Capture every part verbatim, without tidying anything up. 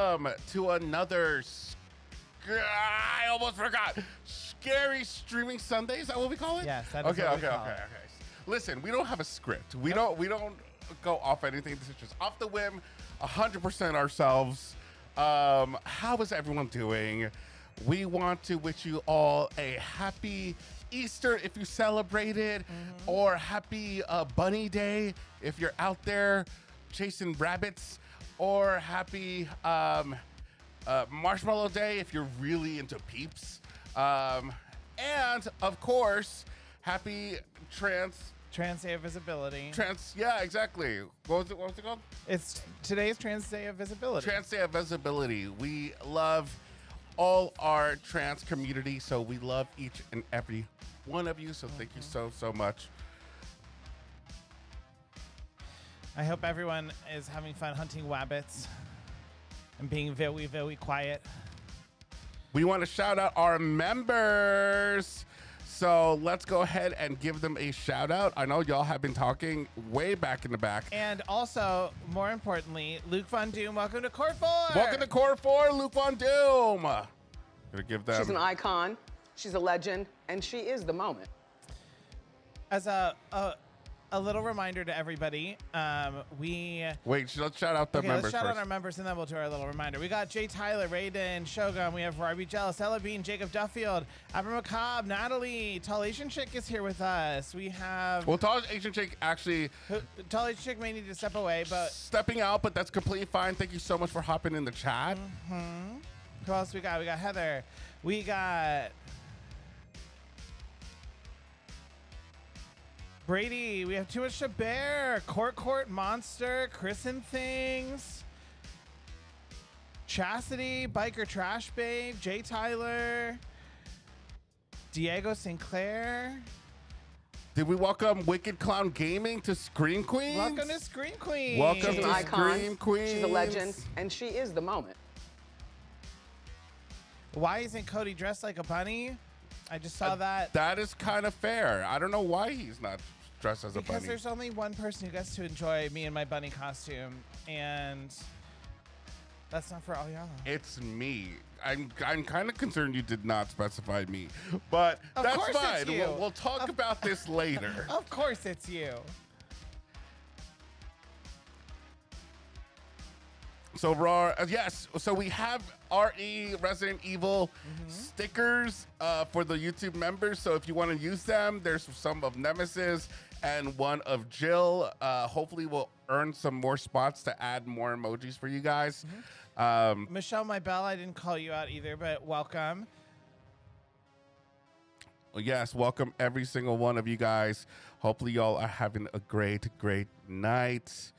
welcome to another, I almost forgot, Scary Streaming Sundays. Is that what we call it? Yes. That is okay. What okay. We call okay. It. Okay. Listen, we don't have a script. We don't. We don't go off anything. This is just off the whim, one hundred percent ourselves. Um, how is everyone doing? We want to wish you all a happy Easter if you celebrated, mm-hmm. or happy uh, Bunny Day if you're out there chasing rabbits, or happy um, uh, Marshmallow Day if you're really into Peeps, um, and of course, happy Trans Trans Day of Visibility. Trans, yeah, exactly. What was it? What was it called? It's today's Trans Day of Visibility. Trans Day of Visibility. We love all our trans community, so we love each and every one of you. So mm-hmm. thank you so so much. I hope everyone is having fun hunting wabbits and being very very quiet. We want to shout out our members. So let's go ahead and give them a shout out. I know y'all have been talking way back in the back. And also, more importantly, Luke Von Doom, welcome to Core four. Welcome to Core four, Luke Von Doom. Gonna give them. She's an icon, she's a legend, and she is the moment. As a a, a little reminder to everybody, um, we wait. Let's shout out the okay, members. Let's shout first. out our members, and then we'll do our little reminder. We got Jay Tyler, Hayden, Shogun. We have Robbie Jealous, Ella Bean, Jacob Duffield, Abra McCobb, Natalie. Tall Asian Chick is here with us. We have well, Tall Asian Chick actually. Who, Tall Asian Chick may need to step away, but stepping out, but that's completely fine. Thank you so much for hopping in the chat. Mm-hmm. Who else we got? We got Heather. We got Brady, we have Too Much to Bear, Court Court Monster, Kristen Things, Chastity, Biker Trash Babe, Jay Tyler, Diego Sinclair. Did we welcome Wicked Clown Gaming to Scream Queens? Welcome to Scream Queens. Welcome She's to icon. Scream Queens. She's a legend, and she is the moment. Why isn't Cody dressed like a bunny? I just saw uh, that. That is kind of fair. I don't know why he's not dressed as because a bunny. Because there's only one person who gets to enjoy me in my bunny costume, and that's not for all y'all. It's me. I'm I'm kind of concerned you did not specify me, but of that's fine. We'll, we'll talk of, about this later. Of course it's you. So raw, uh, yes. So we have R E Resident Evil mm-hmm. stickers uh, for the YouTube members. So if you want to use them, there's some of Nemesis and one of Jill. Uh, hopefully, we'll earn some more spots to add more emojis for you guys. Mm-hmm. um, Michelle, my bell, I didn't call you out either, but welcome. Yes, welcome every single one of you guys. Hopefully, y'all are having a great, great night.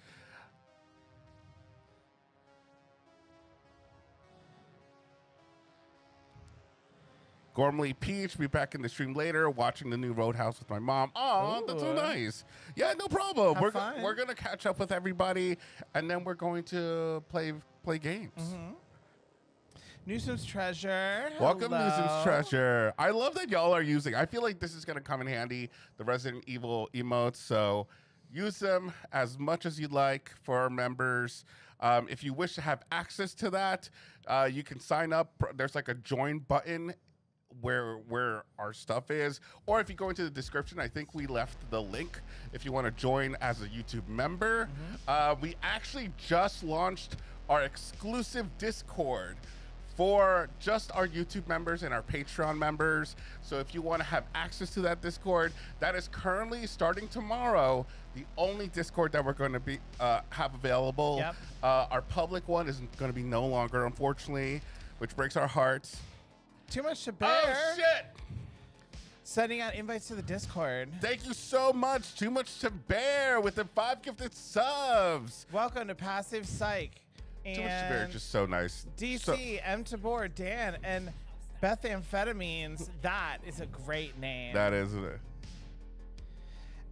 Gormley Peach, be back in the stream later, watching the new Roadhouse with my mom. Oh, that's so nice. Yeah, no problem. Have we're go we're gonna catch up with everybody, and then we're going to play play games. Mm-hmm. Newsom's Treasure. Welcome, Hello. Newsom's Treasure. I love that y'all are using. I feel like this is gonna come in handy, the Resident Evil emotes. So use them as much as you'd like for our members. Um, if you wish to have access to that, uh, you can sign up. There's like a join button where where our stuff is, or if you go into the description, I think we left the link if you want to join as a YouTube member. Mm-hmm. uh, we actually just launched our exclusive Discord for just our YouTube members and our Patreon members. So if you want to have access to that Discord, that is currently starting tomorrow, the only Discord that we're going to be uh, have available. Yep. uh, our public one is going to be no longer, unfortunately, which breaks our hearts. Too Much to Bear. Oh, shit. Sending out invites to the Discord. Thank you so much. Too Much to Bear with the five gifted subs. Welcome to Passive Psych. And Too Much to Bear is just so nice. D C, so M Tabor, Dan, and Bethamphetamines. That is a great name. That is it.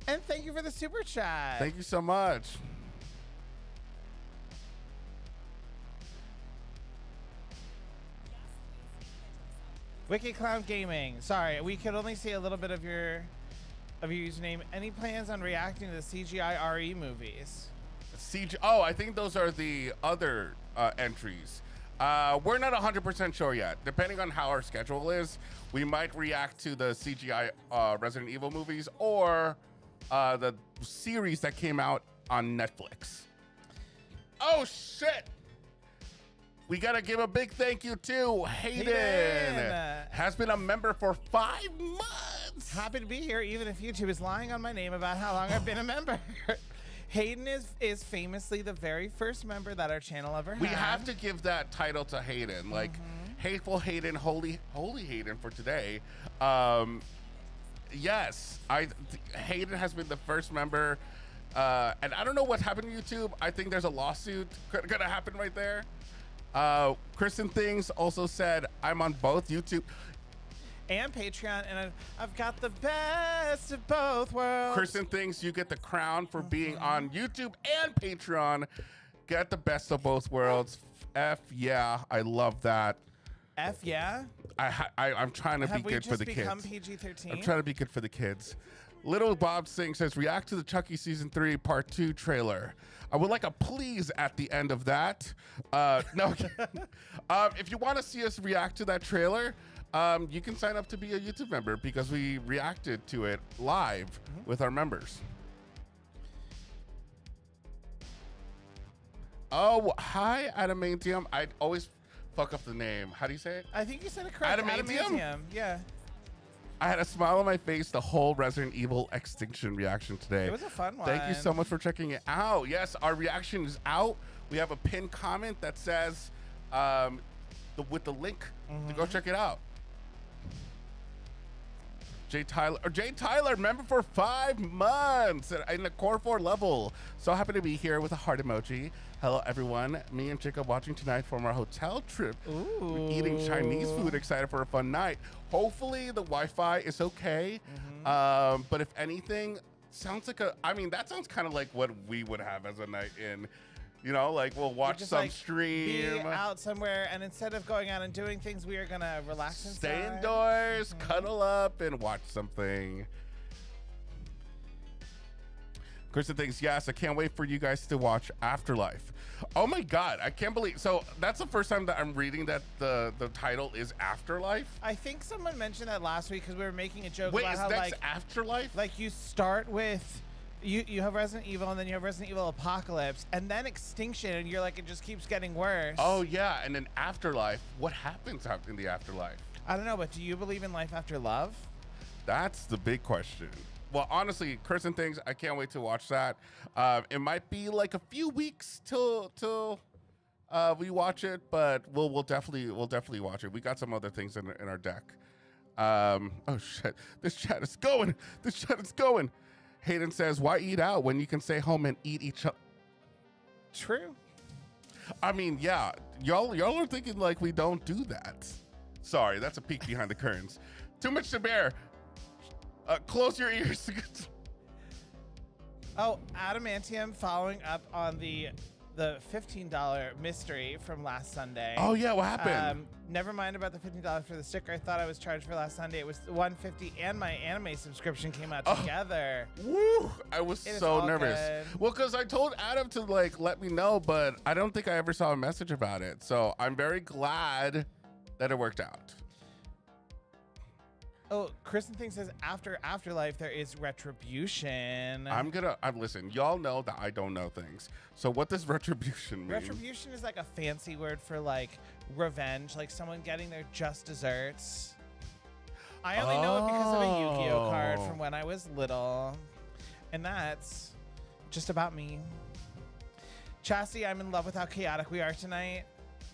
And thank you for the super chat. Thank you so much. Wicked Clown Gaming. Sorry, we could only see a little bit of your of your username. Any plans on reacting to the C G I R E movies? C G I. Oh, I think those are the other uh, entries. Uh, we're not one hundred percent sure yet. Depending on how our schedule is, we might react to the C G I uh, Resident Evil movies or uh, the series that came out on Netflix. Oh, shit. We got to give a big thank you to Hayden. Hayden. Has been a member for five months. Happy to be here, even if YouTube is lying on my name about how long I've been a member. Hayden is, is famously the very first member that our channel ever had. We have to give that title to Hayden. Like, mm-hmm. Hateful Hayden, holy, holy Hayden for today. Um, yes, I, Hayden has been the first member. Uh, and I don't know what happened to YouTube. I think there's a lawsuit going to happen right there. Uh, Kristen Things also said, I'm on both YouTube and Patreon, and I've, I've got the best of both worlds. Kristen Things, you get the crown for being on YouTube and Patreon. Get the best of both worlds. F yeah, I love that. F yeah? I, I, I'm trying to Have be good for the kids. Have we just become P G thirteen? I'm trying to be good for the kids. Little Bob Singh says, react to the Chucky Season three Part two trailer. I would like a please at the end of that. Uh, no, um, if you want to see us react to that trailer, um, you can sign up to be a YouTube member because we reacted to it live mm-hmm. with our members. Oh, hi, Adamantium. I always fuck up the name. How do you say it? I think you said it correct. Adamantium? Adamantium. Yeah. I had a smile on my face the whole Resident Evil Extinction reaction today. It was a fun one. Thank you so much for checking it out. Yes, our reaction is out. We have a pinned comment that says, um, the, with the link mm-hmm. to go check it out. Jay Tyler, or Jay Tyler, member for five months in the Core four level. So happy to be here with a heart emoji. Hello, everyone. Me and Jacob watching tonight from our hotel trip. Ooh. We're eating Chinese food. Excited for a fun night. Hopefully the Wi-Fi is okay. Mm-hmm. um, but if anything, sounds like a. I mean, that sounds kind of like what we would have as a night in. You know, like we'll watch some like stream. Be out somewhere, and instead of going out and doing things, we are gonna relax Stay inside. indoors, mm-hmm. cuddle up, and watch something. Kristen thinks, yes, I can't wait for you guys to watch Afterlife. Oh my God, I can't believe. So that's the first time that I'm reading that the the title is Afterlife. I think someone mentioned that last week because we were making a joke wait, about is how that's like Afterlife. Like you start with. You, you have Resident Evil, and then you have Resident Evil Apocalypse, and then Extinction, and you're like, it just keeps getting worse. Oh, yeah, and then Afterlife. What happens in the Afterlife? I don't know, but do you believe in life after love? That's the big question. Well, honestly, Kristen Things, I can't wait to watch that. Uh, it might be like a few weeks till till uh, we watch it, but we'll we'll definitely we'll definitely watch it. We got some other things in, in our deck. Um, oh, shit. This chat is going. This chat is going. Hayden says, why eat out when you can stay home and eat each other? True. I mean, yeah, y'all y'all are thinking like we don't do that. Sorry, that's a peek behind the curtains. Too much to bear. Uh, close your ears. Oh, Adamantium following up on the the fifteen dollar mystery from last Sunday. Oh, yeah, what happened? Um, never mind about the fifteen dollars for the sticker. I thought I was charged for last Sunday. It was one fifty and my anime subscription came out oh. together. Woo! I was it so nervous. Good. Well, because I told Adam to, like, let me know, but I don't think I ever saw a message about it. So I'm very glad that it worked out. Oh, Kristen Things says after Afterlife there is Retribution. I'm gonna I'm listen, y'all know that I don't know things. So what does retribution mean? Retribution is like a fancy word for like revenge, like someone getting their just desserts. I only oh. know it because of a Yu-Gi-Oh card from when I was little. And that's just about me. Chastity, I'm in love with how chaotic we are tonight.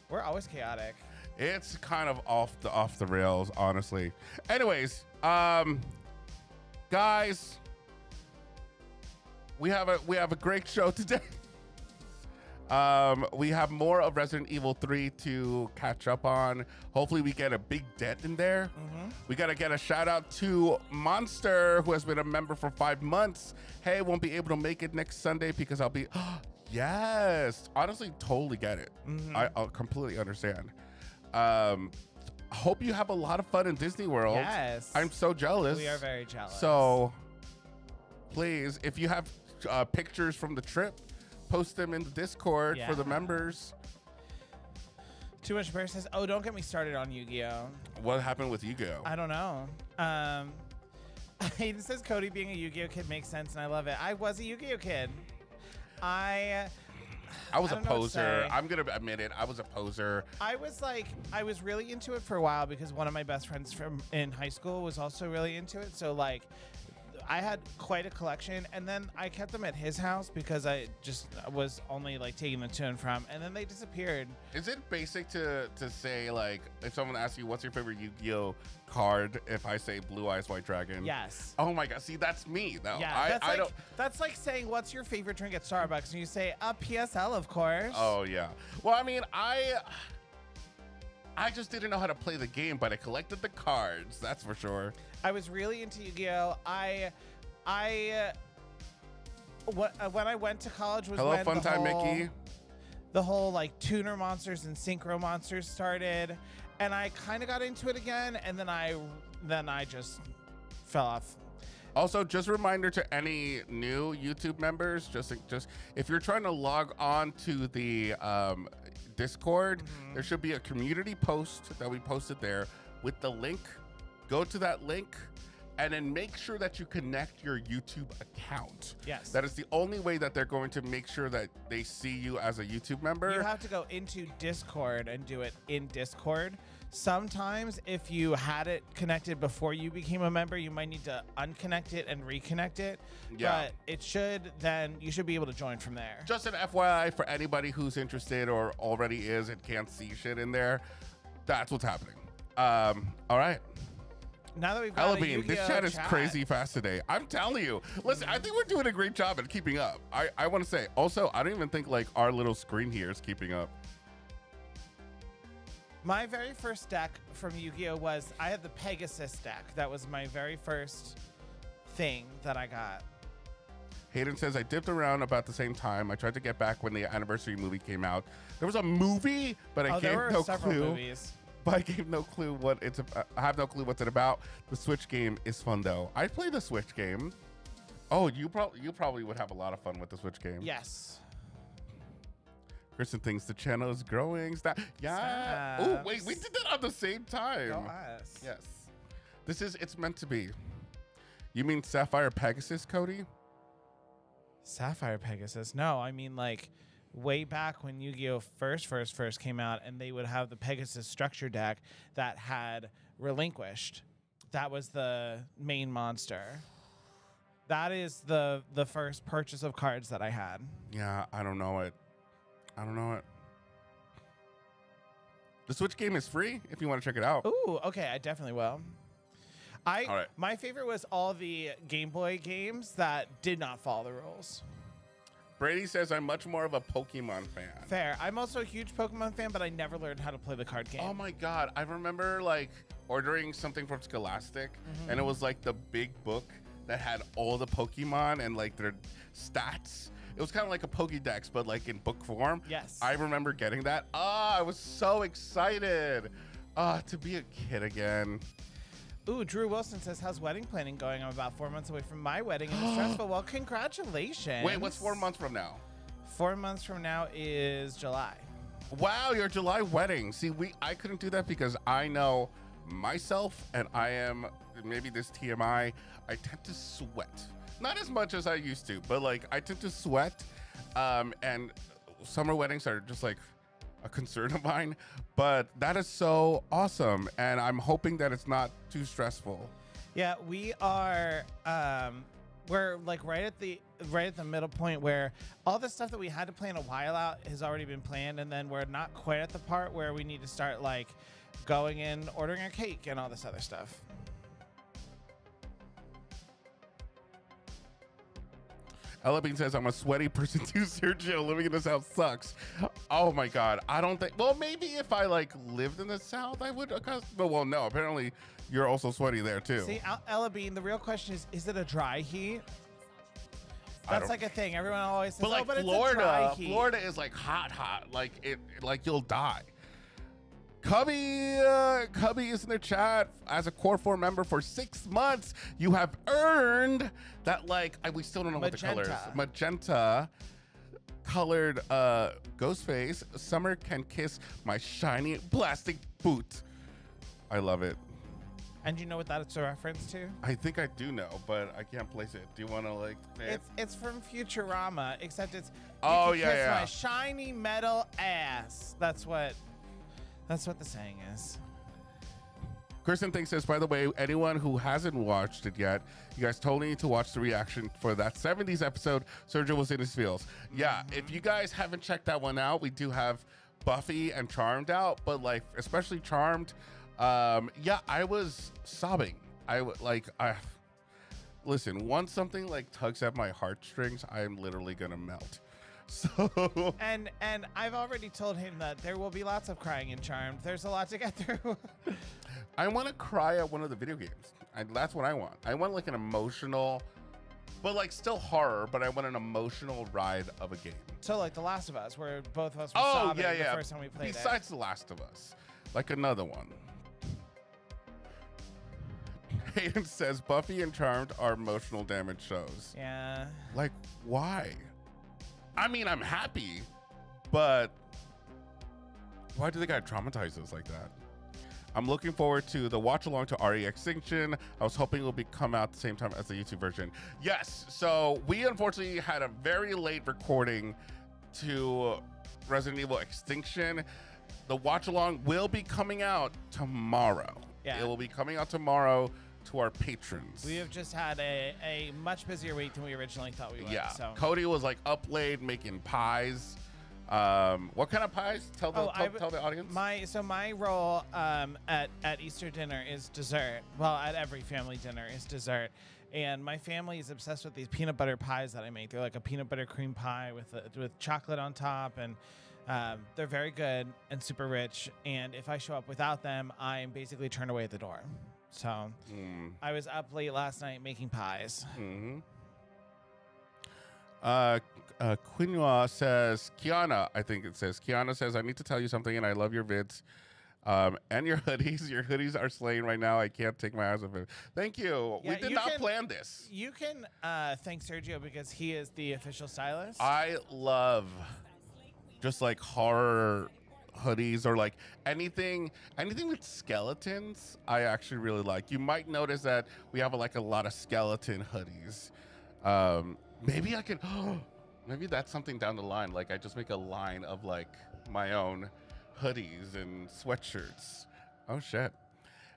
We're always chaotic. It's kind of off the off the rails, honestly. Anyways, um, guys, we have a we have a great show today. Um, we have more of Resident Evil three to catch up on. Hopefully, we get a big dent in there. Mm-hmm. We gotta get a shout out to Monster, who has been a member for five months. Hey, won't be able to make it next Sunday because I'll be. Yes, honestly, totally get it. Mm-hmm. I I'll completely understand. Um, hope you have a lot of fun in Disney World. Yes. I'm so jealous. We are very jealous. So please, if you have uh, pictures from the trip, post them in the Discord yeah. for the members. Too Much to Bear says, oh, don't get me started on Yu-Gi-Oh. What happened with Yu-Gi-Oh? I don't know. Um, Hayden says, Cody being a Yu-Gi-Oh kid makes sense, and I love it. I was a Yu-Gi-Oh kid. I... I was I a poser. I'm going to admit it. I was a poser. I was like, I was really into it for a while because one of my best friends from in high school was also really into it. So like I had quite a collection, and then I kept them at his house because I just was only like taking them to and from, and then they disappeared. Is it basic to, to say like, if someone asks you, what's your favorite Yu-Gi-Oh card? If I say Blue Eyes White Dragon. Yes. Oh my God. See, that's me though. Yeah, I, that's, I like, don't... that's like saying, what's your favorite drink at Starbucks? And you say, a P S L, of course. Oh yeah. Well, I mean, I, I just didn't know how to play the game, but I collected the cards. That's for sure. I was really into Yu-Gi-Oh. I, I, what, uh, when I went to college was Hello, when fun the time, whole, Mickey. The whole like tuner monsters and synchro monsters started, and I kind of got into it again, and then I, then I just fell off. Also, just a reminder to any new YouTube members, just just if you're trying to log on to the um, Discord, mm-hmm. there should be a community post that we posted there with the link. Go to that link and then make sure that you connect your YouTube account. Yes. That is the only way that they're going to make sure that they see you as a YouTube member. You have to go into Discord and do it in Discord. Sometimes if you had it connected before you became a member, you might need to unconnect it and reconnect it. Yeah. But it should, then you should be able to join from there. Just an F Y I for anybody who's interested or already is and can't see shit in there. That's what's happening. Um, all right. Now that we've got Ella Bean, this chat is crazy fast today. I'm telling you. Listen, I think we're doing a great job at keeping up. I, I want to say, also, I don't even think like our little screen here is keeping up. My very first deck from Yu-Gi-Oh! was, I had the Pegasus deck. That was my very first thing that I got. Hayden says, I dipped around about the same time. I tried to get back when the anniversary movie came out. There was a movie, but I oh, gave there were no several clue. Movies. But I gave no clue what it's about. I have no clue what's it about. The Switch game is fun though. I play the Switch game. Oh, you probably you probably would have a lot of fun with the Switch game. Yes. Kristen Things, the channel is growing. Stop. Yeah. Oh wait, we did that at the same time. Go us. Yes. This is it's meant to be. You mean Sapphire Pegasus, Cody? Sapphire Pegasus? No, I mean like. Way back when Yu-Gi-Oh! First, first, first came out, and they would have the Pegasus structure deck that had relinquished. That was the main monster. That is the the first purchase of cards that I had. Yeah, I don't know it. I don't know it. The Switch game is free if you want to check it out. Ooh, okay, I definitely will. I all right. My favorite was all the Game Boy games that did not follow the rules. Brady says I'm much more of a Pokemon fan. Fair. I'm also a huge Pokemon fan, but I never learned how to play the card game. Oh my God. I remember like ordering something from Scholastic mm-hmm. and it was like the big book that had all the Pokemon and like their stats. It was kind of like a Pokédex, but like in book form. Yes. I remember getting that. Ah, oh, I was so excited. Ah, oh, to be a kid again. Ooh, Drew Wilson says, how's wedding planning going? I'm about four months away from my wedding, and it's stressful. Well, congratulations. Wait, what's four months from now? Four months from now is July. Wow, your July wedding. See, we I couldn't do that because I know myself, and I am, maybe this T M I, I tend to sweat. Not as much as I used to, but like I tend to sweat, um, and summer weddings are just like, a concern of mine, but that is so awesome, and I'm hoping that it's not too stressful. Yeah, we are um we're like right at the right at the middle point where all the stuff that we had to plan a while out has already been planned, and then we're not quite at the part where we need to start like going in, ordering a cake and all this other stuff. Ella Bean says, I'm a sweaty person too, Sir Jill. Living in the South sucks. Oh my God. I don't think, well, maybe if I like lived in the South, I would, but well, no, apparently you're also sweaty there too. See, Ella Bean, the real question is, is it a dry heat? That's like a thing. Everyone always says, but like oh, but Florida, it's a dry heat. Florida is like hot, hot. Like it, like you'll die. Cubby, uh, Cubby is in the chat as a Core four member for six months. You have earned that, like, I, we still don't know magenta. What the color is. Magenta. colored uh, ghost face. Summer can kiss my shiny plastic boot. I love it. And you know what that's a reference to? I think I do know, but I can't place it. Do you want to like? Dance? It's it's from Futurama, except it's. Oh yeah, kiss yeah. My shiny metal ass. That's what. That's what the saying is. Kristen Things says, by the way, anyone who hasn't watched it yet, you guys totally need to watch the reaction for that seventies episode. Sergio was in his feels. Yeah, mm-hmm. If you guys haven't checked that one out, we do have Buffy and Charmed out, but like especially Charmed. Um, yeah, I was sobbing. I would like, I listen, once something like tugs at my heartstrings, I'm literally going to melt. So and and I've already told him that there will be lots of crying in Charmed. There's a lot to get through. I want to cry at one of the video games. I, that's what I want. I want like an emotional, but like still horror. But I want an emotional ride of a game. So like The Last of Us, where both of us were oh, sobbing yeah, yeah. the first time we played. Besides it. The Last of Us, like another one. Hayden says Buffy and Charmed are emotional damage shows. Yeah. Like why? I mean, I'm happy, but why do they gotta traumatize us like that? I'm looking forward to the watch along to R E Extinction. I was hoping it would be come out the same time as the YouTube version. Yes, so we unfortunately had a very late recording to Resident Evil Extinction. The watch along will be coming out tomorrow. Yeah. It will be coming out tomorrow to our patrons. We have just had a, a much busier week than we originally thought we would. Yeah. So. Cody was like up late making pies. Um, what kind of pies? Tell the, oh, tell, tell the audience. My so my role um, at at Easter dinner is dessert. Well, at every family dinner is dessert, and my family is obsessed with these peanut butter pies that I make. They're like a peanut butter cream pie with a, with chocolate on top, and um, they're very good and super rich. And if I show up without them, I'm basically turned away at the door. So mm. I was up late last night making pies. Mm-hmm. uh, uh, Quinoa says, Kiana, I think it says, Kiana says, I need to tell you something and I love your vids um, and your hoodies. Your hoodies are slaying right now. I can't take my eyes off it. Thank you. Yeah, we did you not can, plan this. You can uh, thank Sergio because he is the official stylist. I love just like horror hoodies or like anything anything with skeletons. I actually really like. You might notice that we have a, like a lot of skeleton hoodies. Um maybe I could oh, maybe that's something down the line, like I just make a line of like my own hoodies and sweatshirts. Oh shit.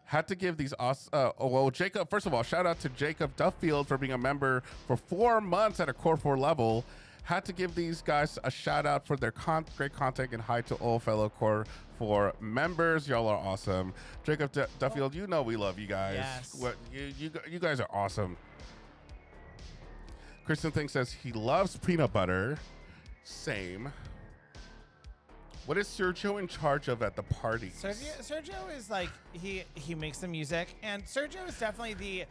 Had to give these awesome, uh, oh, well, Jacob, first of all, shout out to Jacob Duffield for being a member for four months at a Core four level. Had to give these guys a shout out for their con great content, and hi to all fellow Core four members. Y'all are awesome. Jacob D Duffield, you know we love you guys. Yes. What, you, you, you guys are awesome. Kristen Things says he loves peanut butter. Same. What is Sergio in charge of at the party? Sergio, Sergio is like he he makes the music, and Sergio is definitely the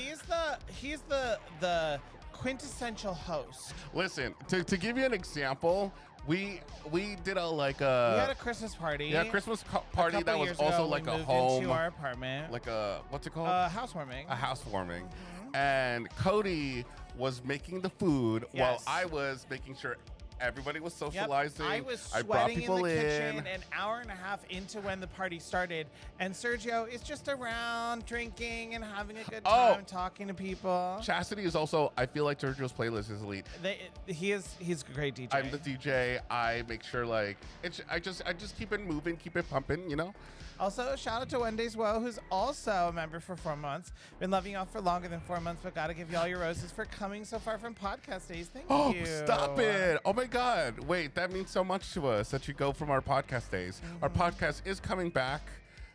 he's the he's the the quintessential host. Listen, to, to give you an example, we we did a like a we had a Christmas party. Yeah, Christmas party that was also ago, like we a moved home into our apartment, like a what's it called? A housewarming. A housewarming, mm-hmm. And Cody was making the food yes. while I was making sure everybody was socializing. Yep. I was sweating I in the kitchen in. An hour and a half into when the party started, and Sergio is just around drinking and having a good time, oh. talking to people. Chastity is also, I feel like Sergio's playlist is elite. They, he is, he's a great D J. I'm the D J. I make sure like, it's, I just I just keep it moving, keep it pumping, you know? Also, shout out to Wendy's Woe, who's also a member for four months. Been loving y'all for longer than four months, but gotta give y'all your roses for coming so far from podcast days. Thank oh, you. Oh, stop it. Oh my Oh my God, wait, that means so much to us that you go from our podcast days. Mm-hmm. Our podcast is coming back,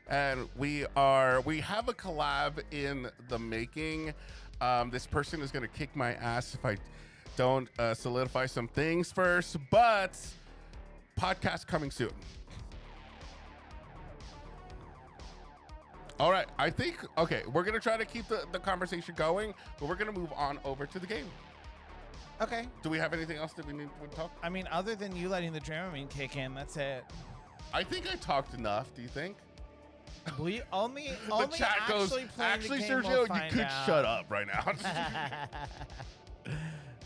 and we are we have a collab in the making. Um, this person is going to kick my ass if I don't uh, solidify some things first, but podcast coming soon. All right, I think, okay, we're going to try to keep the, the conversation going, but we're going to move on over to the game. Okay. Do we have anything else that we need to talk? I mean, other than you letting the Dramamine kick in, that's it. I think I talked enough. Do you think? We only, the only chat actually goes, playing actually, the game Sergio, we'll you could out. Shut up right now.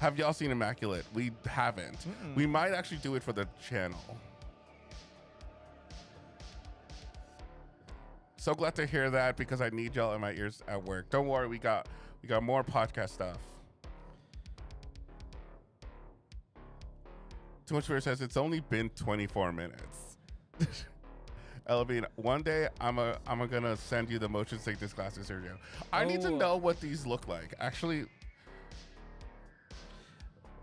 Have y'all seen Immaculate? We haven't. Mm-mm. We might actually do it for the channel. So glad to hear that because I need y'all in my ears at work. Don't worry, we got we got more podcast stuff. Too Much to Bear says it's only been twenty-four minutes. Ella Bean, one day I'm a I'm a gonna send you the motion sickness glasses, Sergio. I oh. need to know what these look like. Actually,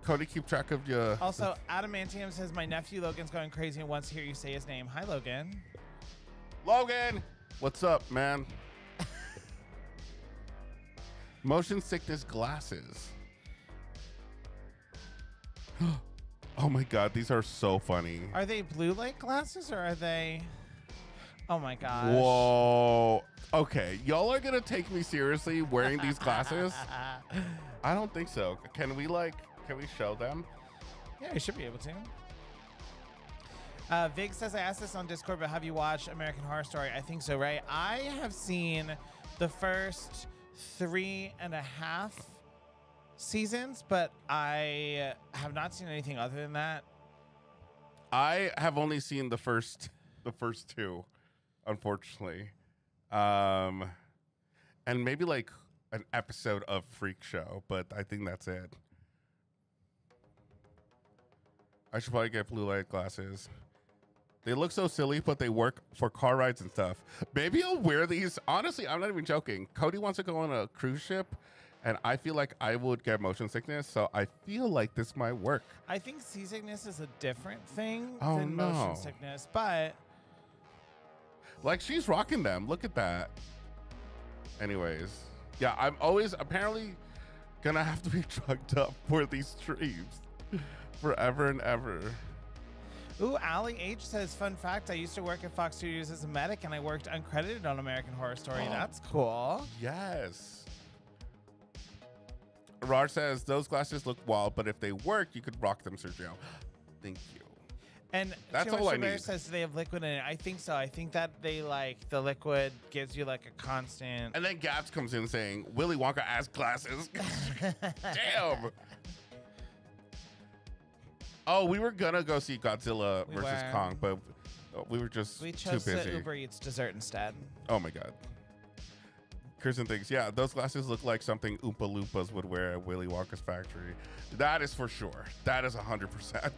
Cody, keep track of your. Also, Adamantium says my nephew Logan's going crazy and wants to hear you say his name. Hi, Logan. Logan. What's up, man? Motion sickness glasses. Oh my God, these are so funny. Are they blue light glasses or are they? Oh my gosh. Whoa. Okay, y'all are gonna take me seriously wearing these glasses? I don't think so. Can we like, can we show them? Yeah, you should be able to. Uh, Vig says, I asked this on Discord, but have you watched American Horror Story? I think so, right? I have seen the first three and a half seasons, but I have not seen anything other than that. I have only seen the first, the first two, unfortunately. Um, and maybe like an episode of Freak Show, but I think that's it. I should probably get blue light glasses. They look so silly, but they work for car rides and stuff. Maybe I'll wear these. Honestly, I'm not even joking. Cody wants to go on a cruise ship, and I feel like I would get motion sickness, so I feel like this might work. I think seasickness is a different thing oh, than no. motion sickness, but... Like, she's rocking them. Look at that. Anyways. Yeah, I'm always apparently going to have to be drugged up for these streams. Forever and ever. Ooh, Allie H says, fun fact, I used to work at Fox Studios as a medic and I worked uncredited on American Horror Story. Oh, that's cool. Yes. Raj says, those glasses look wild, but if they work, you could rock them, Sergio. Thank you. And that's all I need. Says, do they have liquid in it? I think so. I think that they like the liquid gives you like a constant. And then Gaps comes in saying, Willy Wonka ass glasses. Damn. Oh, we were gonna go see Godzilla we versus were. Kong, but we were just we chose too busy. To Uber Eats dessert instead. Oh my God. Kristen Things, yeah, those glasses look like something Oompa Loompas would wear at Willy Wonka's factory. That is for sure. That is one hundred percent.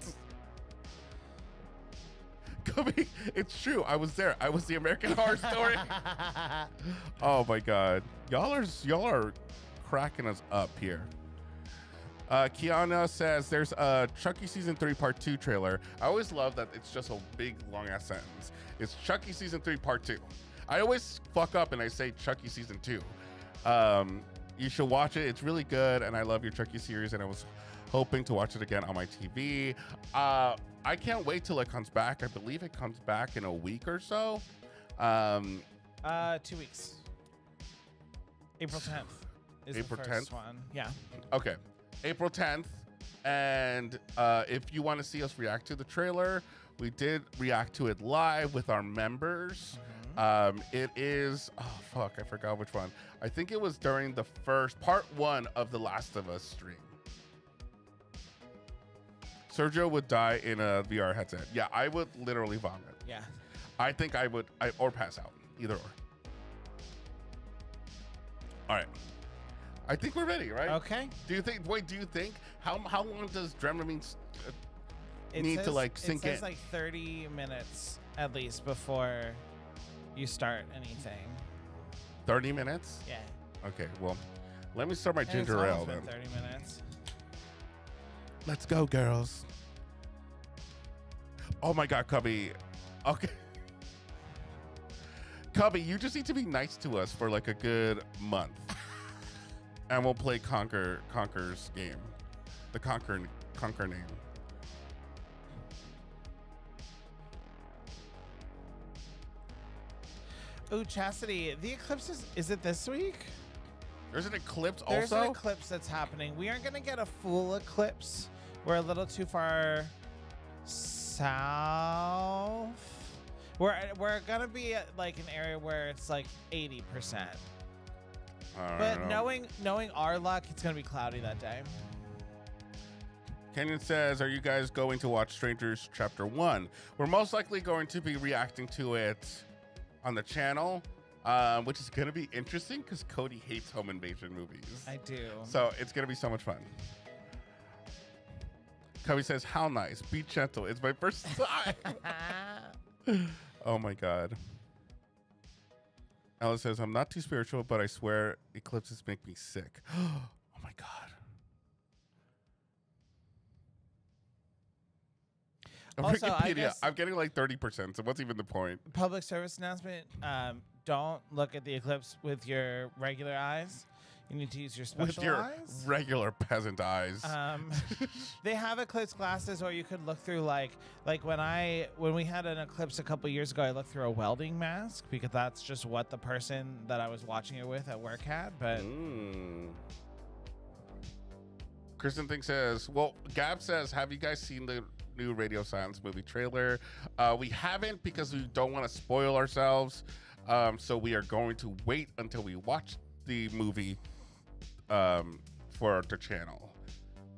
Cubby, it's true. I was there. I was the American Horror Story. Oh my God. Y'all are, y'all are cracking us up here. Uh, Kiana says there's a Chucky season three part two trailer. I always love that it's just a big long ass sentence. It's Chucky season three part two. I always fuck up and I say Chucky season two. Um, you should watch it. It's really good. And I love your Chucky series. And I was hoping to watch it again on my T V. Uh, I can't wait till it comes back. I believe it comes back in a week or so. Um, uh, two weeks. April tenth is April the first tenth? One. Yeah. Okay. April tenth, and uh, if you want to see us react to the trailer, we did react to it live with our members. Mm-hmm. Um, it is, oh fuck, I forgot which one. I think it was during the first, part one of The Last of Us stream. Sergio would die in a V R headset. Yeah, I would literally vomit. Yeah. I think I would, I, or pass out, either or. All right. I think we're ready, right? Okay. Do you think? Wait, do you think? How how long does Dramamine uh, need says, to like sink in? It says in? Like thirty minutes at least before you start anything. thirty minutes? Yeah. Okay. Well, let me start my and ginger ale then. thirty minutes. Let's go, girls. Oh my God, Cubby. Okay. Cubby, you just need to be nice to us for like a good month. And we'll play Conquer Conquer's game. The Conquer Conquer name. Ooh, Chastity. The eclipse is is it this week? There's an eclipse also? There's an eclipse that's happening. We aren't gonna get a full eclipse. We're a little too far south. We're we're gonna be at like an area where it's like eighty percent. But know. knowing knowing our luck, it's gonna be cloudy that day. Canyon says, are you guys going to watch Strangers Chapter one? We're most likely going to be reacting to it on the channel, uh, which is going to be interesting because Cody hates home invasion movies. I do. So it's going to be so much fun. Cubby says, how nice. Be gentle. It's my first time. Oh, my God. Ella says, I'm not too spiritual, but I swear eclipses make me sick. Oh, my God. Also, I guess I'm getting like thirty percent, so what's even the point? Public service announcement. Um, don't look at the eclipse with your regular eyes. You need to use your special eyes. With your eyes. regular peasant eyes. Um, they have eclipse glasses, or you could look through like like when I when we had an eclipse a couple years ago, I looked through a welding mask because that's just what the person that I was watching it with at work had. But. Mm. Kristen Things says, well, Gab says, have you guys seen the new Radio Silence movie trailer? Uh, we haven't because we don't want to spoil ourselves. Um, so we are going to wait until we watch the movie um, for the channel.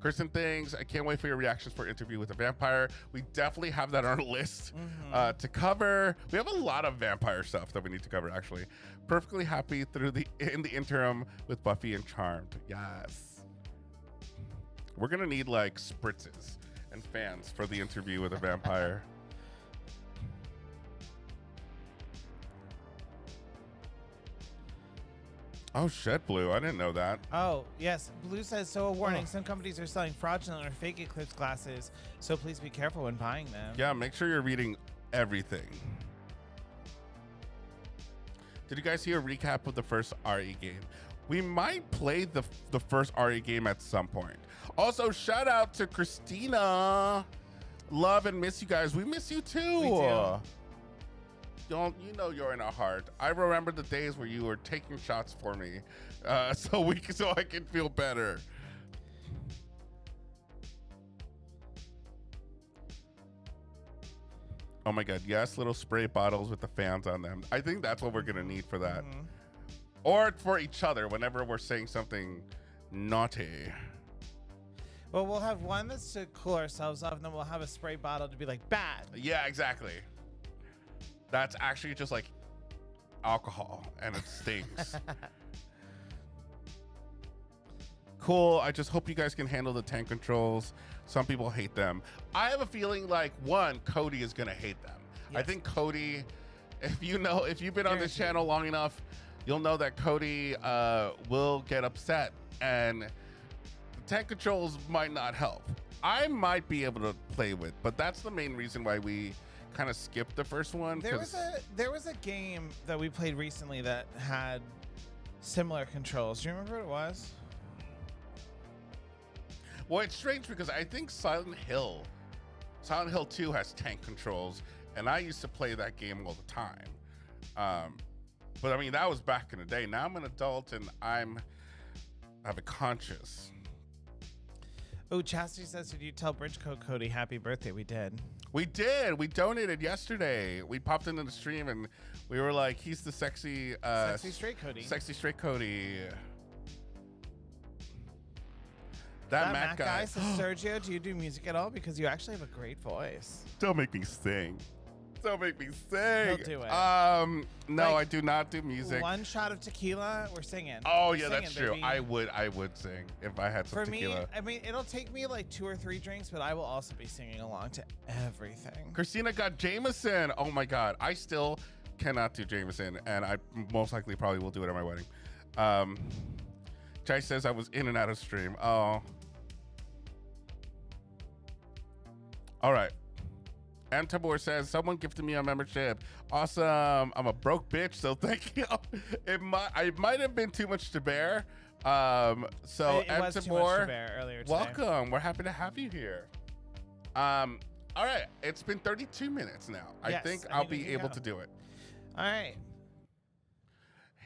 Kristen Things, I can't wait for your reactions for Interview with a Vampire. We definitely have that on our list mm-hmm. uh, to cover. We have a lot of vampire stuff that we need to cover, actually. Perfectly happy through the in the interim with Buffy and Charmed. Yes. We're going to need like spritzes and fans for the Interview with a Vampire. Oh shit, Blue, I didn't know that. Oh, yes, Blue says, so a warning, oh. some companies are selling fraudulent or fake eclipse glasses, so please be careful when buying them. Yeah, make sure you're reading everything. Did you guys see a recap of the first R E game? We might play the, the first R E game at some point. Also, shout out to Christina. Love and miss you guys. We miss you too. We do. Don't, you know you're in our heart. I remember the days where you were taking shots for me uh, so, we, so I can feel better. Oh my God, yes, little spray bottles with the fans on them. I think that's what we're gonna need for that. Mm-hmm. Or for each other whenever we're saying something naughty. Well, we'll have one that's to cool ourselves off, and then we'll have a spray bottle to be like, bad. Yeah, exactly. That's actually just like alcohol, and it stinks. Cool. I just hope you guys can handle the tank controls. Some people hate them. I have a feeling like, one, Cody is going to hate them. Yes. I think Cody, if you know, if you've been Guaranteed. on this channel long enough, you'll know that Cody uh, will get upset, and the tank controls might not help. I might be able to play with, but that's the main reason why we kind of skipped the first one. There was a there was a game that we played recently that had similar controls. Do you remember what it was? Well, it's strange because I think Silent Hill, Silent Hill two has tank controls, and I used to play that game all the time. Um, But I mean, that was back in the day. Now I'm an adult and I'm, I have a conscience. Oh, Chastity says, did you tell Bridgecoat Cody happy birthday? We did. We did. We donated yesterday. We popped into the stream and we were like, he's the sexy. Uh, sexy straight Cody. Sexy straight Cody. That, that Matt, Matt guy. guy says, Sergio, do you do music at all? Because you actually have a great voice. Don't make me sing. Don't make me sing. He'll do it. Um, no, like, I do not do music. One shot of tequila, we're singing. Oh we're yeah, singing, that's true. Baby. I would, I would sing if I had some For tequila. For me, I mean, it'll take me like two or three drinks, but I will also be singing along to everything. Christina got Jameson. Oh my God, I still cannot do Jameson, and I most likely probably will do it at my wedding. Um, Jai says I was in and out of stream. Oh. All right. And Tabor says, someone gifted me a membership. Awesome. I'm a broke bitch, so thank you. It might, I might have been too much to bear. Um, so it, it was Tabor, too much to bear earlier today. Welcome. We're happy to have you here. Um, all right. It's been thirty-two minutes now. Yes, I think I'll be able to do it. All right.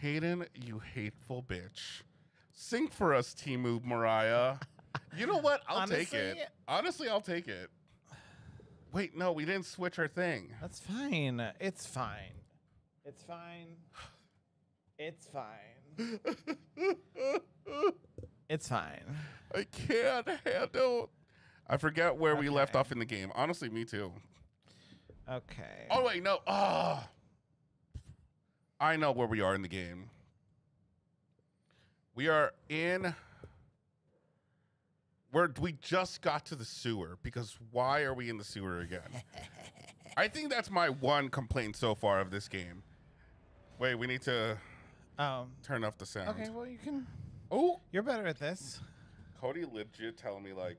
Hayden, you hateful bitch. Sing for us, Timu Mariah. You know what? I'll Honestly, take it. Honestly, I'll take it. Wait, no, we didn't switch our thing. That's fine. It's fine. It's fine. It's fine. It's fine. I can't handle I forget where okay. we left off in the game. Honestly, me too. Okay. Oh, wait, no. Oh. I know where we are in the game. We are in... We're, we just got to the sewer, because why are we in the sewer again? I think that's my one complaint so far of this game. Wait, we need to um, turn off the sound. Okay, well, you can... Oh! You're better at this. Cody legit telling me, like...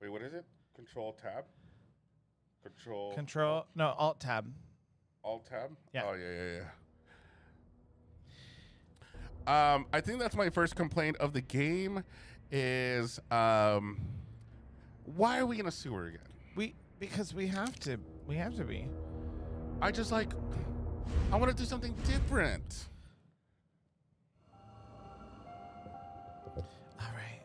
Wait, what is it? Control-Tab? Control... Control... Alt. No, Alt-Tab. Alt-Tab? Yeah. Oh, yeah, yeah, yeah. Um, I think that's my first complaint of the game. Is um why are we in a sewer again? We because we have to we have to be. I just like I want to do something different. All right,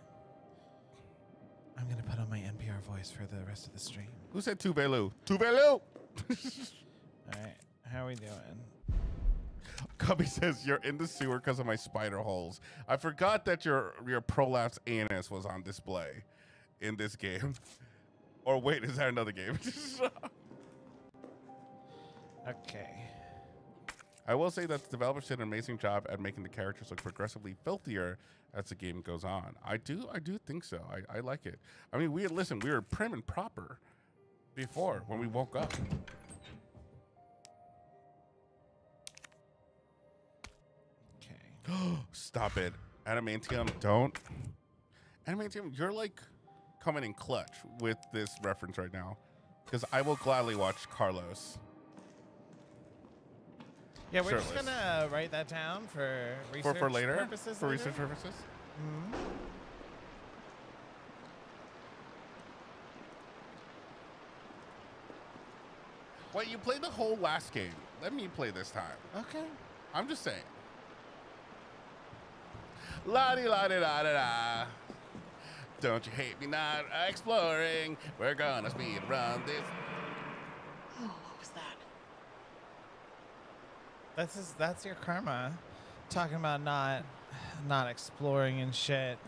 I'm gonna put on my N P R voice for the rest of the stream. Who said Tubelu? Tubelu. All right, how are we doing? Cubby says you're in the sewer because of my spider holes. I forgot that your your prolapse anus was on display in this game. Or wait, is that another game? Okay. I will say that the developers did an amazing job at making the characters look progressively filthier as the game goes on. I do, I do think so. I, I like it. I mean, we listen, we were prim and proper before when we woke up. Stop it. Adamantium, don't. Adamantium, you're like coming in clutch with this reference right now. Because I will gladly watch Carlos. Yeah, we're Shirtless. just going to write that down for research for, for later, purposes. For later? research purposes. Mm-hmm. Wait, you played the whole last game. Let me play this time. Okay. I'm just saying. La di la di da da da. Don't you hate me not exploring? We're gonna speed run this. Oh, what was that? That's is that's your karma, talking about not not exploring and shit.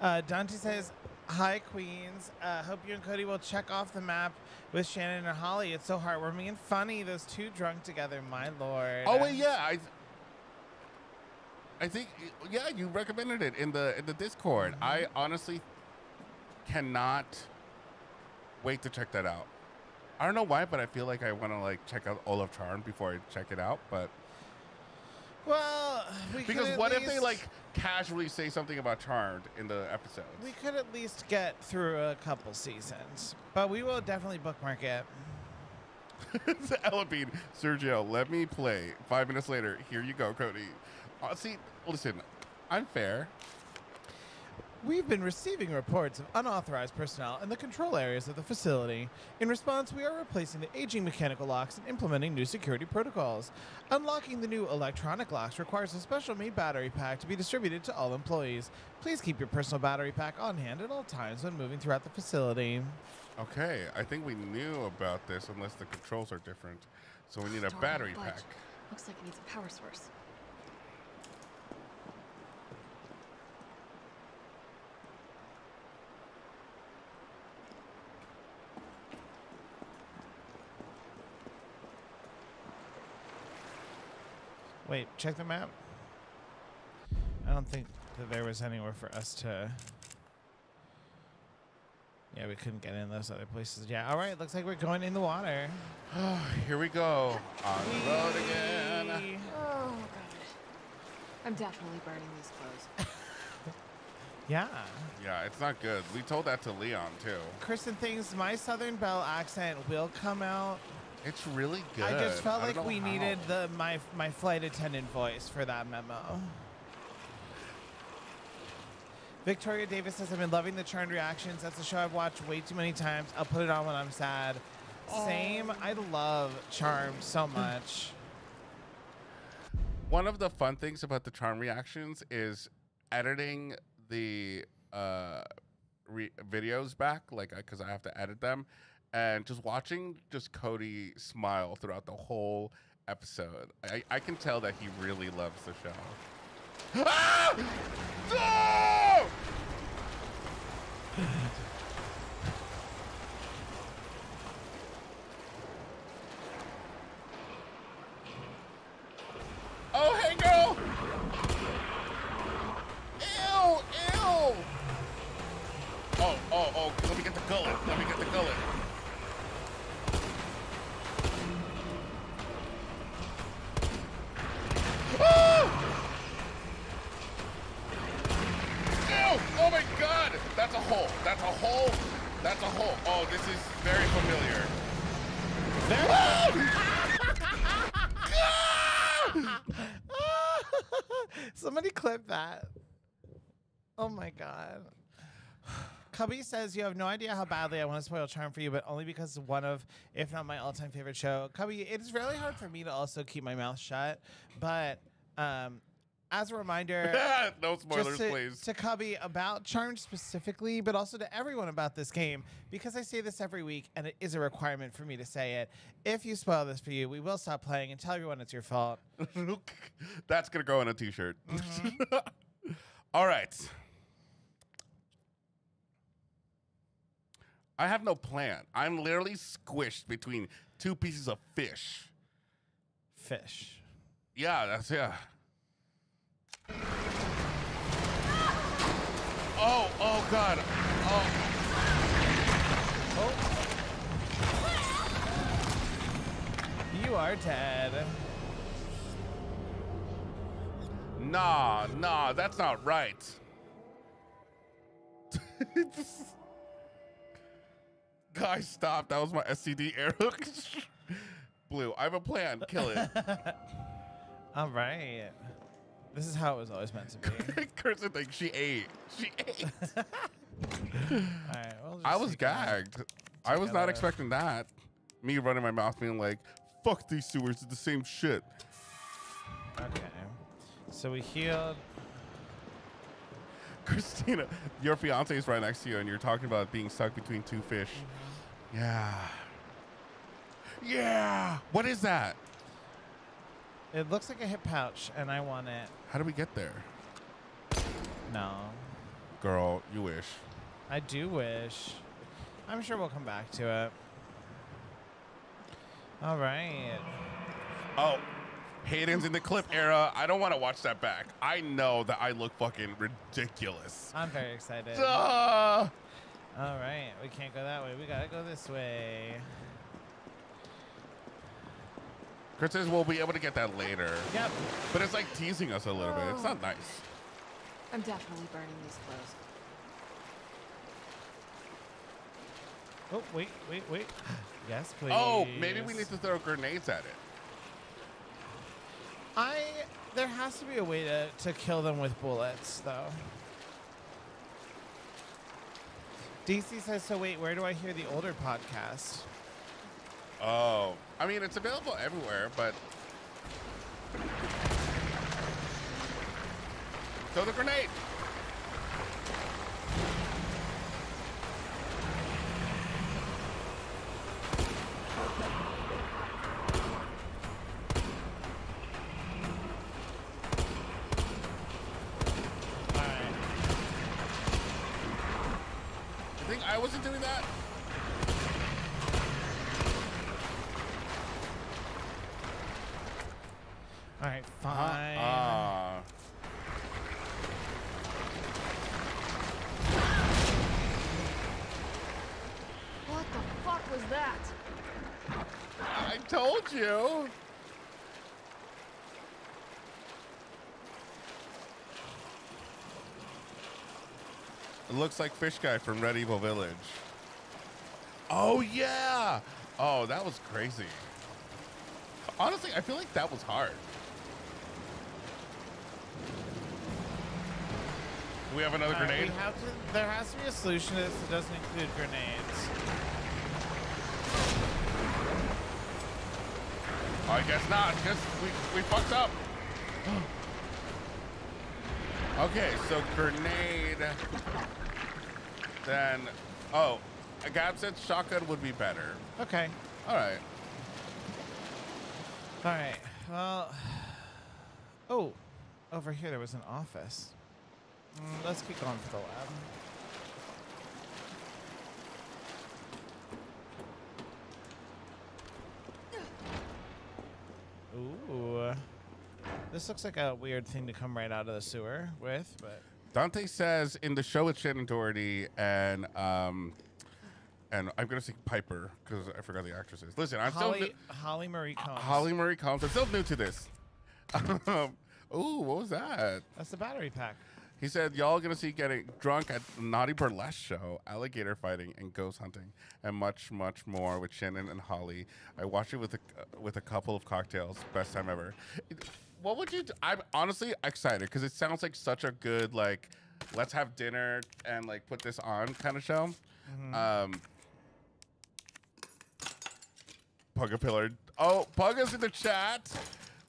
Uh, Dante says, "Hi, Queens. Uh, hope you and Cody will check off the map with Shannon and Holly. It's so heartwarming and funny. Those two drunk together, my lord." Oh wait, yeah, I, I think yeah, you recommended it in the in the Discord. Mm-hmm. I honestly cannot wait to check that out. I don't know why, but I feel like I want to like check out all of Charmed before I check it out, but. Well, we because what if they like casually say something about Charmed in the episode? We could at least get through a couple seasons, but we will definitely bookmark it. It's Ella Bean, Sergio, let me play. Five minutes later, here you go, Cody. Uh, see, listen, I'm fair. We've been receiving reports of unauthorized personnel in the control areas of the facility. In response, we are replacing the aging mechanical locks and implementing new security protocols. Unlocking the new electronic locks requires a special-made battery pack to be distributed to all employees. Please keep your personal battery pack on hand at all times when moving throughout the facility. Okay, I think we knew about this unless the controls are different. So we need a battery pack. Looks like it needs a power source. Wait, check the map. I don't think that there was anywhere for us to... Yeah, we couldn't get in those other places. Yeah, all right, looks like we're going in the water. Here we go. On Wee. the road again. Oh, God. I'm definitely burning these clothes. Yeah. Yeah, it's not good. We told that to Leon, too. Kristen Things, my Southern Belle accent will come out. It's really good. I just felt I like we how. needed the my my flight attendant voice for that memo. Victoria Davis says, I've been loving the Charmed reactions. That's a show I've watched way too many times. I'll put it on when I'm sad. Oh. Same. I love Charmed so much. One of the fun things about the Charmed reactions is editing the uh, re videos back, like because I have to edit them. And just watching just Cody smile throughout the whole episode. I, I can tell that he really loves the show. Ah! Oh! Oh, hey, girl! Ew, ew! Oh, oh, oh, let me get the gullet, let me get the gullet. Ah! Ew, oh my god! That's a hole, that's a hole, that's a hole. Oh, this is very familiar. There ah! Somebody clip that. Oh my god. Cubby says, you have no idea how badly I want to spoil Charmed for you, but only because one of, if not my all-time favorite show. Cubby, it's really hard for me to also keep my mouth shut, but um, as a reminder, no spoilers, to, please. To Cubby about Charmed specifically, but also to everyone about this game, because I say this every week and it is a requirement for me to say it. If you spoil this for you, we will stop playing and tell everyone it's your fault. That's going to go on a t-shirt. Mm-hmm. All right. I have no plan. I'm literally squished between two pieces of fish. Fish. Yeah, that's, yeah. Oh, oh, God. Oh. Oh. You are dead. Nah, nah, that's not right. Guys, stop. That was my S T D arrow. Blue, I have a plan. Kill it. All right. This is how it was always meant to be. Kirsten thinks she ate. She ate. All right, we'll I was gagged. I was not expecting that. Me running my mouth being like, fuck these sewers, it's the same shit. Okay. So we healed. Christina, your fiance is right next to you and you're talking about being stuck between two fish. Mm-hmm. Yeah. Yeah. What is that? It looks like a hip pouch, and I want it. How do we get there? No. Girl, you wish. I do wish. I'm sure we'll come back to it. All right. Oh, Hayden's in the clip era. I don't want to watch that back. I know that I look fucking ridiculous. I'm very excited. Duh! All right. We can't go that way. We got to go this way. Chris says we'll be able to get that later. Yep. But it's like teasing us a little oh. bit. It's not nice. I'm definitely burning these clothes. Oh, wait, wait, wait. Yes, please. Oh, maybe we need to throw grenades at it. I, there has to be a way to, to kill them with bullets, though. D C says, so wait, where do I hear the older podcast? Oh, I mean, it's available everywhere, but. Throw the grenade. All right. You think I wasn't doing that? All right, fine. Uh, uh. What the fuck was that? I told you. It looks like Fish Guy from Red Evil Village. Oh, yeah. Oh, that was crazy. Honestly, I feel like that was hard. We have another uh, grenade? We have to, there has to be a solution to this that doesn't include grenades. Oh, I guess not, because we, we fucked up. Okay, so grenade. Then, oh, a Gab said shotgun would be better. Okay. All right. All right, well, oh, over here there was an office. Mm, let's keep going for the lab. Ooh. This looks like a weird thing to come right out of the sewer with, but Dante says in the show with Shannon Doherty and um and I'm gonna say Piper because I forgot the actresses. Listen, I'm Holly, still new Holly Marie Combs. Holly Marie Combs. I'm still new to this. Um, ooh, what was that? That's the battery pack. He said, y'all gonna see getting drunk at naughty burlesque show, alligator fighting, and ghost hunting, and much, much more with Shannon and Holly. I watched it with a, with a couple of cocktails. Best time ever. What would you do? I'm honestly excited because it sounds like such a good, like, let's have dinner and, like, put this on kind of show. Mm-hmm. Um, Pugga Pillar. Oh, Pugga's in the chat.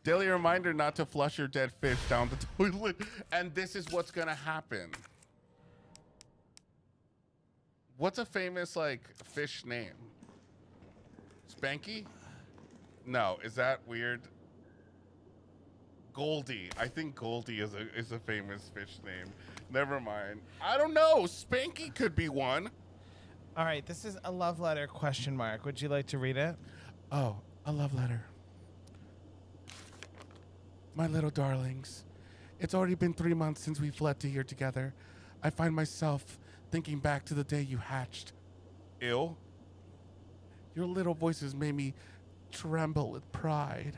Daily reminder not to flush your dead fish down the toilet. And this is what's gonna happen. What's a famous like fish name? Spanky? No, is that weird? Goldie. I think Goldie is a is a famous fish name. Never mind. I don't know. Spanky could be one. All right, this is a love letter question mark. Would you like to read it? Oh, a love letter. My little darlings, it's already been three months since we fled to here together. I find myself thinking back to the day you hatched. Ew. Your little voices made me tremble with pride.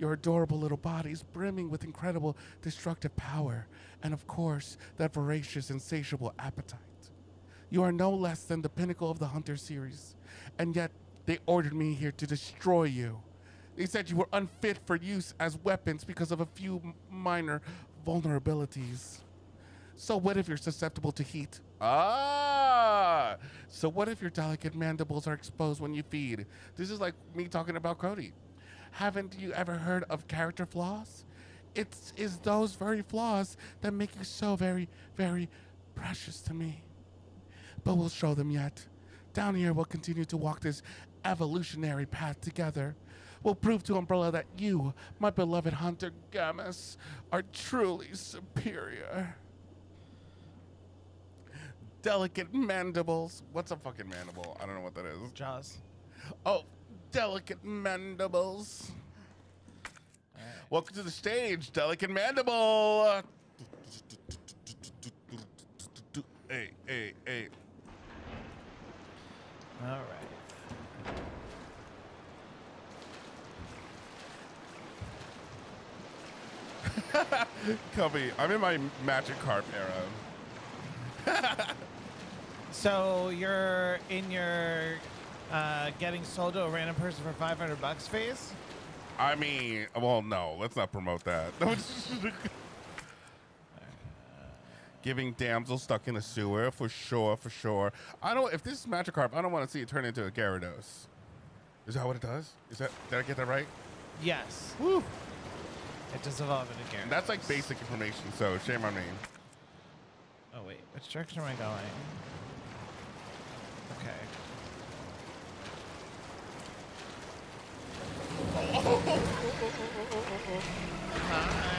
Your adorable little bodies brimming with incredible destructive power. And of course, that voracious, insatiable appetite. You are no less than the pinnacle of the Hunter series. And yet, they ordered me here to destroy you. They said you were unfit for use as weapons because of a few minor vulnerabilities. So what if you're susceptible to heat? Ah! So what if your delicate mandibles are exposed when you feed? This is like me talking about Cody. Haven't you ever heard of character flaws? It's is those very flaws that make you so very, very precious to me. But we'll show them yet. Down here, we'll continue to walk this evolutionary path together. We'll prove to Umbrella that you, my beloved Hunter Gamus, are truly superior. Delicate mandibles. What's a fucking mandible? I don't know what that is. Jaws. Oh, delicate mandibles. Right. Welcome to the stage, delicate mandible. Hey, hey, hey. All right. Cubby, I'm in my magic carp era. So you're in your uh, getting sold to a random person for five hundred bucks phase? I mean, well, no, let's not promote that. Giving damsel stuck in a sewer, for sure, for sure. I don't, if this is Magikarp, I don't want to see it turn into a Gyarados. Is that what it does? Is that, did I get that right? Yes. Woo. It does evolve into Gyarados. And that's like basic information, so shame on me. Oh wait, which direction am I going? Okay. Oh, oh, oh, oh, oh, oh, oh, oh. Hi.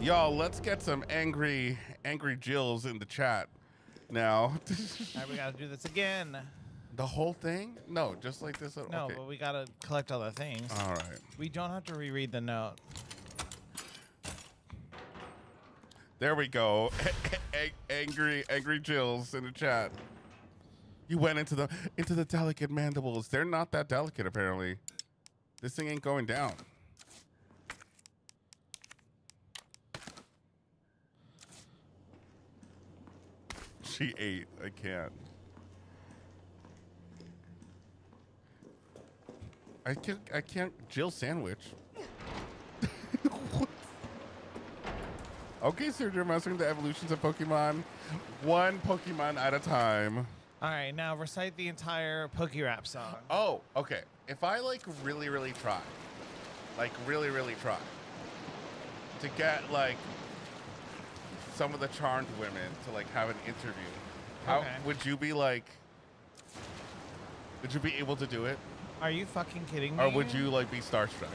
Y'all, let's get some angry, angry Jills in the chat now. All right, we gotta do this again. The whole thing? No, just like this. At no, okay. But we gotta collect all the things. All right. We don't have to reread the note. There we go. Angry, angry Jills in the chat. You went into the into the delicate mandibles. They're not that delicate, apparently. This thing ain't going down. She ate. I can't. I can't. I can't. Jill sandwich. What? Okay, sir, you're mastering the evolutions of Pokemon, one Pokemon at a time. All right, now recite the entire Pokérap song. Oh, okay. if I like really, really try, like really, really try to get like some of the Charmed women to like have an interview, how okay. would you be like, would you be able to do it? Are you fucking kidding me? Or would you like be starstruck?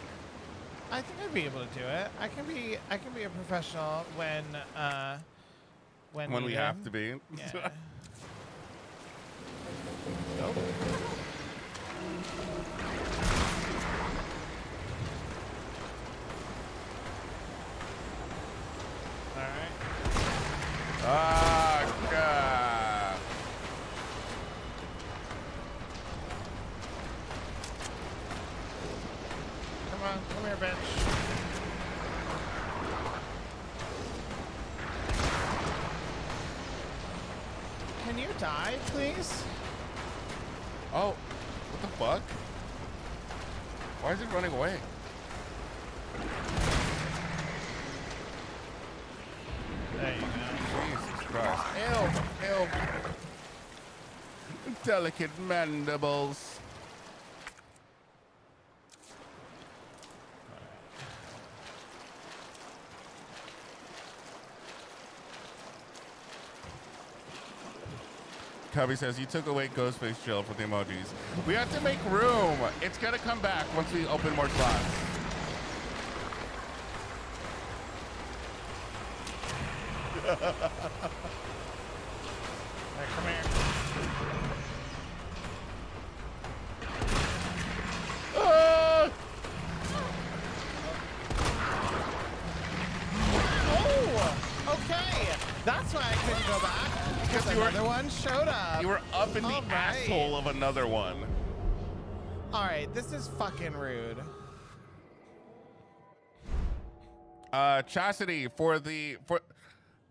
I think I'd be able to do it. I can be, I can be a professional when, uh, when, when we have to be. Yeah. Nope. All right. Ah, oh, God. Come on, come here, bitch. Can you die, please? Oh, what the fuck? Why is it running away? There you go. Jesus Christ. Help, help. Delicate mandibles. Cubby says, you took away Ghostface Jill for the emojis. We have to make room. It's going to come back once we open more slots. All right, come here. Ah! Oh, okay. That's why I couldn't go back. Because another were, one showed up. You were up in the right. asshole of another one. All right, this is fucking rude. Uh, Chastity for the for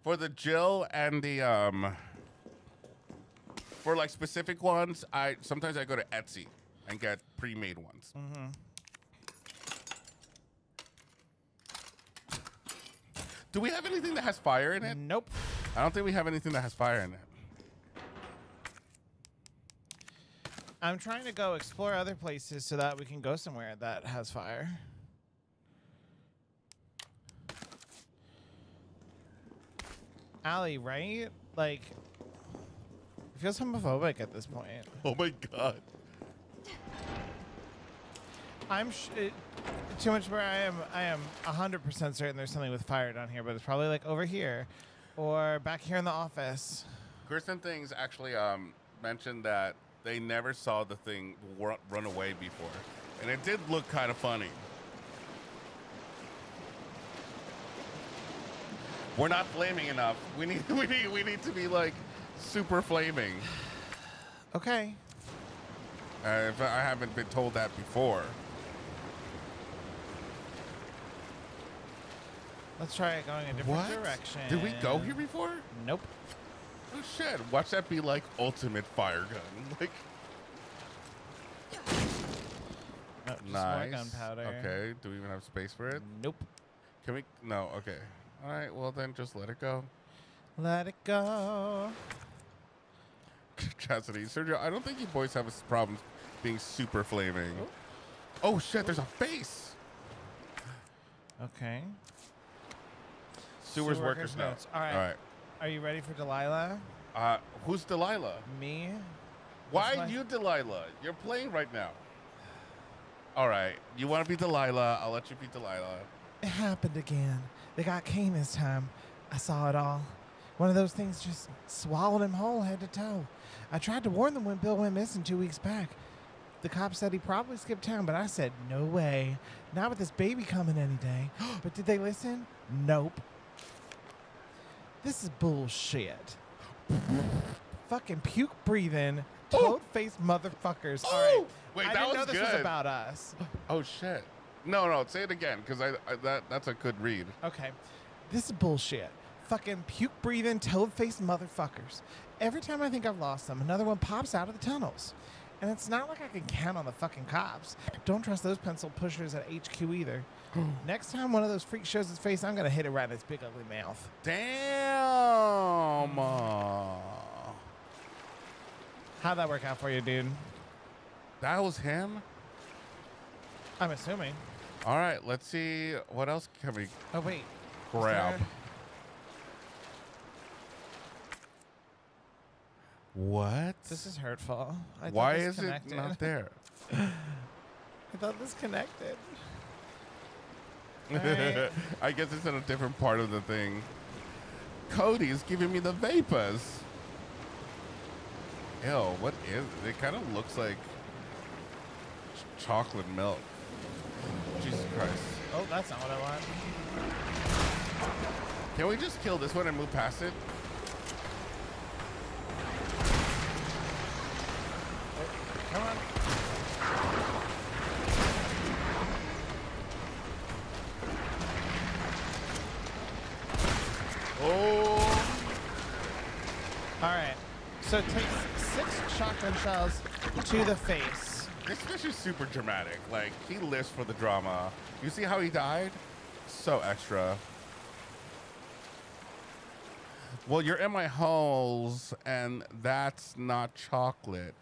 for the Jill and the um for like specific ones. I sometimes I go to Etsy and get pre-made ones. Mm-hmm. Do we have anything that has fire in it? Nope. I don't think we have anything that has fire in it. I'm trying to go explore other places so that we can go somewhere that has fire. Allie, right? Like, I feel homophobic at this point. Oh my God. I'm sh it, too much where I am. I am one hundred percent certain there's something with fire down here, but it's probably like over here. Or back here in the office. Kristen Things actually um, mentioned that they never saw the thing run away before. And it did look kind of funny. We're not flaming enough. We need, we need, we need to be like super flaming. Okay. Uh, if I haven't been told that before. Let's try it going a different what? direction. Did we go here before? Nope. Oh shit, watch that be like ultimate fire gun. Like. Oh, just nice. More gunpowder. Okay, do we even have space for it? Nope. Can we? No, okay. All right, well then just let it go. Let it go. Chastity, Sergio, I don't think you boys have a problem being super flaming. Ooh. Oh shit, Ooh. there's a face. Okay. Sewers Sewer workers, workers notes. All right. All right. Are you ready for Delilah? Uh, who's Delilah? Me. Why my... you Delilah? You're playing right now. All right. You want to be Delilah? I'll let you be Delilah. It happened again. The guy came this time. I saw it all. One of those things just swallowed him whole, head to toe. I tried to warn them when Bill went missing two weeks back. The cop said he probably skipped town, but I said, no way. Not with this baby coming any day. But did they listen? Nope. This is bullshit. Fucking puke breathing, toad faced motherfuckers. Ooh. All right. Wait, I that didn't was know this good. was about us. Oh shit. No, no, say it again, because I, I that that's a good read. Okay. This is bullshit. Fucking puke breathing, toad faced motherfuckers. Every time I think I've lost them, another one pops out of the tunnels. And it's not like I can count on the fucking cops. Don't trust those pencil pushers at H Q either. Next time one of those freaks shows his face, I'm gonna hit it right in its big ugly mouth. Damn. How'd that work out for you, dude? That was him? I'm assuming. All right, let's see what else can we oh, wait. grab. There... What? This is hurtful. I Why is connected. it not there? I thought this connected. Right. I guess it's in a different part of the thing. Cody's giving me the vapors. Ew, what is it? It kind of looks like ch chocolate milk. Jesus Christ. Oh, that's not what I want. Can we just kill this one and move past it? Come on. Oh. All right. So it takes six shotgun shells to the face. This fish is super dramatic. Like, he lives for the drama. You see how he died? So extra. Well, you're in my holes, and that's not chocolate.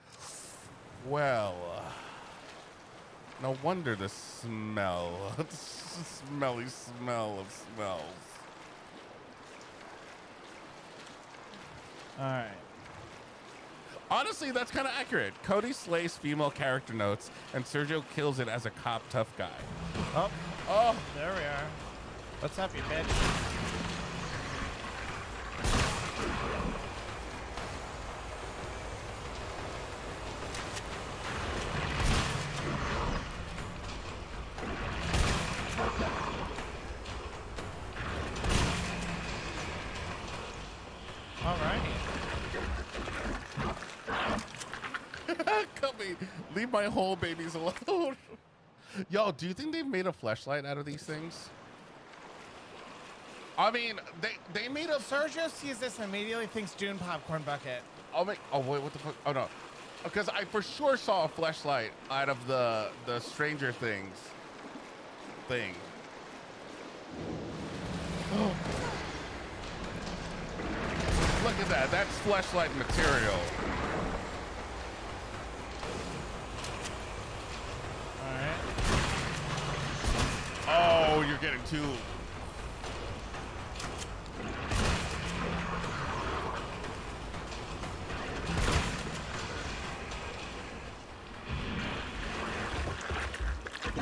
Well, no wonder the smell, the smelly smell of smells. All right. Honestly, that's kind of accurate. Cody slays female character notes, and Sergio kills it as a cop tough guy. Oh, oh, there we are. What's up, you bitch? Leave my whole babies alone. Yo, do you think they've made a fleshlight out of these things? I mean, they they made a... Sergio sees this and immediately thinks June popcorn bucket. Oh, wait. Oh, wait, what the fuck? Oh, no. Because I for sure saw a fleshlight out of the, the Stranger Things thing. Oh. Look at that. That's fleshlight material. Oh, you're getting two.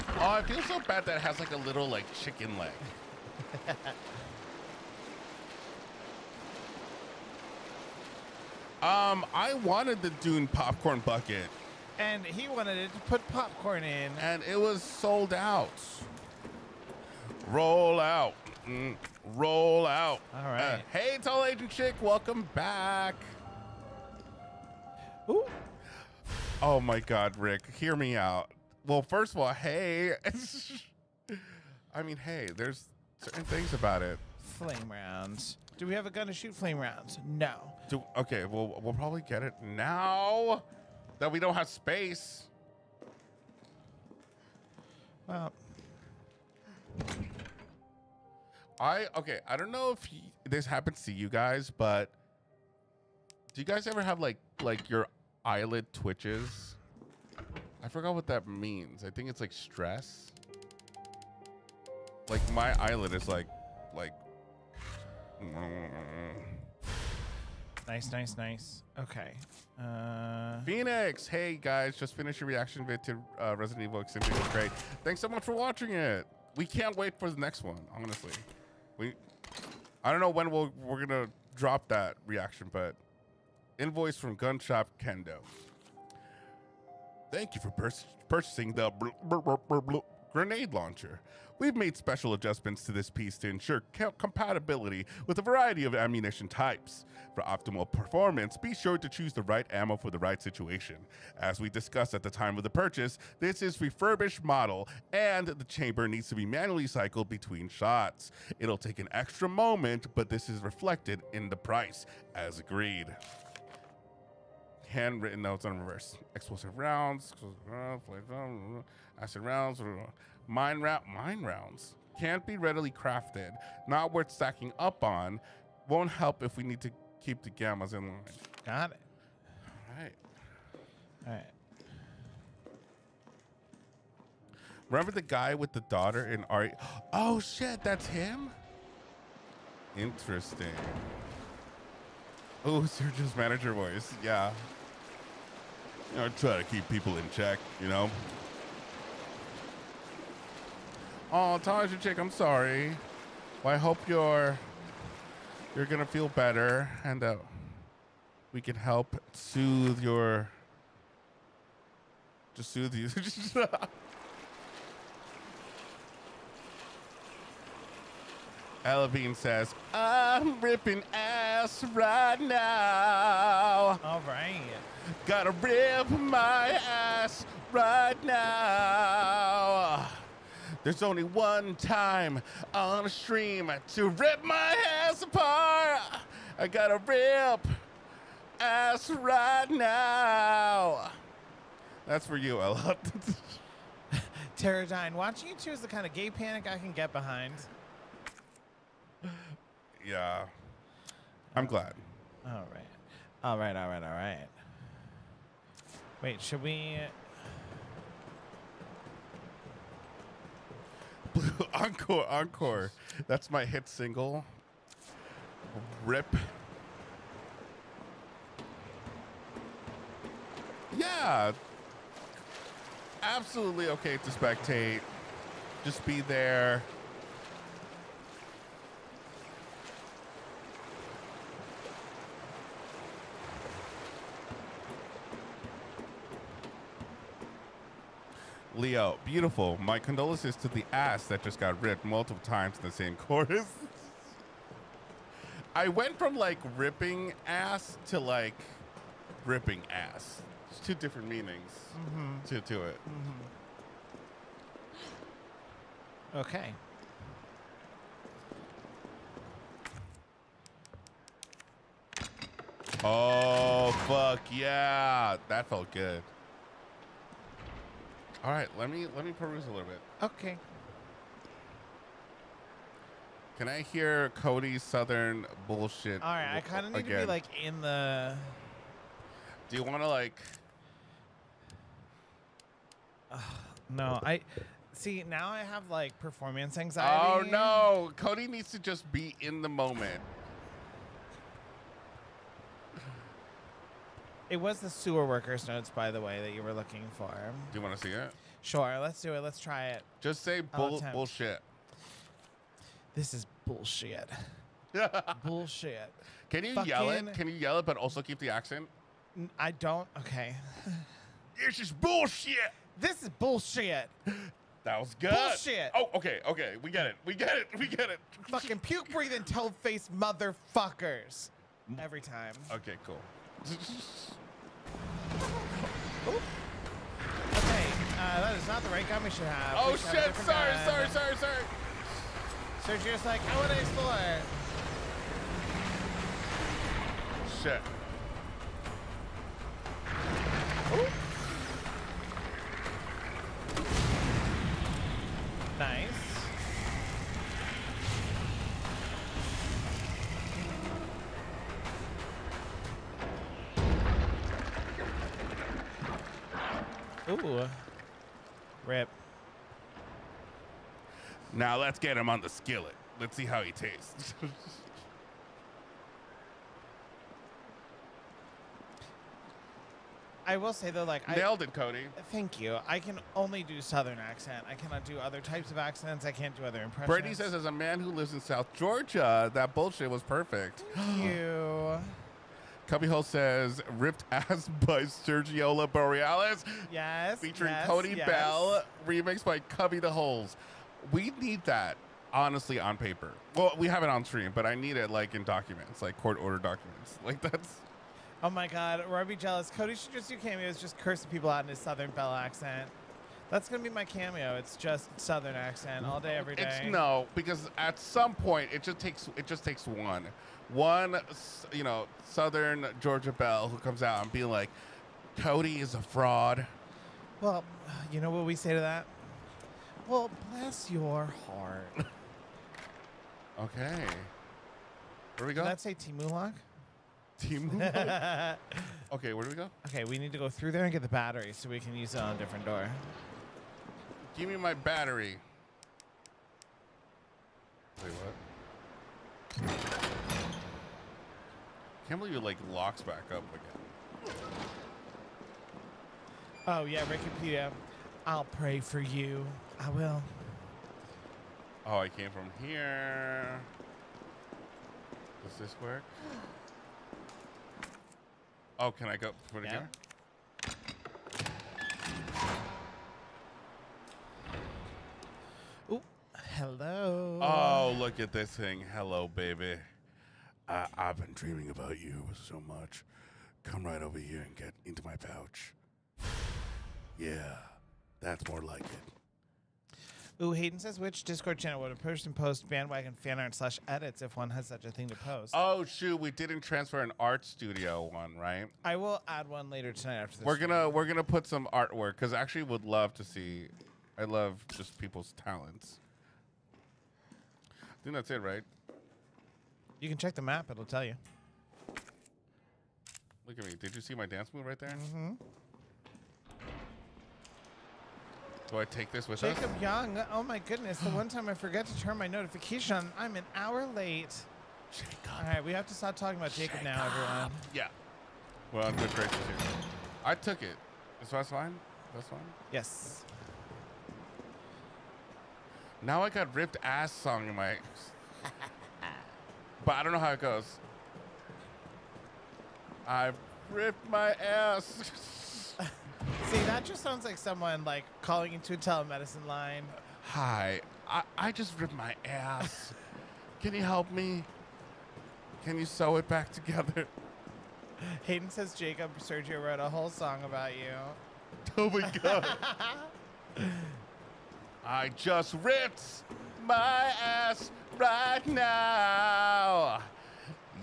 Oh, I feel so bad that it has like a little like chicken leg. um, I wanted the Dune popcorn bucket. And he wanted it to put popcorn in. And it was sold out. Roll out. Mm, roll out. All right. Uh, hey, Tall Asian Chick. Welcome back. Ooh. Oh, my God, Rick. Hear me out. Well, first of all, hey. I mean, hey, there's certain things about it. Flame rounds. Do we have a gun to shoot flame rounds? No. Do, okay, well, we'll probably get it now that we don't have space. Well. I okay, I don't know if he, this happens to you guys, but do you guys ever have like like your eyelid twitches? I forgot what that means. I think it's like stress. Like my eyelid is like like nice, nice, nice. Okay. Uh... Phoenix, hey guys, just finished your reaction vid to uh, Resident Evil Extinction. It was great. Thanks so much for watching it. We can't wait for the next one, honestly. We, I don't know when we'll, we're gonna drop that reaction, but invoice from Gun Shop Kendo. Thank you for pur purchasing the bl bl bl bl bl grenade launcher. We've made special adjustments to this piece to ensure co compatibility with a variety of ammunition types. For optimal performance, be sure to choose the right ammo for the right situation. As we discussed at the time of the purchase, this is refurbished model and the chamber needs to be manually cycled between shots. It'll take an extra moment, but this is reflected in the price as agreed. Handwritten notes on reverse. Explosive rounds, acid rounds, mine round, mine rounds. Can't be readily crafted. Not worth stacking up on. Won't help if we need to keep the gammas in line. Got it. All right. All right. Remember the guy with the daughter in Ari? Oh shit, that's him? Interesting. Oh, Sergio's manager voice. Yeah. You know, I try to keep people in check, you know? Oh, Tall Asian Chick, I'm sorry. Well, I hope you're you're gonna feel better and uh, we can help soothe your just soothe you. Ella Bean says, I'm ripping ass right now. All right. Gotta rip my ass right now. There's only one time on a stream to rip my ass apart. I gotta rip ass right now. That's for you, Ella. Pterodine, watching you choose the kind of gay panic I can get behind. Yeah, I'm glad. All right, all right, all right, all right. Wait, should we? Blue Encore, Encore. That's my hit single. Rip. Yeah, absolutely okay to spectate. Just be there. Leo, beautiful. My condolences to the ass that just got ripped multiple times in the same chorus. I went from like ripping ass to like ripping ass. It's two different meanings mm-hmm. to, to it. Mm-hmm. Okay. Oh, fuck yeah. That felt good. All right, let me let me peruse a little bit. Okay. Can I hear Cody's Southern bullshit? All right, I kind of need again. to be like in the. Do you want to like? Uh, no, I see now. I have like performance anxiety. Oh no, Cody needs to just be in the moment. It was the sewer workers' notes, by the way, that you were looking for. Do you want to see it? Sure, let's do it. Let's try it. Just say bull bullshit. This is bullshit. Bullshit. Can you Fucking yell it? Can you yell it, but also keep the accent? I don't. Okay. This is bullshit. This is bullshit. That was good. Bullshit. Oh, okay, okay. We get it. We get it. We get it. Fucking puke breathing toad-faced motherfuckers. Every time. Okay, cool. Okay, uh, that is not the right gun we should have. Oh shit, have sorry, gun. sorry, sorry, sorry. Sergio's like, I want to explore. Shit. Ooh. Nice. Ooh. Rip. Now let's get him on the skillet. Let's see how he tastes. I will say though, like nailed I, it, Cody. Thank you. I can only do Southern accent. I cannot do other types of accents. I can't do other impressions. Brady says, as a man who lives in South Georgia, that bullshit was perfect. Thank you. Cubbyhole says, ripped ass by Sergiola Borealis. Yes. Featuring yes, Cody yes. Bell, remixed by Cubby the Holes. We need that, honestly, on paper. Well, we have it on stream, but I need it like in documents, like court order documents. Like that's. Oh my God, or I'd be jealous. Cody should just do cameos, just cursing people out in his Southern Belle accent. That's going to be my cameo. It's just Southern accent all day, every day. It's no, because at some point it just takes, it just takes one. One, you know, Southern Georgia Belle who comes out and be like, Cody is a fraud. Well, you know what we say to that? Well, bless your heart. Okay. Where do we go? Did that say Timulak? Timulak? Okay, where do we go? Okay, we need to go through there and get the battery so we can use it on a different door. Give me my battery. Wait, what? Can't believe it like locks back up again. Oh yeah, Wikipedia. I'll pray for you. I will. Oh, I came from here. Does this work? Oh, can I go put it here? Oh, hello. Oh, look at this thing. Hello, baby. I, I've been dreaming about you so much. Come right over here and get into my pouch. Yeah, that's more like it. Ooh, Hayden says, which Discord channel would a person post bandwagon fan art slash edits if one has such a thing to post? Oh, shoot, we didn't transfer an art studio one, right? I will add one later tonight after this. We're gonna we're gonna put some artwork because I actually would love to see. I love just people's talents. I think that's it, right? You can check the map; it'll tell you. Look at me! Did you see my dance move right there? Mm-hmm. Do I take this with Jacob us? Jacob Young. Oh my goodness! The one time I forgot to turn my notification, I'm an hour late. Jacob. All right, we have to stop talking about Jacob, Jacob. now, everyone. Yeah. Well, I'm good graces here. I took it. Is that fine? That's fine. Yes. Now I got ripped ass song in my. But I don't know how it goes. I ripped my ass. See, that just sounds like someone like calling into a telemedicine line. Hi, I, I just ripped my ass. Can you help me? Can you sew it back together? Hayden says Jacob Sergio wrote a whole song about you. Oh my God. I just ripped my ass right now.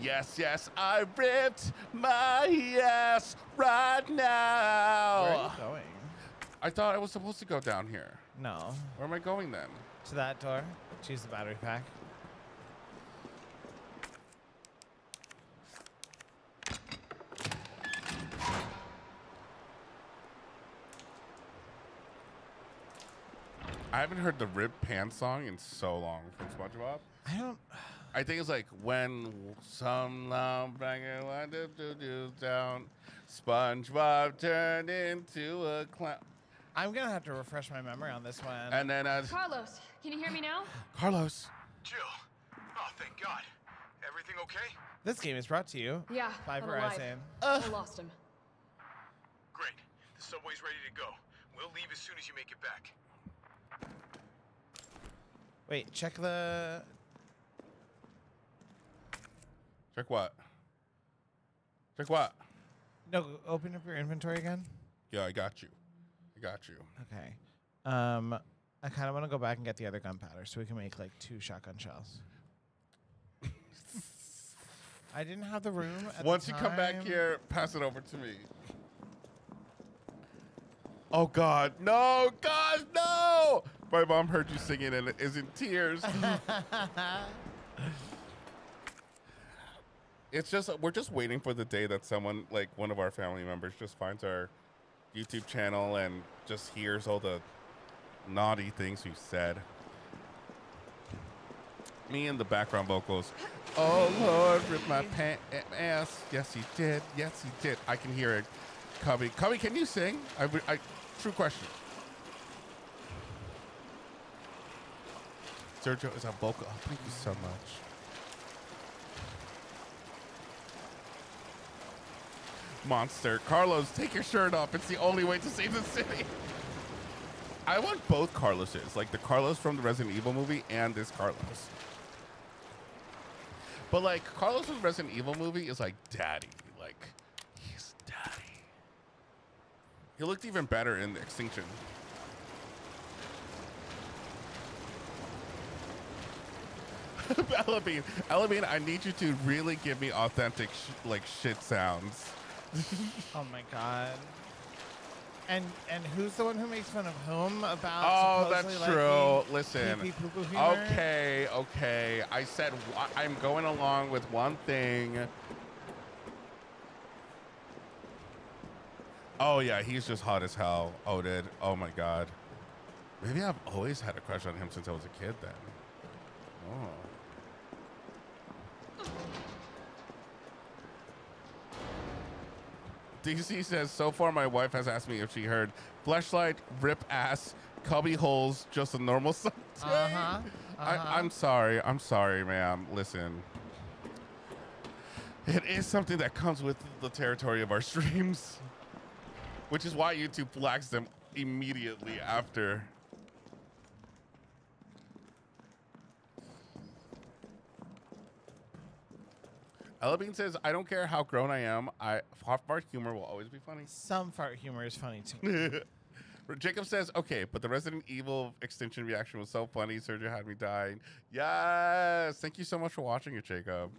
Yes, yes, I ripped my ass right now. Where are you going? I thought I was supposed to go down here. No. Where am I going then? To that door. Choose the battery pack. I haven't heard the Rip Pants song in so long from SpongeBob. I don't. I think it's like when some long bracket wanted to do down, SpongeBob turned into a clown. I'm gonna have to refresh my memory on this one. And then I. Carlos, can you hear me now? Carlos. Jill. Oh, thank God. Everything okay? This game is brought to you. Yeah. By Verizon. I lost him. Great. The subway's ready to go. We'll leave as soon as you make it back. Wait, check the... Check what? Check what? No, open up your inventory again. Yeah, I got you. I got you. Okay. Um, I kind of want to go back and get the other gunpowder so we can make, like, two shotgun shells. I didn't have the room at Once the time. You come back here, pass it over to me. Oh, God. No, God, no! My mom heard you singing and it is in tears. It's just, we're just waiting for the day that someone, like one of our family members, just finds our YouTube channel and just hears all the naughty things we've said. Me and the background vocals. Oh, Lord, ripped my pant ass. Yes, he did. Yes, he did. I can hear it. Cubby, Cubby, can you sing? I, I, true question. Sergio is a vocal. Oh, thank you so much. Monster. Carlos, take your shirt off. It's the only way to save the city. I want both Carloses, like the Carlos from the Resident Evil movie and this Carlos. But like Carlos from the Resident Evil movie is like daddy. Like he's daddy. He looked even better in Extinction. Ella Bean. Ella Bean, I need you to really give me authentic, sh like, shit sounds. Oh, my God. And and who's the one who makes fun of whom about... Oh, that's like true. Listen. Pee -pee poo -poo humor? Okay, okay. I said wh I'm going along with one thing. Oh, yeah. He's just hot as hell. Oh, dude. Oh, my God. Maybe I've always had a crush on him since I was a kid then. Oh. D C says, so far my wife has asked me if she heard fleshlight, rip ass, cubby holes, just a normal Sunday. Uh-huh. Uh-huh. I, I'm sorry. I'm sorry, ma'am. Listen. It is something that comes with the territory of our streams, which is why YouTube flags them immediately after. Ella Bean says, I don't care how grown I am. I fart humor will always be funny. Some fart humor is funny too. Jacob says, okay, but the Resident Evil Extinction reaction was so funny. Sergio had me dying. Yes. Thank you so much for watching it, Jacob.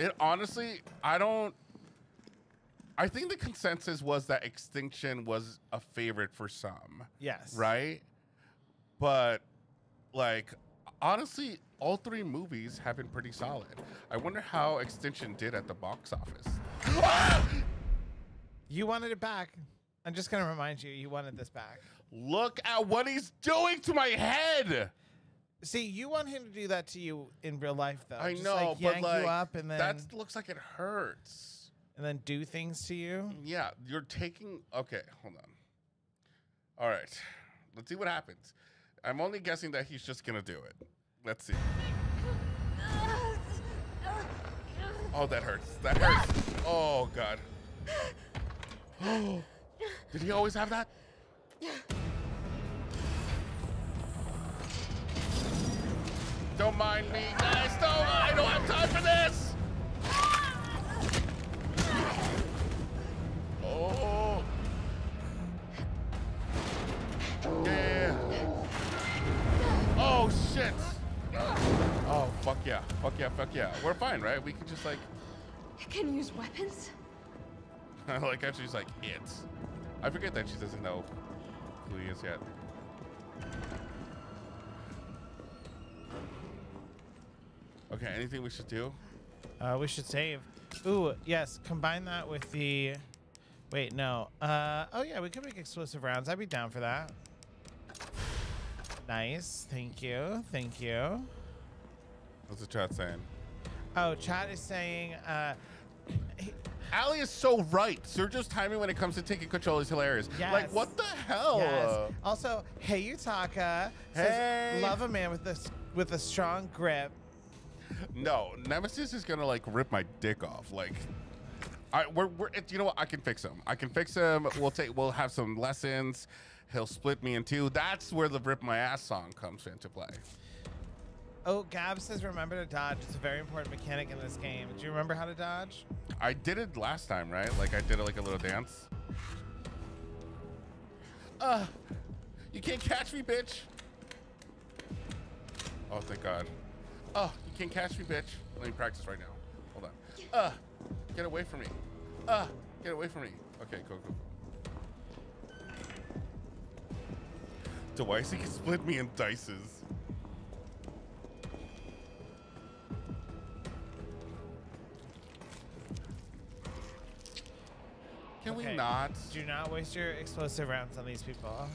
It honestly, I don't. I think the consensus was that Extinction was a favorite for some. Yes. Right? But like, honestly, all three movies have been pretty solid. I wonder how Extinction did at the box office. You wanted it back. I'm just going to remind you, you wanted this back. Look at what he's doing to my head. See, you want him to do that to you in real life, though. I just know, like, yank but like, you up and then that looks like it hurts. And then do things to you. Yeah, you're taking. Okay, hold on. All right, let's see what happens. I'm only guessing that he's just going to do it. Let's see. Oh, that hurts. That hurts. Oh, God. Oh, did he always have that? Don't mind me, guys. Don't. I don't have time for this. Oh. Yeah. Oh, shit. Oh, fuck yeah, fuck yeah, fuck yeah. We're fine, right? We can just like... Can you use weapons? I like how she's like, it. I forget that she doesn't know who he is yet. Okay, anything we should do? Uh, we should save. Ooh, yes, combine that with the... Wait, no. Uh, oh yeah, we could make explosive rounds. I'd be down for that. Nice. Thank you. Thank you. What's the chat saying? Oh, chat is saying... Uh, Ali is so right. Sergio's timing when it comes to taking control is hilarious. Yes. Like, what the hell? Yes. Also, hey, Yutaka. Hey. Says, love a man with a, with a strong grip. No, Nemesis is going to, like, rip my dick off. Like... I, we're, we're, you know what? I can fix him. I can fix him. We'll take. We'll have some lessons. He'll split me in two. That's where the "Rip My Ass" song comes into play. Oh, Gab says, "Remember to dodge. It's a very important mechanic in this game." Do you remember how to dodge? I did it last time, right? Like I did like a little dance. Uh, you can't catch me, bitch. Oh, thank God. Oh, you can't catch me, bitch. Let me practice right now. Hold on. Uh. Get away from me. Ah, get away from me. Okay, go, go, go. Dwicy can split me in dices. Can okay. we not? Do not waste your explosive rounds on these people.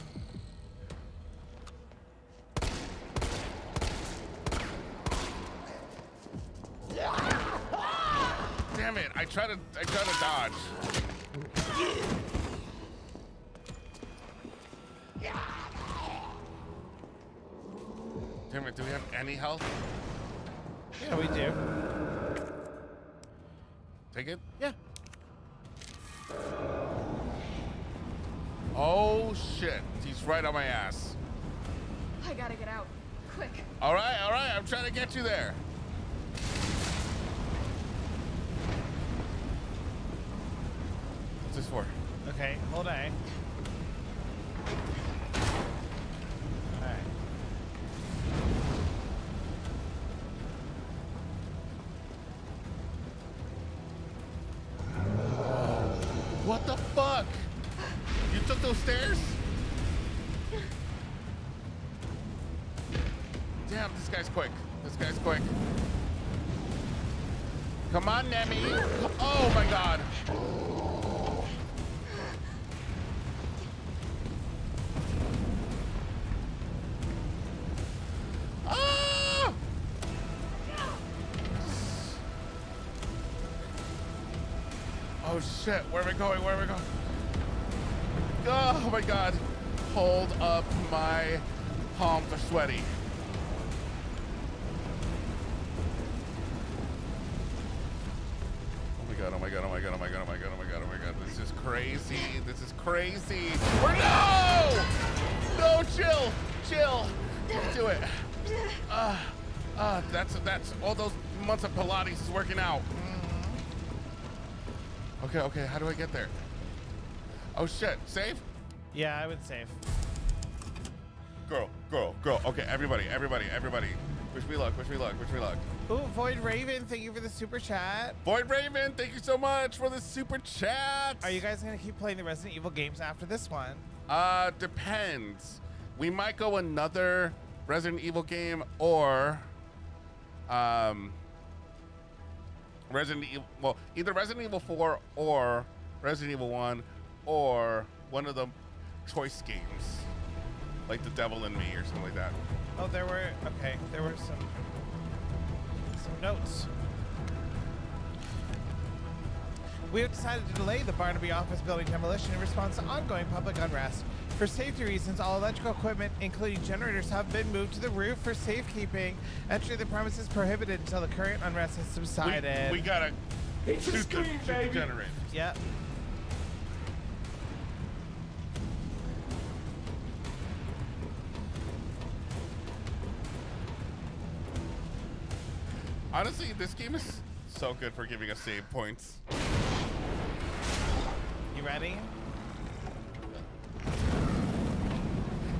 Damn it, I try to I try to dodge. Damn it, do we have any health? Yeah, we do. Take it? Yeah. Oh shit. He's right on my ass. I gotta get out. Quick. Alright, alright, I'm trying to get you there. This for? Okay, hold on. Alright. What the fuck? You took those stairs? Damn, this guy's quick. This guy's quick. Come on, Nemi. Oh my God. Oh shit, where are we going? Where are we going? Oh my god. Hold up, my palms are sweaty. Oh my god, oh my god, oh my god, oh my god, oh my god, oh my god, oh my god. This is crazy. This is crazy. Or no! No, chill! Chill! Don't do it. Uh, uh, that's that's all those months of Pilates is working out. Okay, okay, how do I get there? Oh shit, save? Yeah, I would save. Girl, girl, girl. Okay, everybody, everybody, everybody. Wish me luck, wish me luck, wish me luck. Ooh, Void Raven, thank you for the super chat. Void Raven, thank you so much for the super chat. Are you guys gonna keep playing the Resident Evil games after this one? Uh, depends. We might go another Resident Evil game or um, Resident Evil, well, either Resident Evil four or Resident Evil one or one of the choice games, like The Devil and Me or something like that. Oh, there were, okay, there were some, some notes. We have decided to delay the Barnaby office building demolition in response to ongoing public unrest. For safety reasons, all electrical equipment, including generators, have been moved to the roof for safekeeping. Entry to the premises is prohibited until the current unrest has subsided. We, we gotta shoot the, shoot the generators. Yep. Honestly, this game is so good for giving us save points. You ready?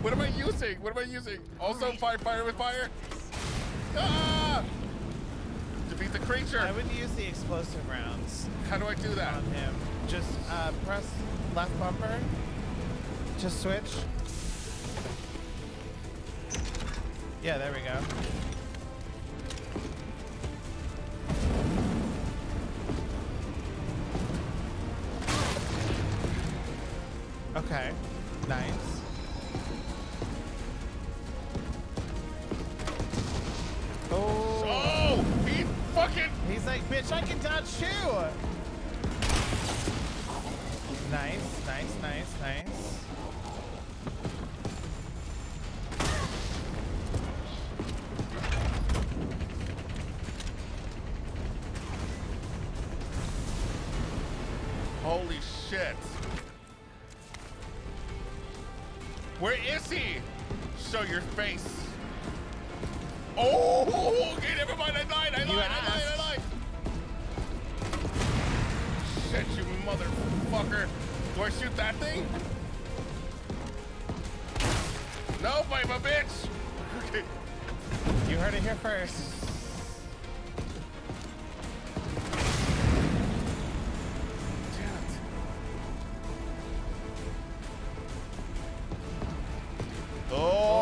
What am I using? What am I using? Also, right. fire, fire with fire. Ah! Defeat the creature. I would use the explosive rounds. How do I do that? On him. Just uh, press left bumper. Just switch. Yeah, there we go. Okay. Nice. Oh. Oh, he fucking. He's like, bitch, I can dodge too. Nice, nice, nice, nice. Holy shit. Where is he? Show your face. Oh, okay, never mind, I lied, I lied, I lied, I lied. Shit, you motherfucker. Do I shoot that thing? No, I'm a bitch. Okay. You heard it here first. Damn it. Oh.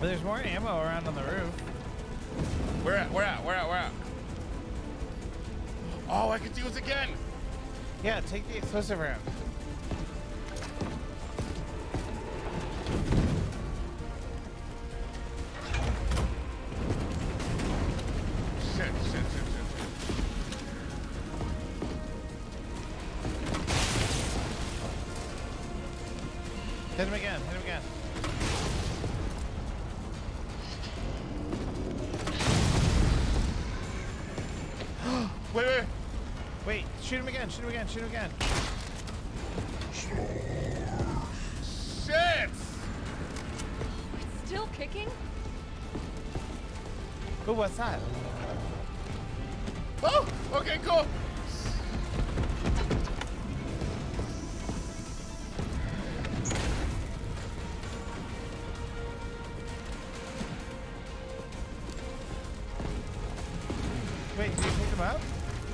There's more ammo around on the roof. Where at? Where at? Where at? Where at? Oh, I could do this again. Yeah, take the explosive round. Shit, shit, shit, shit, shit. Hit him again. Hit him again. Wait, wait, wait, shoot him again, shoot him again, shoot him again. Shit! It's still kicking? Oh, what's that? Oh, okay, cool. Wait, did you pick him up?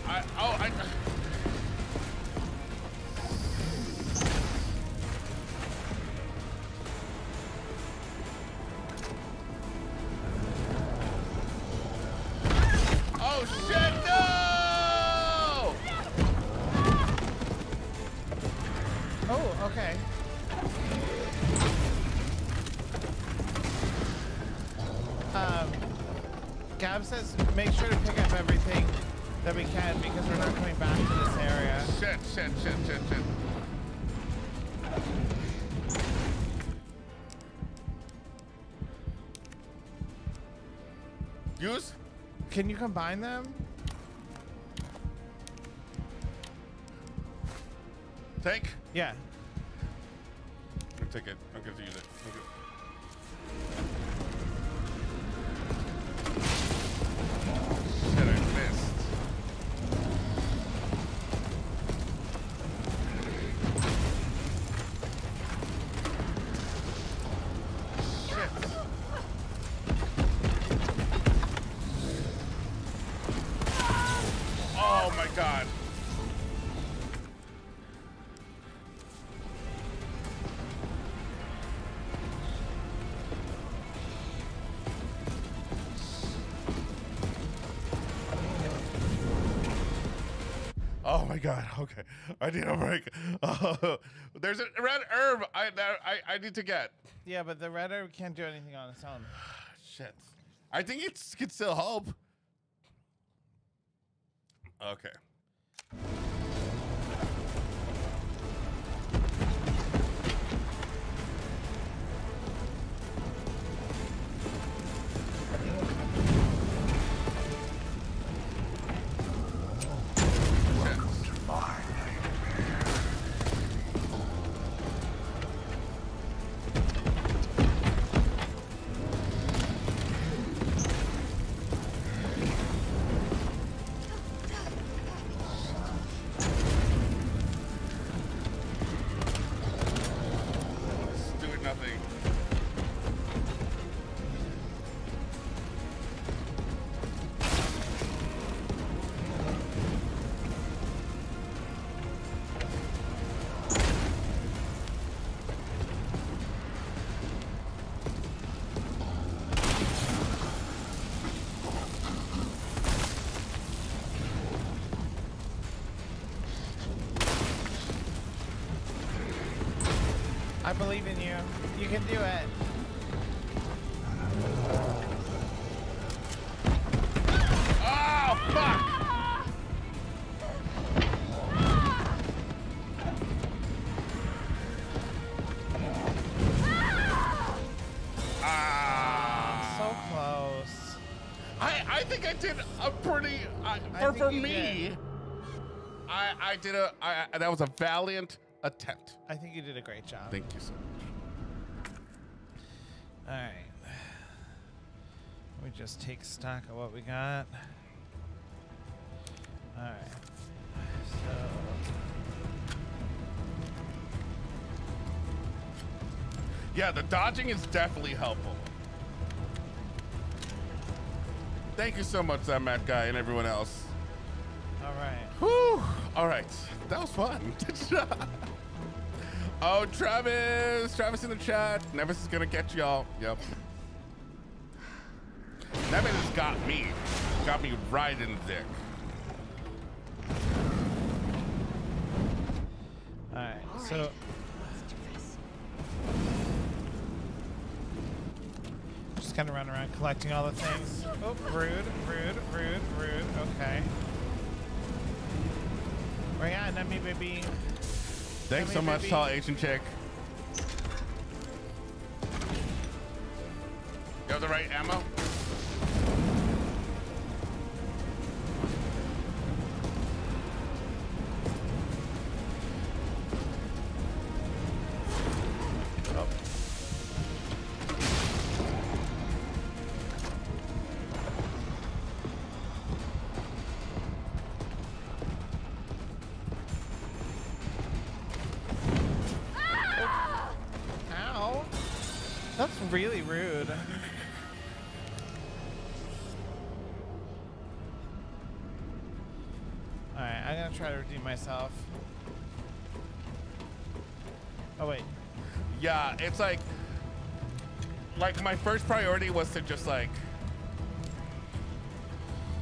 I, oh, I... Oh shit, no! Oh, okay. Um, Gab says make sure to pick up everything that we can because we're not coming back to this area. Shit, shit, shit, shit, shit. Use? Can you combine them? Take? Yeah. I'm gonna take it. I'm gonna use it. I'm gonna... Oh, shit, I missed. Shit. Oh my god. God, okay, I need a break. Uh, there's a red herb I, I I need to get. Yeah, but the red herb can't do anything on its own. Shit, I think it could still help. Okay. I believe in you. You can do it. I did a, I, that was a valiant attempt. I think you did a great job. Thank you so much. All right. Let me just take stock of what we got. All right. So. Yeah, the dodging is definitely helpful. Thank you so much, that Matt guy and everyone else. All right. Whew. All right. That was fun. Oh, Travis. Travis in the chat. Nemesis is going to get y'all. Yep. Nemesis got me. Got me right in the dick. All right. All right. So. Just kind of run around collecting all the things. Oh, rude, rude, rude, rude. Okay. Right, yeah, let me baby. Thanks so much, Tall Asian Chick. Got the right ammo? Really rude. Alright, I'm gonna try to redeem myself. Oh wait. Yeah, it's like like my first priority was to just like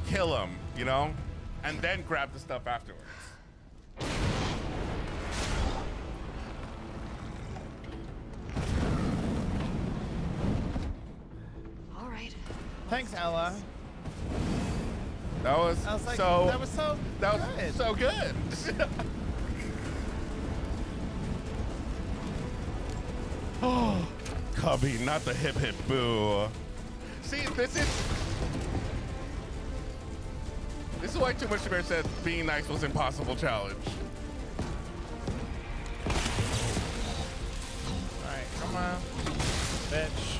kill him, you know? And then grab the stuff afterwards. Thanks, Ella. That was, I was like, so. That was so. That was good. so good. Oh, Cubby, not the hip hip boo. See, this is. This is why Too Much to Bear said being nice was an impossible challenge. All right, come on, bitch,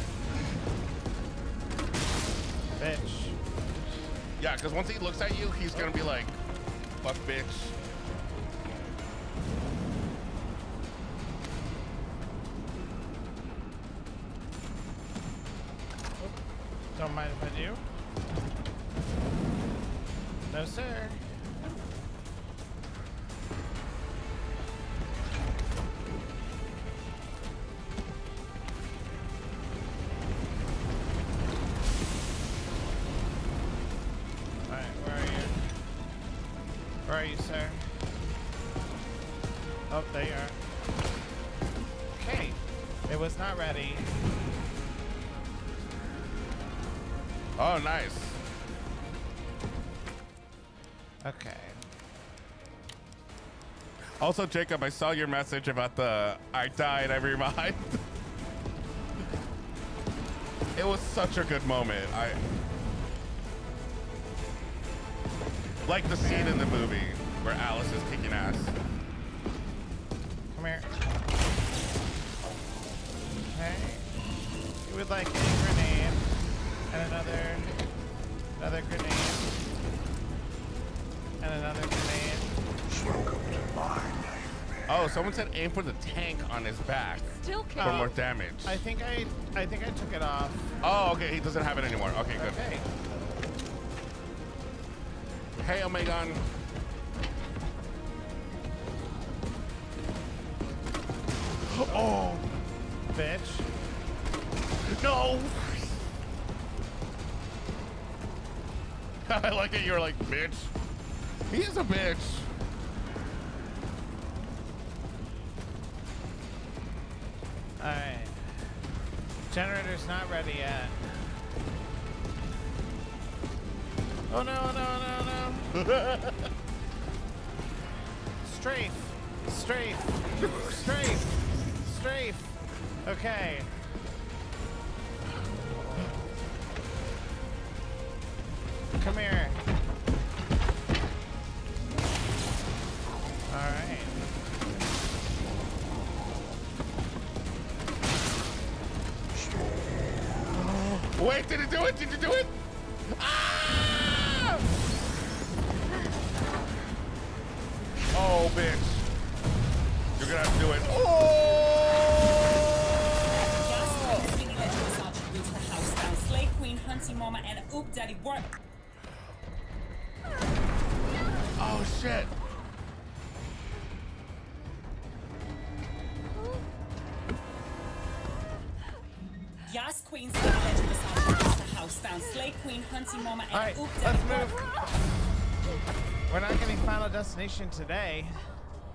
bitch. Yeah, because once he looks at you, he's gonna be like, fuck, bitch. Don't mind if I do. No, sir. Oh, nice. Okay. Also, Jacob, I saw your message about the I died every month. It was such a good moment. I like the scene in the movie where Alice is kicking ass. Come here. Okay. You would like a grenade. And another, another grenade, and another grenade. Welcome to my nightmare. Oh, someone said aim for the tank on his back Still for oh, more damage. I think I, I think I took it off. Oh, okay, he doesn't have it anymore. Okay, good. Okay. Hey, Omegon. Oh, oh, bitch. No. I like it. You're like, bitch. He is a bitch. All right. Generator's not ready yet. Oh no! No! No! No! Strafe. Strafe. Strafe. Strafe. Okay. Come here. All right. Oh. Wait, did it do it? Did you do it? Ah! Oh, bitch. You're gonna have to do it. Oh! Slay Queen, hunting mama, and oop, daddy, work. Oh shit. Yas Queen's the house down. Slay Queen, hunting mama, and oop, let's move. We're not getting Final Destination today.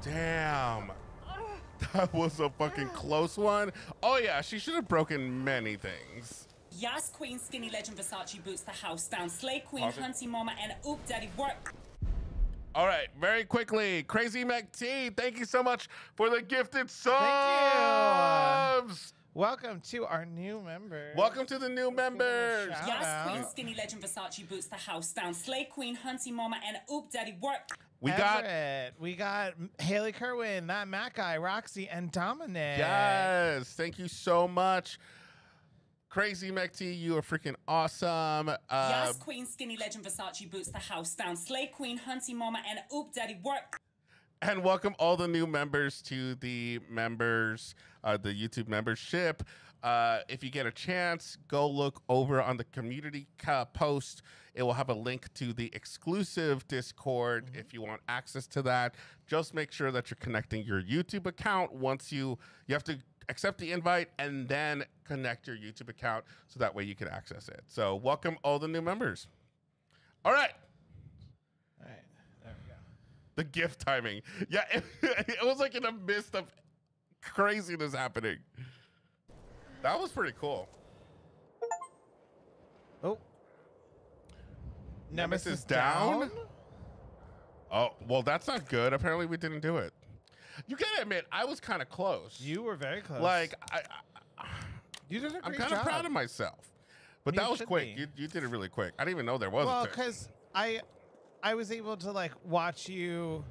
Damn. That was a fucking close one. Oh yeah, she should have broken many things. Yas Queen, skinny legend, Versace boots the house down. Slay Queen, awesome. Hunting mama, and oop, daddy, work. All right, very quickly, Crazy McT, thank you so much for the gifted subs. Thank you. Welcome to our new members. Welcome to the new members. Yes, Queen, skinny legend, Versace boots the house down. Slay Queen, hunty mama, and oop, daddy, work. We Everett. got we got Haley Kerwin, that Matt guy, Roxy, and Dominic. Yes, thank you so much. Crazy McT, you are freaking awesome. Uh, yes, Queen, skinny legend, Versace boots the house down. Slay Queen, hunty mama, and oop, daddy, work. And welcome all the new members to the members, uh, the YouTube membership. Uh, if you get a chance, go look over on the community post. It will have a link to the exclusive Discord. Mm-hmm. If you want access to that, just make sure that you're connecting your YouTube account. Once you, you have to accept the invite and then connect your YouTube account so that way you can access it. So welcome all the new members. All right. All right, there we go. The gift timing. Yeah, it, it was like in the midst of craziness happening. That was pretty cool. Oh, Nemesis down? down? Oh, well, that's not good. Apparently, we didn't do it. You gotta admit, I was kind of close. You were very close. Like, I, I, you did a great I'm kind of proud of myself. But you that was quick. You, you did it really quick. I didn't even know there was well, a Well, because I, I was able to, like, watch you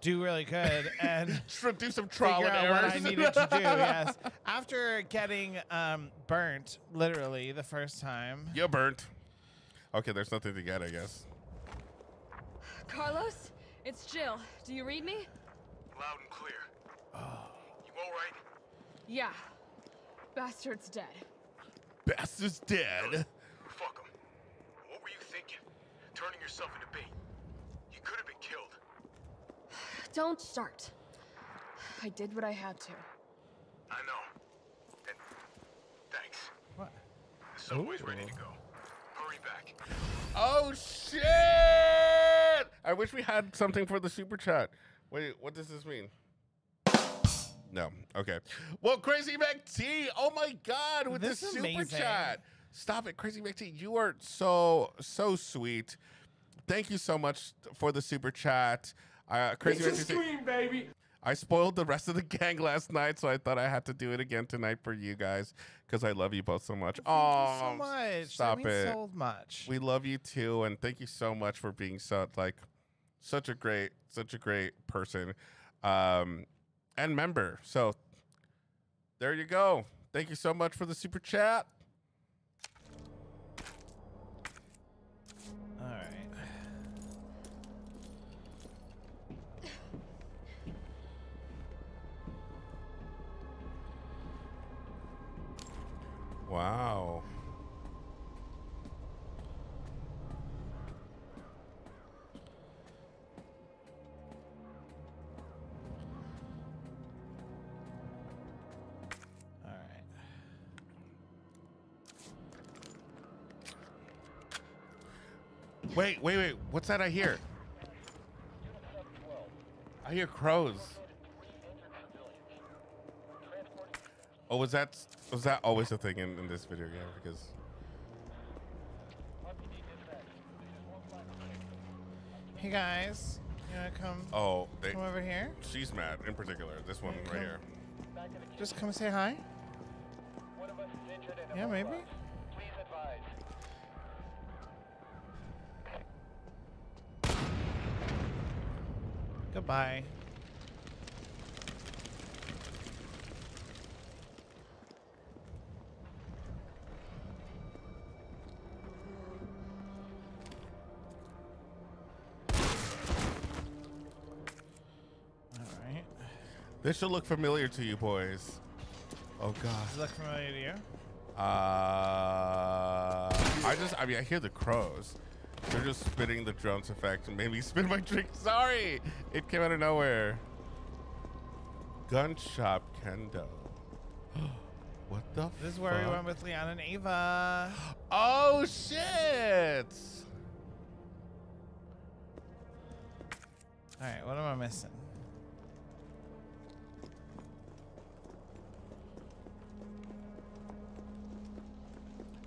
do really good and do some trial and error. What I needed to do, yes. After getting um, burnt, literally, the first time. You're burnt. Okay, there's nothing to get, I guess. Carlos, it's Jill. Do you read me? Loud and clear. Oh. You all right? Yeah. Bastard's dead. Bastard's dead? Fuck him. What were you thinking? Turning yourself into bait. You could have been killed. Don't start. I did what I had to. I know. And thanks. What? The subway's Ooh. ready to go. Hurry back. Oh, shit! I wish we had something for the super chat. Wait, what does this mean? No. Okay. Well, Crazy McT, oh my God, with this, this super amazing. chat. Stop it, Crazy McT. You are so, so sweet. Thank you so much for the super chat. Uh, Crazy McT, Scream, baby. I spoiled the rest of the gang last night, so I thought I had to do it again tonight for you guys because I love you both so much. Oh, so much. Stop it. So much. We love you too, and thank you so much for being so like such a great, such a great person um, and member. So there you go. Thank you so much for the super chat. All right. Wow. All right. Wait, wait, wait. What's that I hear? I hear crows. Oh, was that was that always a thing in, in this video game? Because hey guys, you wanna come? Oh, they, come over here. She's mad in particular. This one right here. Just come say hi. Yeah, maybe. Goodbye. This should look familiar to you, boys. Oh God. Does it look familiar to you? Uh, I just, I mean, I hear the crows. They're just spitting the drums effect and made me spin my drink. Sorry, it came out of nowhere. Gun shop kendo. What the fuck? This is where we went with Leon and Ava. Oh shit! All right, what am I missing?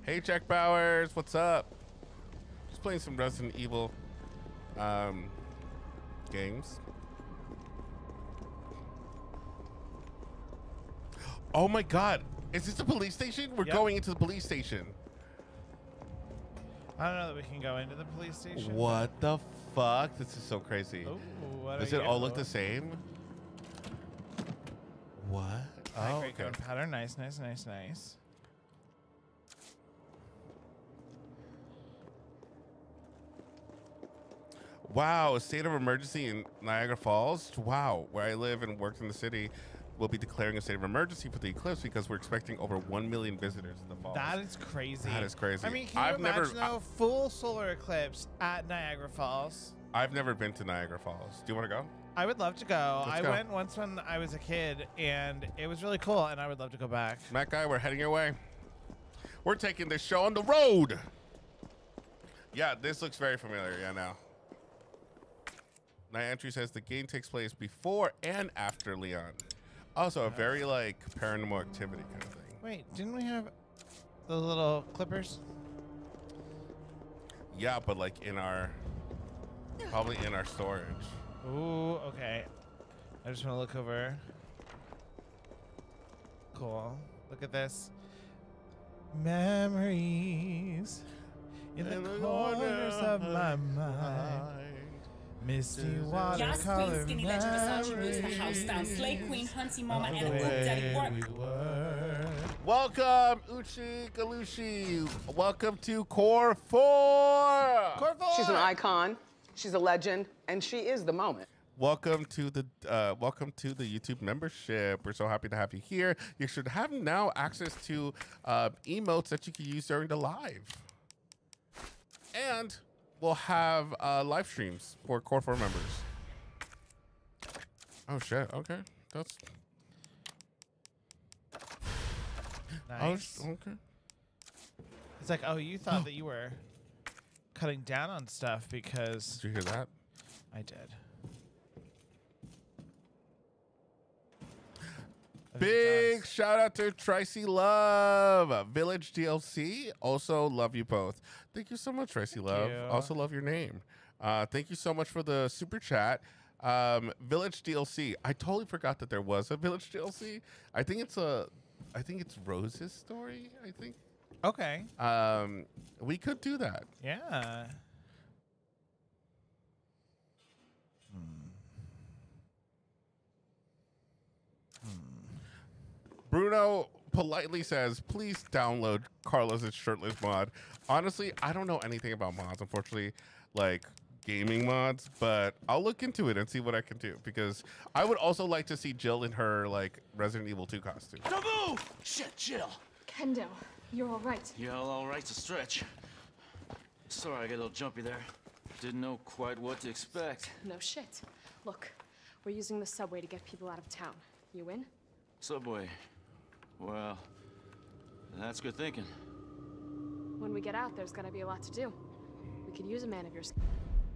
Hey, Jack Bowers, what's up? Just playing some Resident Evil um, games. Oh my God, is this a police station? We're yep. going into the police station. I don't know that we can go into the police station. What the fuck? This is so crazy. Ooh, what Does it all look the same? What? Oh, great okay. code pattern. Nice, nice, nice, nice. Wow, a state of emergency in Niagara Falls. Wow, where I live and worked in the city, will be declaring a state of emergency for the eclipse because we're expecting over one million visitors in the falls. That is crazy. That is crazy. I mean, can you I've imagine never, a full solar eclipse at Niagara Falls? I've never been to Niagara Falls. Do you want to go? I would love to go. Let's I go. went once when I was a kid and it was really cool and I would love to go back. Matt Guy, we're heading your way. We're taking this show on the road. Yeah, this looks very familiar. Yeah, now. My entry says the game takes place before and after Leon. Also, a very like Paranormal Activity kind of thing. Wait, didn't we have the little clippers? Yeah, but like in our, probably in our storage. Ooh, okay. I just want to look over. Cool. Look at this. Memories in the, in the corners of my mind. Misty watercolor memories. Yas, Queen Skinny Legend Versace moves the house down. Slay Queen, Hunty Mama, and a good daddy work. Welcome, Uchi Galushi. Welcome to Core four. Core four. She's an icon. She's a legend, and she is the moment. Welcome to the uh, welcome to the YouTube membership. We're so happy to have you here. You should have now access to uh, emotes that you can use during the live, and we'll have uh, live streams for Core four members. Oh shit! Okay, that's nice. Oh, okay. It's like, oh, you thought that you were cutting down on stuff because. Did you hear that? I did. Big shout out to Tracy Love, Village D L C. Also love you both. Thank you so much, Tracy Love. Also love your name. Uh, thank you so much for the super chat. Um, Village D L C. I totally forgot that there was a Village D L C. I think it's a, I think it's Rose's story. I think. Okay. Um, we could do that. Yeah. Hmm. Hmm. Bruno politely says, please download Carlos's shirtless mod. Honestly, I don't know anything about mods, unfortunately, like gaming mods, but I'll look into it and see what I can do because I would also like to see Jill in her like Resident Evil two costume. Don't move! Shit, Jill! Kendo, you're all right. Yeah, all right's a stretch. Sorry I got a little jumpy there. Didn't know quite what to expect. No shit. Look, we're using the subway to get people out of town. You in? Subway. Well, that's good thinking. When we get out, there's gonna be a lot to do. We could use a man of your...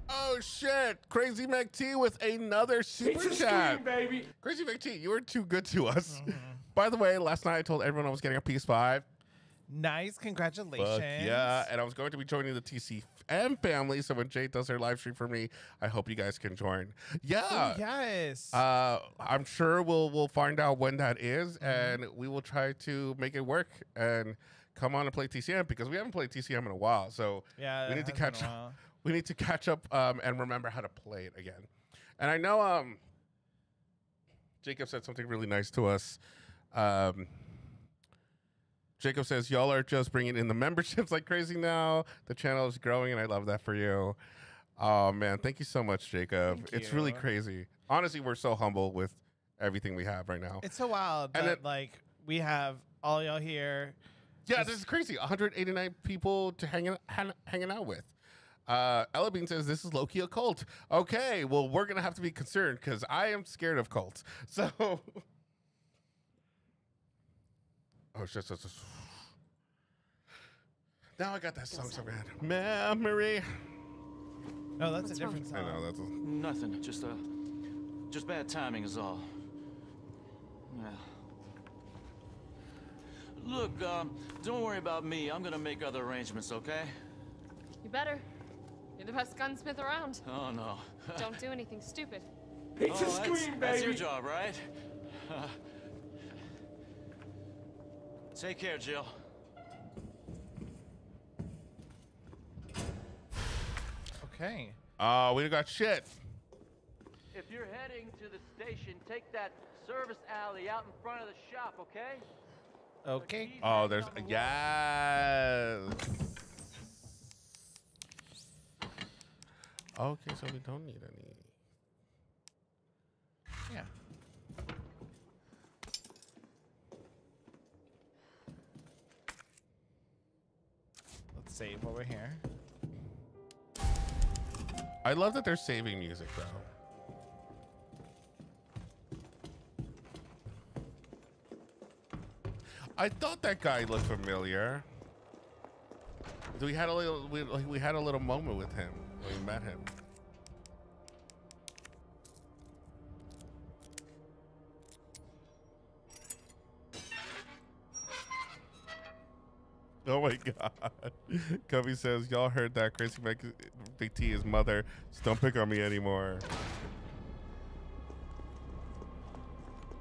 Oh shit! Crazy McT with another super chat. Scream, baby. Crazy McT, you were too good to us. Mm-hmm. By the way, last night I told everyone I was getting a P S five. Nice, congratulations. Fuck yeah, and I was going to be joining the T C M family, so when Jade does her live stream for me, I hope you guys can join. Yeah. Ooh, yes. Uh, I'm sure we'll we'll find out when that is, mm-hmm. and we will try to make it work and come on and play T C M because we haven't played T C M in a while. So yeah, we need to catch up. We need to catch up um, and remember how to play it again. And I know um, Jacob said something really nice to us. Um, Jacob says, y'all are just bringing in the memberships like crazy now. The channel is growing, and I love that for you. Oh, man. Thank you so much, Jacob. Thank it's you. Really crazy. Honestly, we're so humble with everything we have right now. It's so wild and that, it, like, we have all y'all here. Yeah, this is crazy. one hundred eighty-nine people to hang in, hang, hanging out with. Uh, Ella Bean says, this is low-key a cult. Okay, well, we're going to have to be concerned because I am scared of cults. So... Oh shit, shit, shit! Now I got that song so bad. Memory. No, that's What's a different song. I know that's a... nothing. Just uh, just bad timing is all. Yeah. Look, um, don't worry about me. I'm gonna make other arrangements, okay? You better. You're the best gunsmith around. Oh no. Don't do anything stupid. It's oh, a scream, that's, baby. That's your job, right? Uh, Take care, Jill. Okay. Uh, we got shit. If you're heading to the station, take that service alley out in front of the shop, okay? Okay. Oh, there's... Yes! Okay, so we don't need any... Yeah. Save over here. I love that they're saving music though. I thought that guy looked familiar. We had a little, we, like, we had a little moment with him when we met him. Oh my God. Cubby says, y'all heard that Crazy McT is mother. Just don't pick on me anymore.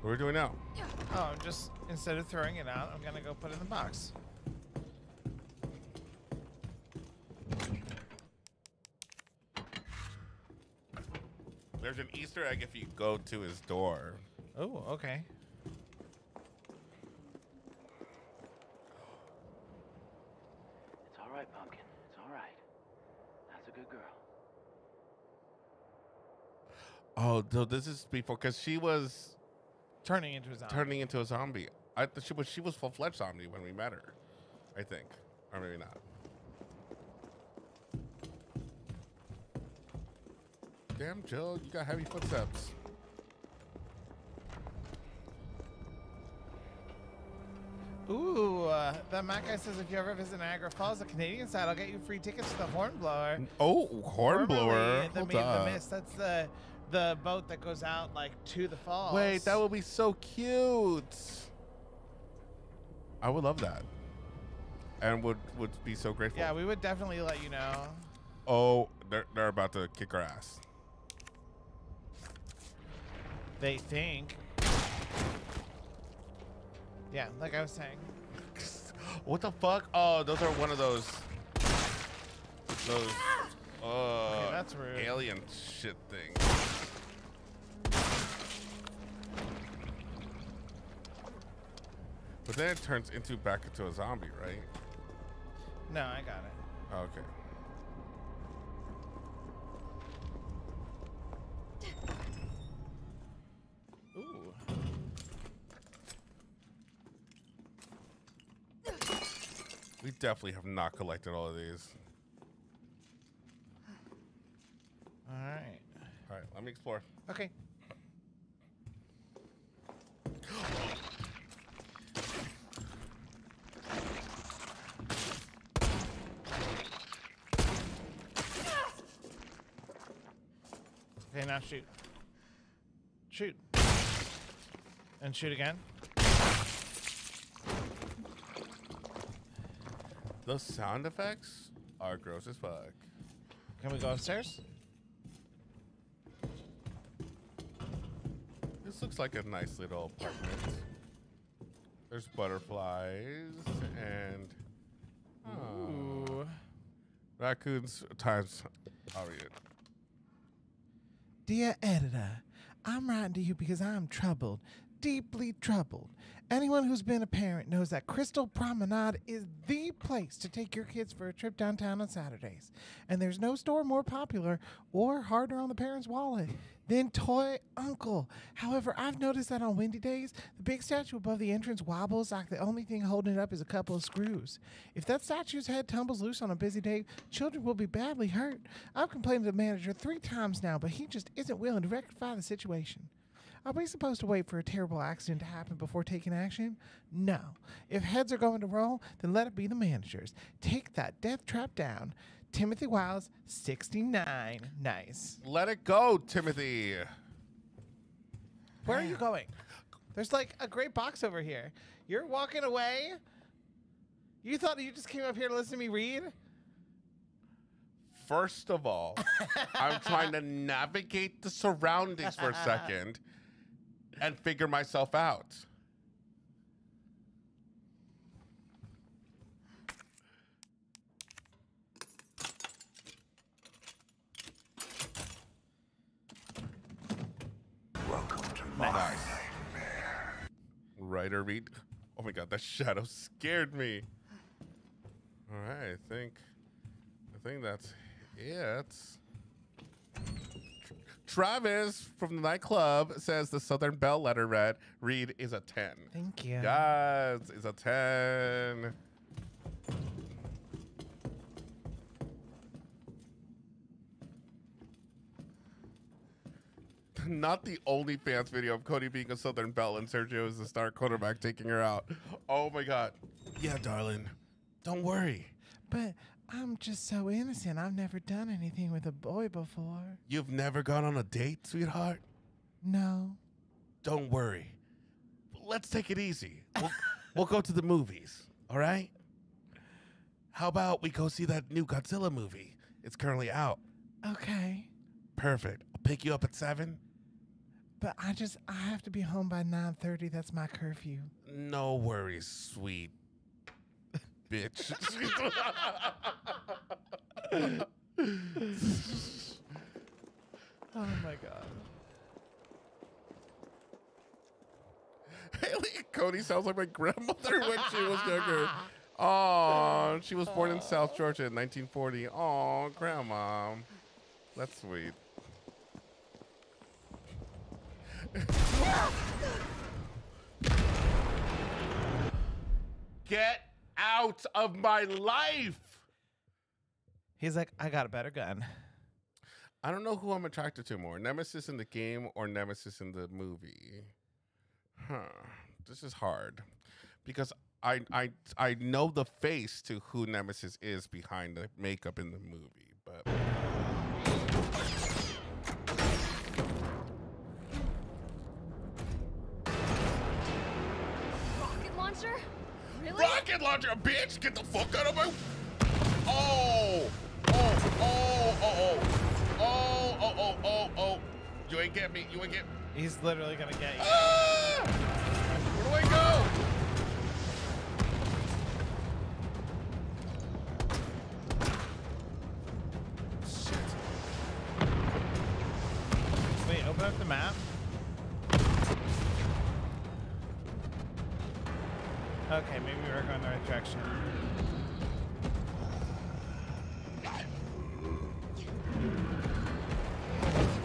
What are we doing now? Oh, just instead of throwing it out, I'm gonna go put it in the box. There's an Easter egg if you go to his door. Oh, okay. It's all right, Pumpkin. It's all right. That's a good girl. Oh, so this is before, because she was turning into a zombie. Turning into a zombie. I thought she was she was full-fledged zombie when we met her, I think, or maybe not. Damn, Jill, you got heavy footsteps. Ooh, uh, that Matt guy says if you ever visit Niagara Falls, the Canadian side, I'll get you free tickets to the Hornblower. Oh, Hornblower. The Maid of the Mist. That's the the boat that goes out like to the falls. Wait, that would be so cute. I would love that, and would would be so grateful. Yeah, we would definitely let you know. Oh, they're they're about to kick our ass. They think. Yeah, like I was saying. What the fuck? Oh, those are one of those. Those. Uh, okay, that's rude. Alien shit thing. But then it turns into back into a zombie, right? No, I got it. Okay. Ooh. We definitely have not collected all of these. All right. All right, let me explore. Okay. Okay, now shoot. Shoot. And shoot again. Those sound effects are gross as fuck. Can we go upstairs? This looks like a nice little apartment. There's butterflies and oh, raccoons times. I'll read it. Dear editor, I'm writing to you because I'm troubled, deeply troubled. Anyone who's been a parent knows that Crystal Promenade is the place to take your kids for a trip downtown on Saturdays. And there's no store more popular or harder on the parents' wallet than Toy Uncle. However, I've noticed that on windy days, the big statue above the entrance wobbles like the only thing holding it up is a couple of screws. If that statue's head tumbles loose on a busy day, children will be badly hurt. I've complained to the manager three times now, but he just isn't willing to rectify the situation. Are we supposed to wait for a terrible accident to happen before taking action? No. If heads are going to roll, then let it be the managers. Take that death trap down. Timothy Wiles, sixty-nine. Nice. Let it go, Timothy. Where are you going? There's like a great box over here. You're walking away? You thought you just came up here to listen to me read? First of all, I'm trying to navigate the surroundings for a second and figure myself out. Welcome to my nice. nightmare. Writer read. Oh my God, that shadow scared me. All right, I think, I think that's it. Travis from the nightclub says the Southern Belle letter read read is a ten. Thank you. Yes, is a ten. Not the OnlyFans video of Cody being a Southern Belle and Sergio is the star quarterback taking her out. Oh my God. Yeah, darling. Don't worry. But I'm just so innocent. I've never done anything with a boy before. You've never gone on a date, sweetheart? No. Don't worry. Let's take it easy. We'll, we'll go to the movies, all right? How about we go see that new Godzilla movie? It's currently out. Okay. Perfect. I'll pick you up at seven. But I just, I have to be home by nine thirty. That's my curfew. No worries, sweet bitch. Oh, my God. Haley and Cody sounds like my grandmother when she was younger. Oh, she was born in South Georgia in nineteen forty. Oh, Grandma. That's sweet. Get out of my life. He's like, I got a better gun. I don't know who I'm attracted to more, Nemesis in the game or Nemesis in the movie. Huh. This is hard because I I I know the face to who Nemesis is behind the makeup in the movie, but rocket launcher? Really? Rocket launcher, bitch! Get the fuck out of my Oh! Oh! Oh! Oh! Oh! Oh! Oh! Oh! Oh! Oh! You ain't get me. You ain't get. He's literally gonna get you. Ah! Where do I go? Shit. Wait, open up the map. Okay, maybe we're going the right direction.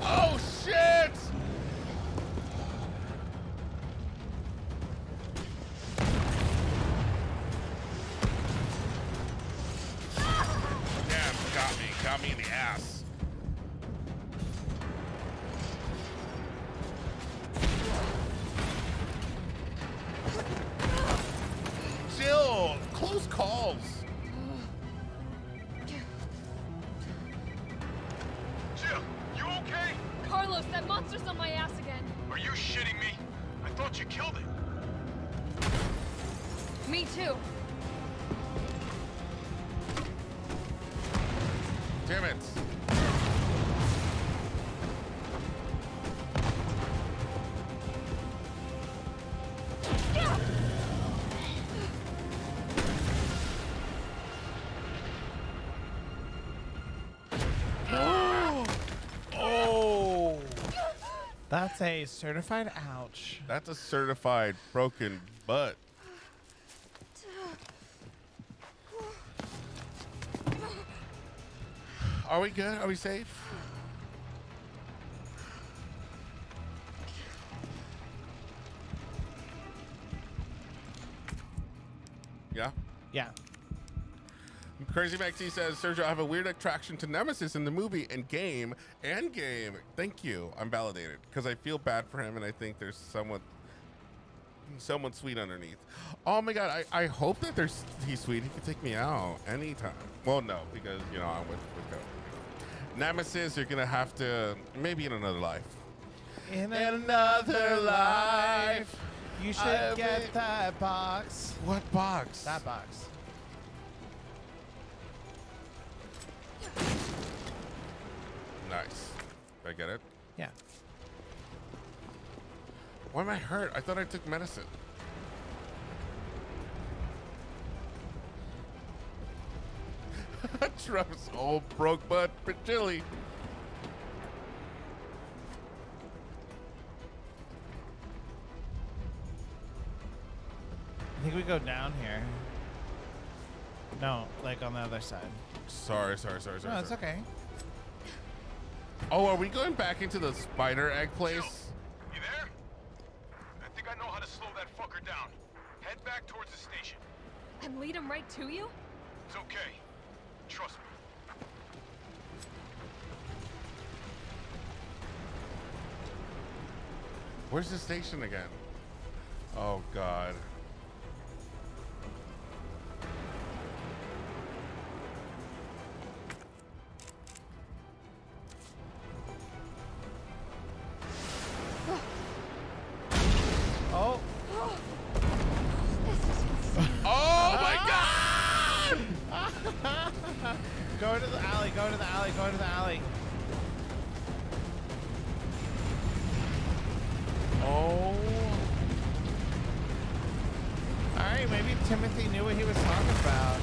Oh shit! Got me in the ass. Jill, close calls. Jill, you okay? Carlos, that monster's on my ass again. Are you shitting me? I thought you killed it. Me too. Damn it. Oh. Oh. That's a certified ouch. That's a certified broken butt. Are we good? Are we safe? Yeah? Yeah. Crazy McT says, Sergio, I have a weird attraction to Nemesis in the movie and game and game. Thank you. I'm validated because I feel bad for him and I think there's someone someone sweet underneath. Oh my God. I, I hope that there's he's sweet. He can take me out anytime. Well, no, because, you know, I'm with, with him. Nemesis, you're gonna have to maybe in another life. In another life, you should I get mean, that box. What box? That box. Nice. Did I get it? Yeah. Why am I hurt? I thought I took medicine. Trump's old broke butt for chili. I think we go down here. No, like on the other side. Sorry, sorry, sorry, sorry. No, it's sorry. Okay. Oh, are we going back into the spider egg place? Yo, you there? I think I know how to slow that fucker down. Head back towards the station. And lead him right to you? It's okay. Trust me. Where's the station again? Oh, God. Oh. Oh, my God! Go into the alley, go into the alley, go into the alley. Oh. Alright, maybe Timothy knew what he was talking about.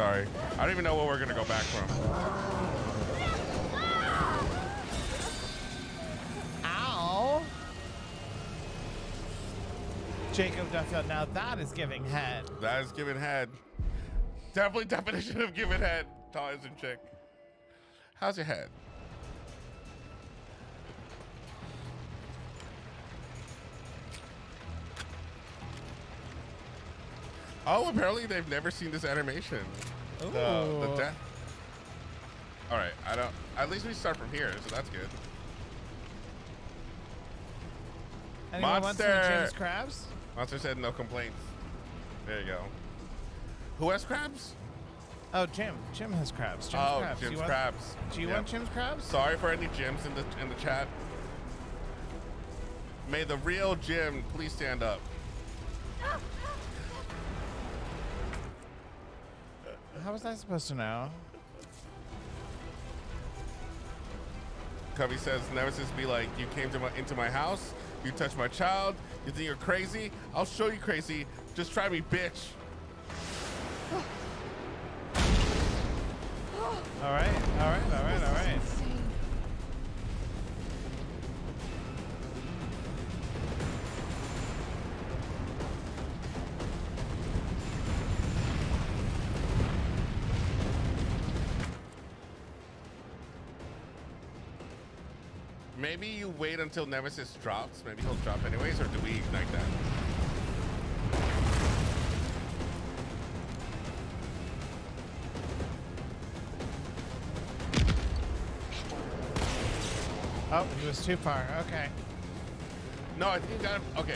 I don't even know what we're gonna go back from. Ow! Jacob Duffield, now that is giving head. That is giving head. Definitely definition of giving head. Tall Asian Chick. How's your head? Oh, apparently they've never seen this animation. The, the death. All right, I don't. At least we start from here, so that's good. Anyone Monster. James crabs? Monster said no complaints. There you go. Who has crabs? Oh, Jim. Jim has crabs. Jim's oh, crabs. Jim's do crabs. Want, do you yep. want Jim's crabs? Sorry for any Jims in the in the chat. May the real Jim please stand up. How was I supposed to know? Cubby says, Nemesis be like, you came to my, into my house, you touched my child, you think you're crazy? I'll show you crazy, just try me, bitch. All right, all right, all right, all right. Maybe you wait until Nemesis drops. Maybe he'll drop anyways, or do we ignite that? Oh, he was too far. Okay. No, I think that. Okay.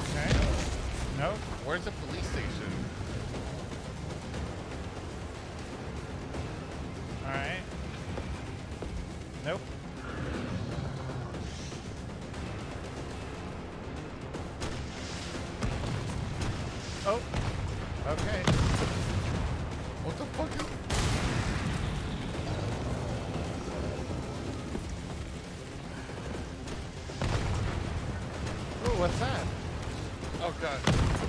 Okay. Nope. Where's the police station? All right. Nope. Oh. Okay. What the fuck is... Ooh, what's that? Oh, God.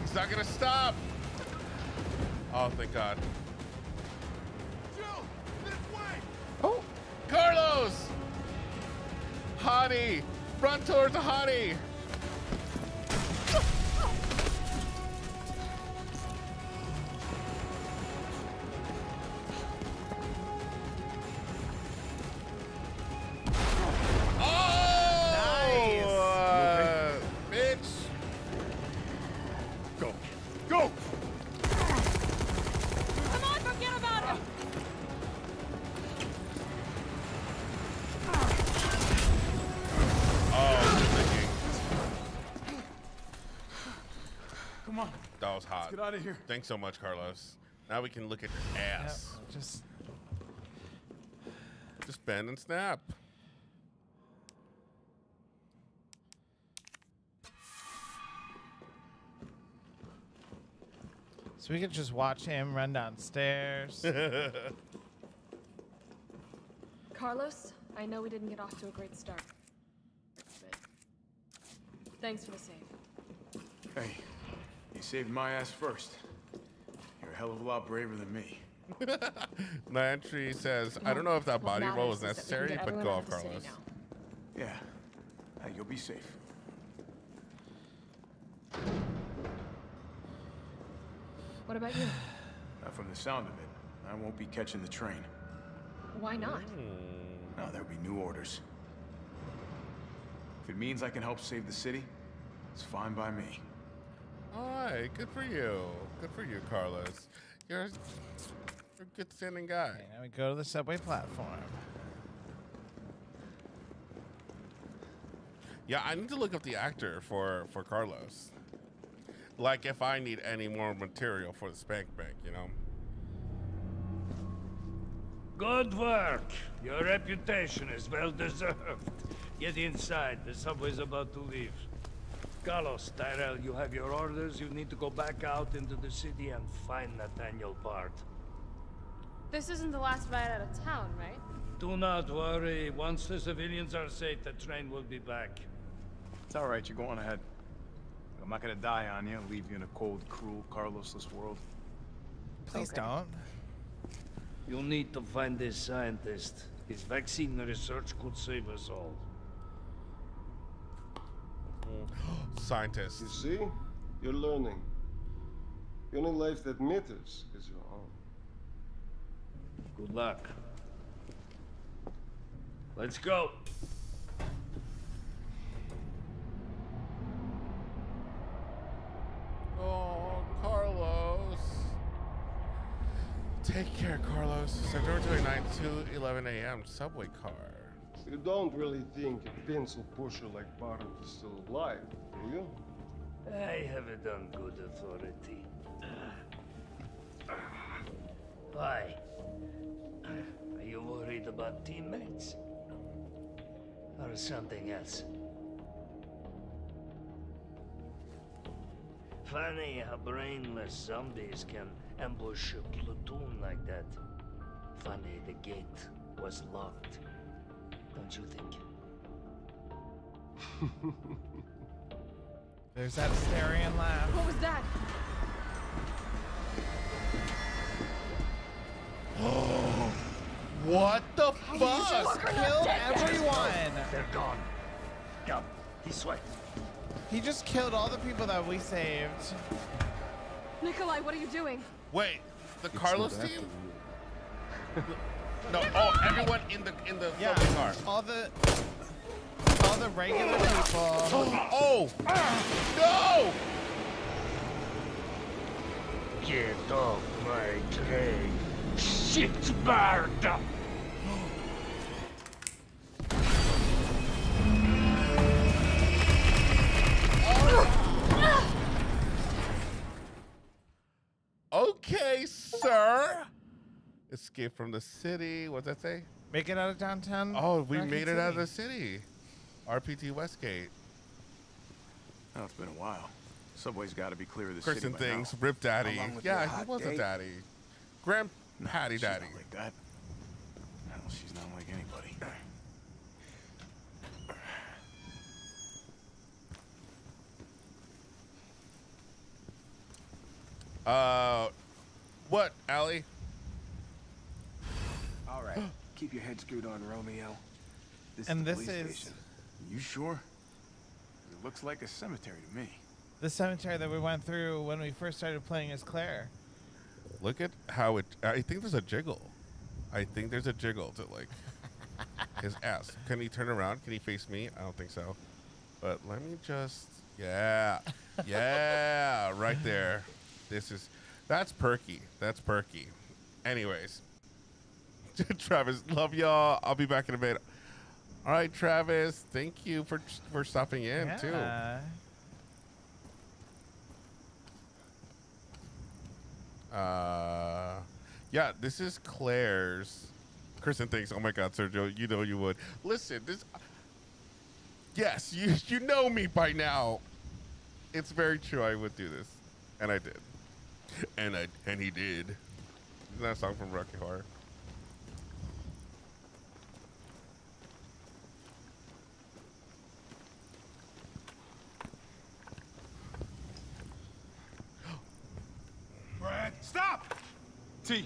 He's not gonna stop. Oh, thank God. Hottie, run towards the hottie. Oh, nice. Uh, bitch. Go, go. Come on, forget about it. That was hot. Let's get out of here. Thanks so much, Carlos. Now we can look at your ass. Yep, just, just bend and snap. So we could just watch him run downstairs. Carlos, I know we didn't get off to a great start, but thanks for the save. Hey. You saved my ass first. You're a hell of a lot braver than me. Lantry says, I don't know if that body roll was necessary, but go off, Carlos. Yeah, hey, you'll be safe. What about you? Not from the sound of it, I won't be catching the train. Why not? No, there'll be new orders. If it means I can help save the city, It's fine by me. All right, good for you. Good for you, Carlos. You're a good standing guy. Okay, now we go to the subway platform. Yeah, I need to look up the actor for, for Carlos. Like, if I need any more material for the spank bank, you know? Good work. Your reputation is well deserved. Get inside. The subway's about to leave. Carlos, Tyrell, you have your orders. You need to go back out into the city and find Nathaniel Bart. This isn't the last ride out of town, right? Do not worry. Once the civilians are safe, the train will be back. It's all right. You go on ahead. I'm not going to die on you and leave you in a cold, cruel, Carlosless world. Please okay. don't. You need to find this scientist. His vaccine research could save us all. Mm. Scientist. You see? You're learning. The only life that matters is your own. Good luck. Let's go. Oh, Carlos. Take care, Carlos. September twenty-ninth, two eleven a m Subway car. You don't really think a pencil pusher like Bart is still alive, do you? I have it on good authority. Why? Are you worried about teammates? Or something else? Funny how brainless zombies can ambush a platoon like that. Funny the gate was locked. Don't you think? There's that Asterian laugh. What was that? Oh, what the fuck? Killed everyone. They're gone. Come this way. He just killed all the people that we saved. Nikolai, what are you doing? Wait, the it's Carlos team? No, Nikolai! Oh, everyone in the in the yeah, car. All the all the regular people. Oh, oh. Ah. No! Get off my train, shit bird! Okay, sir. Escape from the city. What's that say? Make it out of downtown. Oh, we made it out of the city. R P T Westgate. Oh, it's been a while. Subway's got to be clear of the Kristen city. Kristen Things, Rip Daddy. Yeah, he was a daddy. Grand Patty Daddy. She's not like that. No, she's not like anybody. Uh, what, Allie? All right, keep your head screwed on, Romeo. This and is this is. Station. You sure? It looks like a cemetery to me. The cemetery that we went through when we first started playing as Claire. Look at how it. I think there's a jiggle. I think there's a jiggle to like his ass. Can he turn around? Can he face me? I don't think so. But let me just. Yeah, yeah, right there. This is, that's perky. That's perky. Anyways, Travis, love y'all. I'll be back in a bit. All right, Travis, thank you for for stopping in yeah. too. Uh, yeah, this is Claire's. Kristen thinks, oh my God, Sergio, you know you would. Listen, this. Yes, you you know me by now. It's very true. I would do this, and I did. And I and he did. Isn't that a song from Rocky Horror? Brad, stop! T.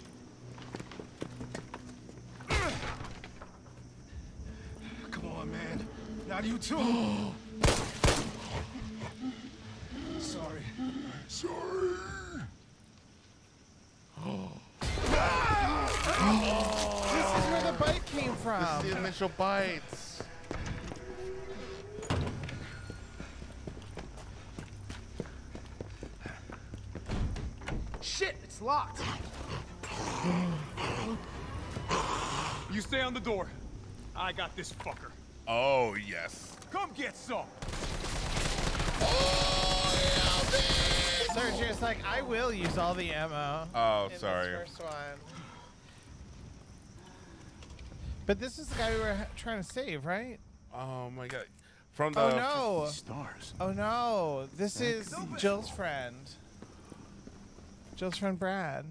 Come on, man. Not you too. Sorry. Sorry. Oh. Oh. This is where the bite came from. This is the initial bites. It's locked. You stay on the door. I got this fucker. Oh, yes. Come get some. Oh, yeah, Sergio's like, I will use all the ammo. Oh, in sorry. This first one. But this is the guy we were trying to save, right? Oh my god. From the oh, no. stars. Oh no. This is Jill's friend. Jill's friend Brad.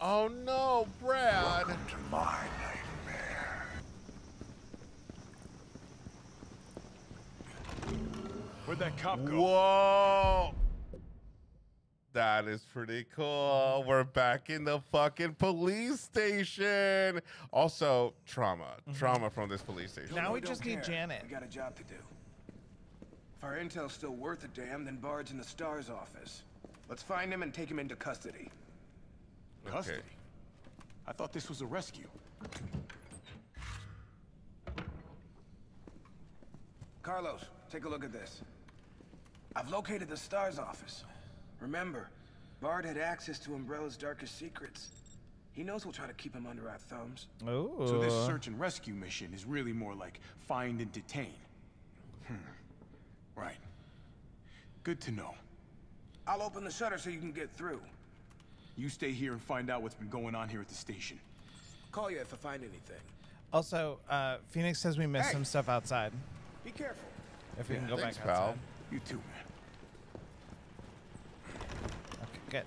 Oh no, Brad. Welcome to my nightmare. Where'd that cop go? Whoa. That is pretty cool. We're back in the fucking police station. Also, trauma. Mm-hmm. Trauma from this police station. Now we, we just need care. Janet. We got a job to do. If our intel's still worth a damn, then Bard's in the STARS office. Let's find him and take him into custody. Custody? Okay. I thought this was a rescue. Carlos, take a look at this. I've located the STARS office. Remember, Bard had access to Umbrella's darkest secrets. He knows we'll try to keep him under our thumbs. Ooh. So this search and rescue mission is really more like find and detain. Hmm. Right. Good to know. I'll open the shutter so you can get through. You stay here and find out what's been going on here at the station. Call you if I find anything. Also, uh, Phoenix says we missed hey. some stuff outside. Be careful. If we yeah, can go thanks, back outside. Pal. You too, man. Good.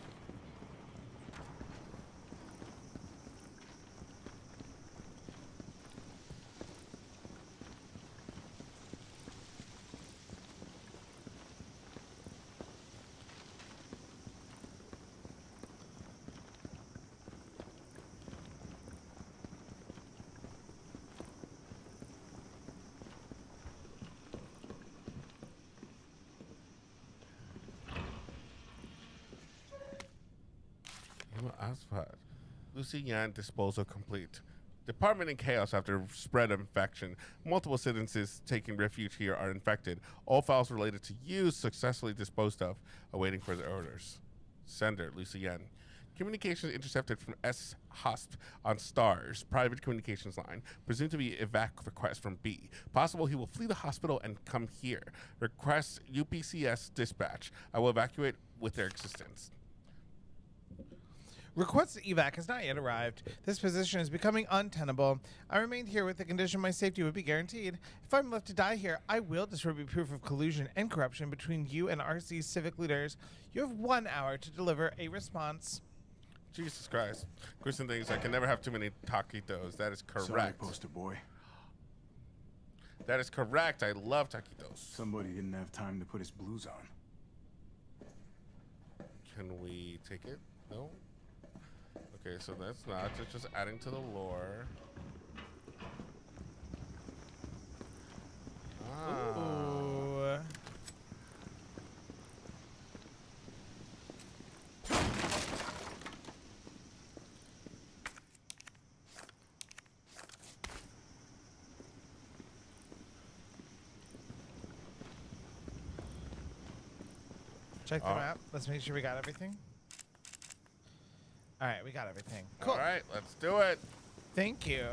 Leon disposal complete. Department in chaos after spread infection. Multiple citizens taking refuge here are infected. All files related to you successfully disposed of, awaiting further orders. Sender, Lucien. Communications intercepted from S Hosp on STARS, private communications line. Presumed to be evac request from B. Possible he will flee the hospital and come here. Request U P C S dispatch. I will evacuate with their existence. Request evac has not yet arrived. This position is becoming untenable. I remained here with the condition my safety would be guaranteed. If I'm left to die here, I will distribute proof of collusion and corruption between you and R C's civic leaders. You have one hour to deliver a response. Jesus Christ. Kristen Things, I can never have too many taquitos. That is correct. Sorry, poster boy. That is correct. I love taquitos. Somebody didn't have time to put his blues on. Can we take it? No. Okay, so that's not, it's just adding to the lore. Ah. Ooh. Check the oh. map. Let's make sure we got everything. All right, we got everything. Cool. All right, let's do it. Thank you.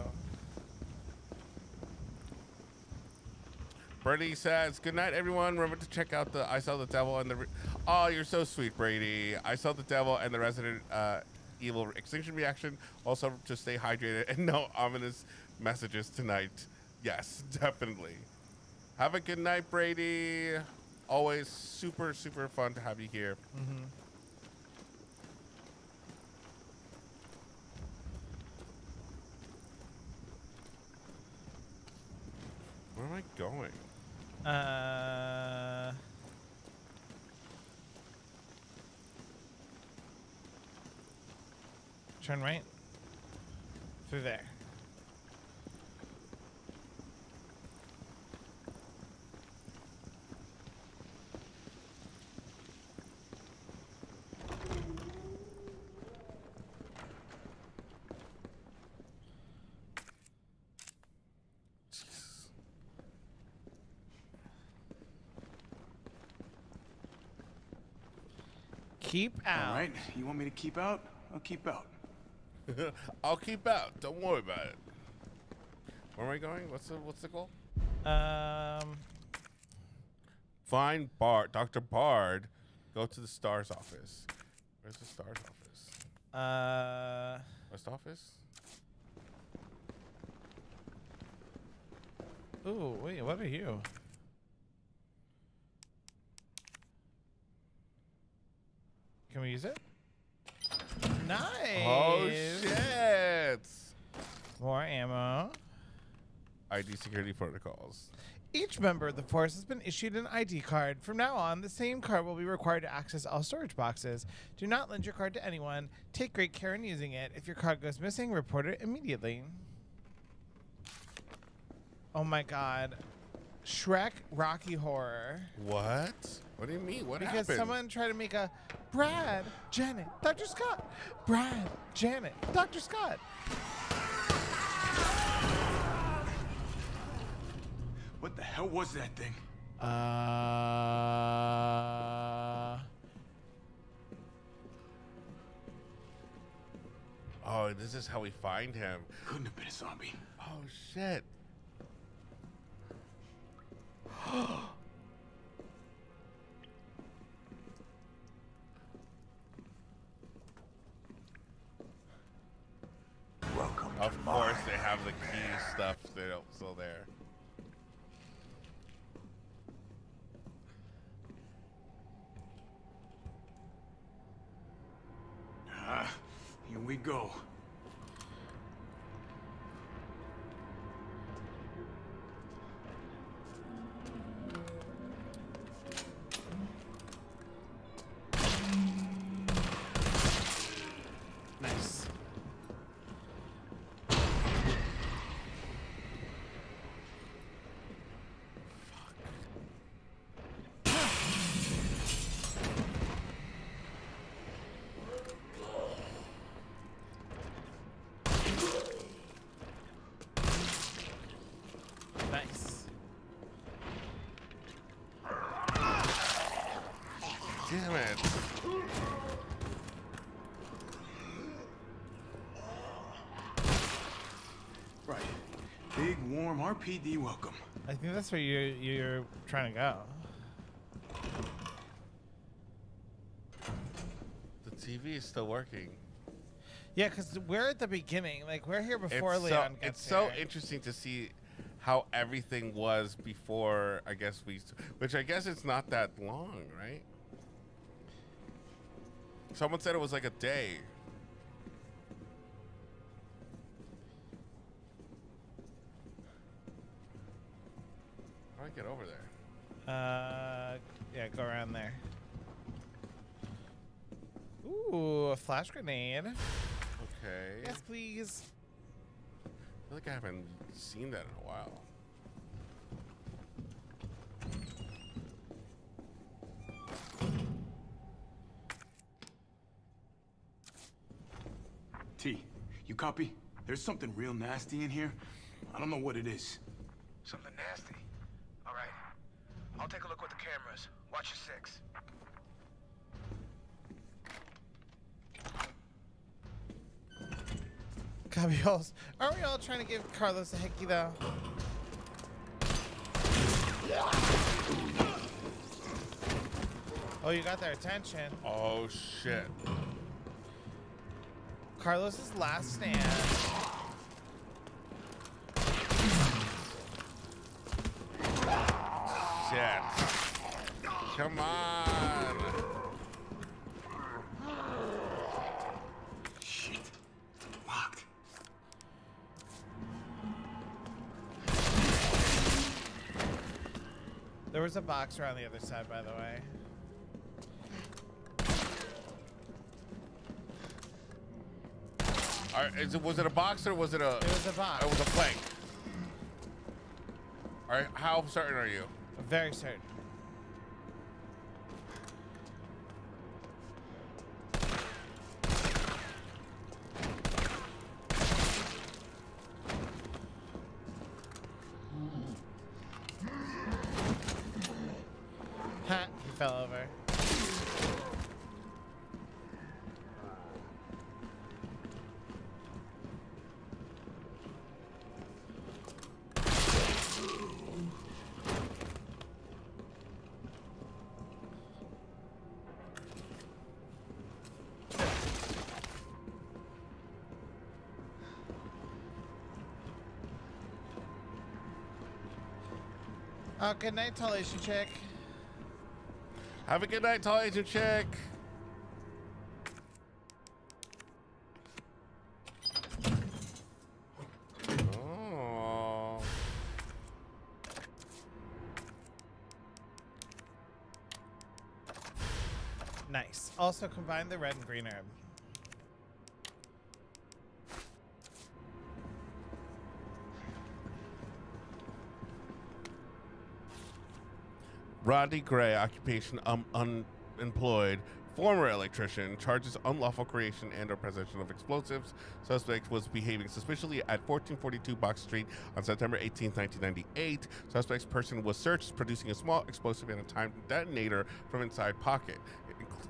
Brady says, good night, everyone. Remember to check out the I Saw the Devil and the... Re oh, you're so sweet, Brady. I Saw the Devil and the Resident uh, Evil Extinction reaction. Also, to stay hydrated and no ominous messages tonight. Yes, definitely. Have a good night, Brady. Always super, super fun to have you here. Mm-hmm. Where am I going? Uh. Turn right. Through there. Keep out. All right, you want me to keep out? I'll keep out. I'll keep out. Don't worry about it. Where am I going? What's the what's the goal? Um. Find Bart, Doctor Bard. Go to the STARS office. Where's the STARS office? Uh. West office. Ooh, wait. What are you? Can we use it? Nice. Oh shit! More ammo. I D security protocols. Each member of the force has been issued an I D card. From now on, the same card will be required to access all storage boxes. Do not lend your card to anyone. Take great care in using it. If your card goes missing, report it immediately. Oh my God. Shrek Rocky Horror. What? What do you mean? What because happened? Because someone tried to make a Brad, Janet, Doctor Scott. Brad, Janet, Doctor Scott. What the hell was that thing? Uh. Oh, this is how we find him. Couldn't have been a zombie. Oh, shit. Welcome. Of to course, they have the key bear. Stuff. They don't still there. Ah, here we go. R P D, welcome. I think that's where you're, you're trying to go. The T V is still working. Yeah, because we're at the beginning. Like, we're here before it's Leon so, gets It's here. So interesting to see how everything was before, I guess, we... Which I guess it's not that long, right? Someone said it was like a day. Get over there. Uh, yeah, go around there. Ooh, a flash grenade. Okay. Yes, please. I feel like I haven't seen that in a while. T, you copy? There's something real nasty in here. I don't know what it is. Something nasty. I'll take a look with the cameras. Watch your six. Cubby holes. Aren't we all trying to give Carlos a hickey though? Oh, you got their attention. Oh shit. Carlos's last stand. Shit. Come on. Shit. Locked. There was a box around the other side, by the way. All right, is it, was it a box or was it a... It was a box. It was a plank. All right, how certain are you? Very certain. Ha! He fell over. Oh, good night, Tall Asian Chick. Have a good night, Tall Asian Chick. Oh. Nice. Also combine the red and green herb. Rodney Gray, occupation um, unemployed, former electrician, charges unlawful creation and or possession of explosives. Suspect was behaving suspiciously at fourteen forty-two Box Street on September eighteenth, nineteen ninety-eight. Suspect's person was searched, producing a small explosive and a timed detonator from inside pocket,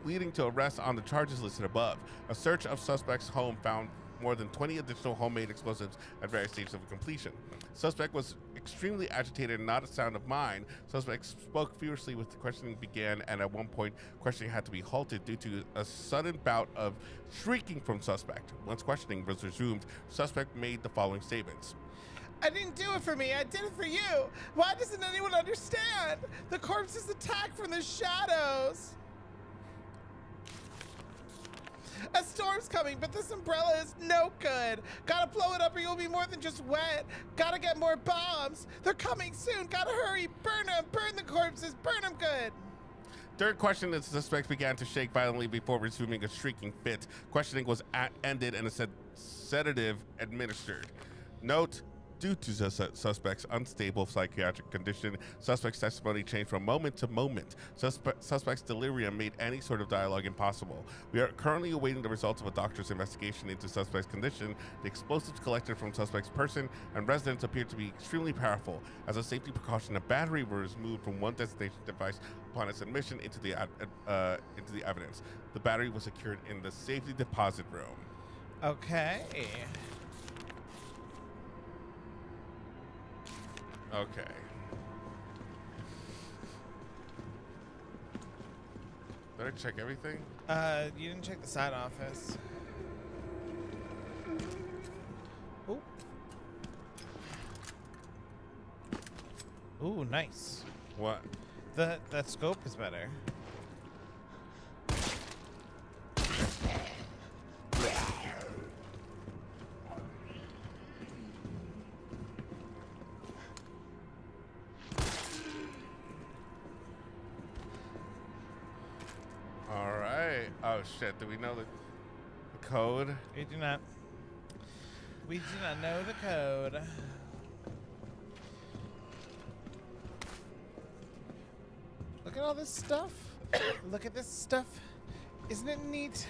leading to arrest on the charges listed above. A search of suspect's home found more than twenty additional homemade explosives at various stages of completion. Suspect was extremely agitated and not a sound of mind. Suspect spoke furiously with the questioning began, and at one point, questioning had to be halted due to a sudden bout of shrieking from suspect. Once questioning was resumed, suspect made the following statements. I didn't do it for me, I did it for you. Why doesn't anyone understand? The corpse is attacked from the shadows. A storm's coming, but this umbrella is no good. Gotta blow it up or you'll be more than just wet. Gotta get more bombs. They're coming soon. Gotta hurry. Burn them. Burn the corpses. Burn them good. Third question, the suspect began to shake violently before resuming a shrieking fit. Questioning was at ended and a sed sedative administered. Note, due to the su suspect's unstable psychiatric condition, suspect's testimony changed from moment to moment. Suspe suspect's delirium made any sort of dialogue impossible. We are currently awaiting the results of a doctor's investigation into suspect's condition. The explosives collected from suspect's person and residence appeared to be extremely powerful. As a safety precaution, a battery was removed from one destination device upon its admission into the, uh, into the evidence. The battery was secured in the safety deposit room. Okay. Okay. Did I check everything? Uh, you didn't check the side office. Oh. Ooh, nice. What? The that scope is better. Oh shit, do we know the, the code? We do not. We do not know the code. Look at all this stuff. Look at this stuff. Isn't it neat?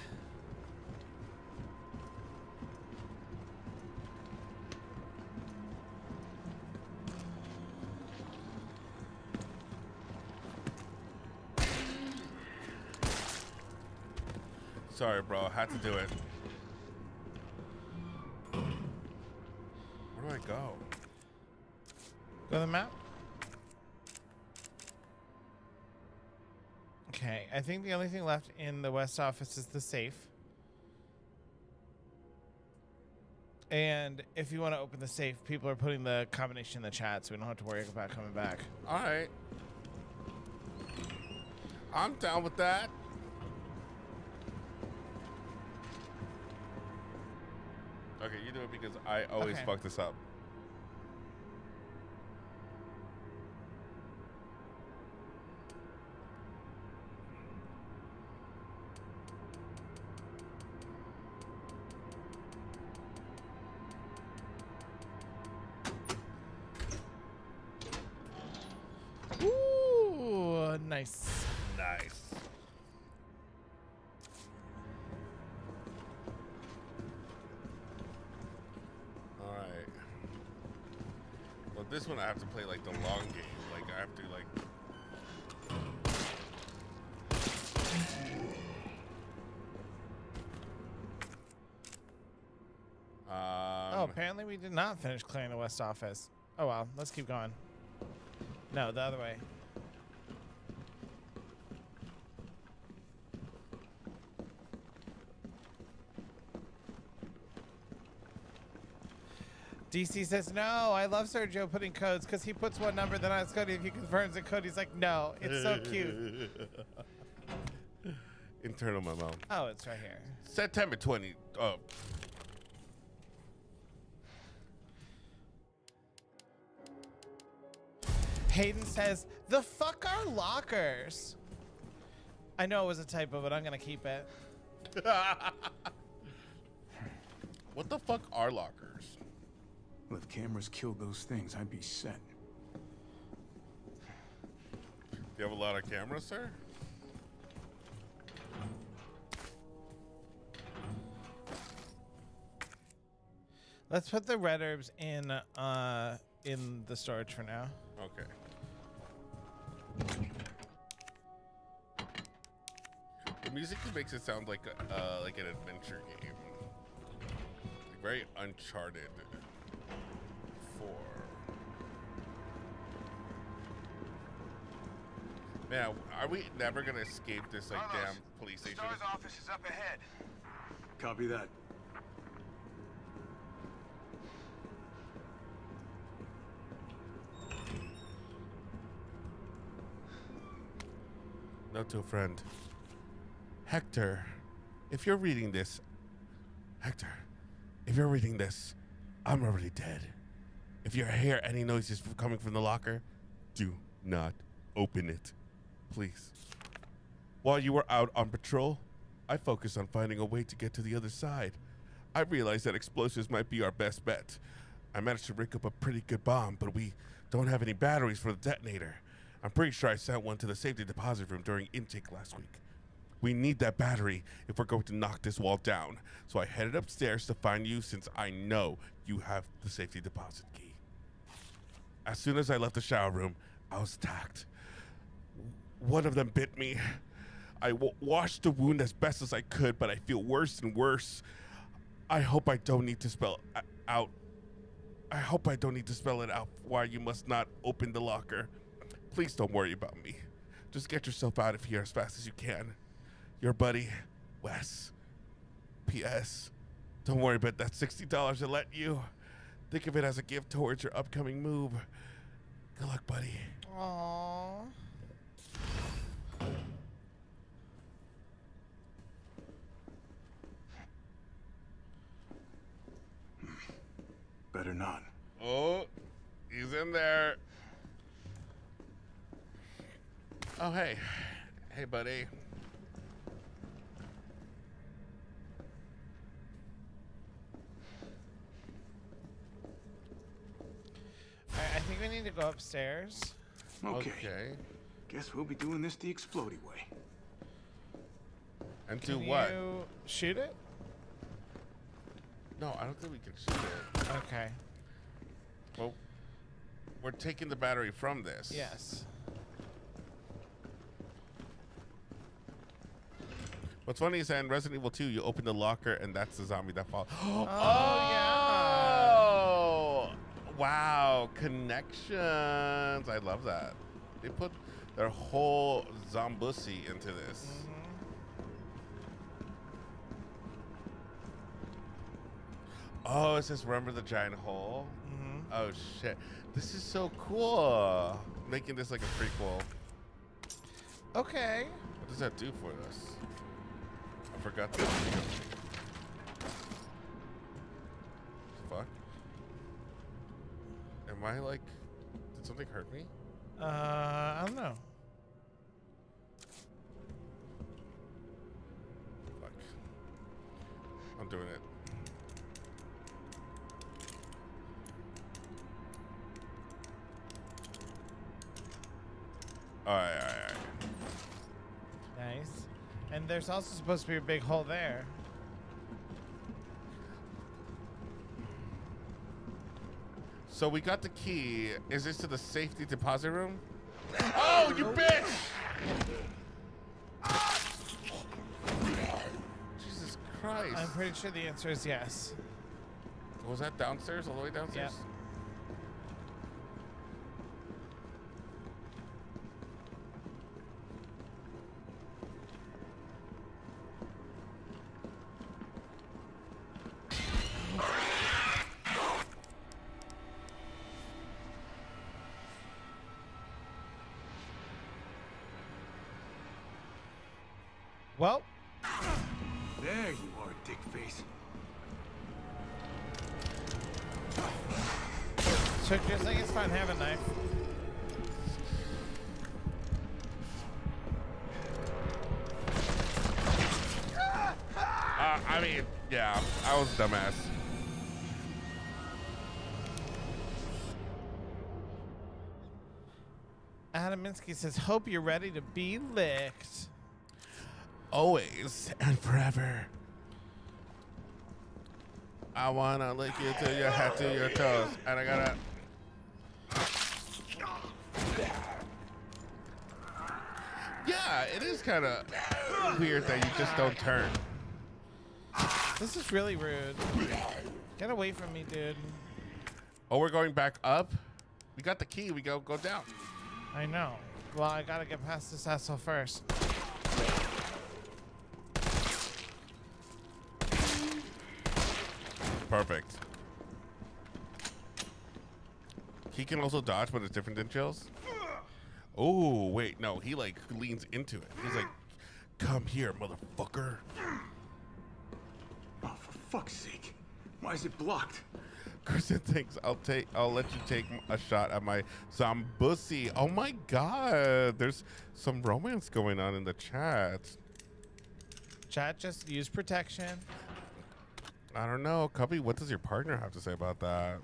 Sorry, bro. Had to do it. Where do I go? Go to the map? Okay. I think the only thing left in the West office is the safe. And if you want to open the safe, people are putting the combination in the chat, so we don't have to worry about coming back. All right. I'm down with that. Okay, you do it because I always okay. fuck this up. Ooh, nice. Nice. This one I have to play like the long game. Like I have to like. Um, oh, apparently we did not finish clearing the West office. Oh well, let's keep going. No, the other way. D C says, no, I love Sergio putting codes because he puts one number, then I ask Cody if he confirms the code. He's like, no, it's so cute. Internal memo. Oh, it's right here. September twentieth. Oh. Hayden says, the fuck are lockers? I know it was a typo, but I'm going to keep it. What the fuck are lockers? Well, if cameras killed those things, I'd be set. Do you have a lot of cameras, sir? Let's put the red herbs in uh, in the storage for now. Okay. The music makes it sound like a, uh, like an adventure game, like very Uncharted four. Now, are we never gonna escape this like Carlos, damn police station? STARS office is up ahead. Copy that. Note to a friend. Hector, if you're reading this, Hector, if you're reading this, I'm already dead. If you hear any noises coming from the locker, do not open it, please. While you were out on patrol, I focused on finding a way to get to the other side. I realized that explosives might be our best bet. I managed to rig up a pretty good bomb, but we don't have any batteries for the detonator. I'm pretty sure I sent one to the safety deposit room during intake last week. We need that battery if we're going to knock this wall down. So I headed upstairs to find you since I know you have the safety deposit key. As soon as I left the shower room, I was attacked. One of them bit me. I w washed the wound as best as I could, but I feel worse and worse. I hope I don't need to spell out. I hope I don't need to spell it out why you must not open the locker. Please don't worry about me. Just get yourself out of here as fast as you can. Your buddy, Wes. P S. Don't worry about that sixty dollars I lent you. Think of it as a gift towards your upcoming move. Good luck, buddy. Aww. Better not. Oh, he's in there. Oh, hey. Hey, buddy. I think we need to go upstairs. Okay. Okay. Guess we'll be doing this the explodey way. And do what? You shoot it? No, I don't think we can shoot it. Okay. Well, we're taking the battery from this. Yes. What's funny is that in Resident Evil two, you open the locker and that's the zombie that falls. Oh, oh, yeah. Wow, connections. I love that. They put their whole Zombussy into this. Mm-hmm. Oh, it says remember the giant hole? Mm-hmm. Oh, shit. This is so cool. Making this like a prequel. Okay. What does that do for us? I forgot the video. Fuck. Am I like, did something hurt me? Uh, I don't know. Fuck. I'm doing it. All right, all right, all right. Nice. And there's also supposed to be a big hole there. So we got the key. Is this to the safety deposit room? Oh, you bitch! Jesus Christ. I'm pretty sure the answer is yes. Was that downstairs? All the way downstairs? Yep. Well. There you are, dick face. So just like it's fine, have a knife. Uh, I mean, yeah, I was a dumbass. Adaminsky says, hope you're ready to be licked. Always and forever. I wanna lick you till your head to your toes. And I gotta. Yeah, it is kind of weird that you just don't turn. This is really rude. Get away from me, dude. Oh, we're going back up? We got the key. We go go down. I know. Well, I gotta get past this asshole first. Perfect. He can also dodge, but it's different than Jill's. Oh, wait, no. He, like, leans into it. He's like, come here, motherfucker. Oh, for fuck's sake. Why is it blocked? Kristen Things, I'll take, I'll let you take a shot at my Zambusi. Oh, my God. There's some romance going on in the chat. Chat, just use protection. I don't know, Cubby. What does your partner have to say about that?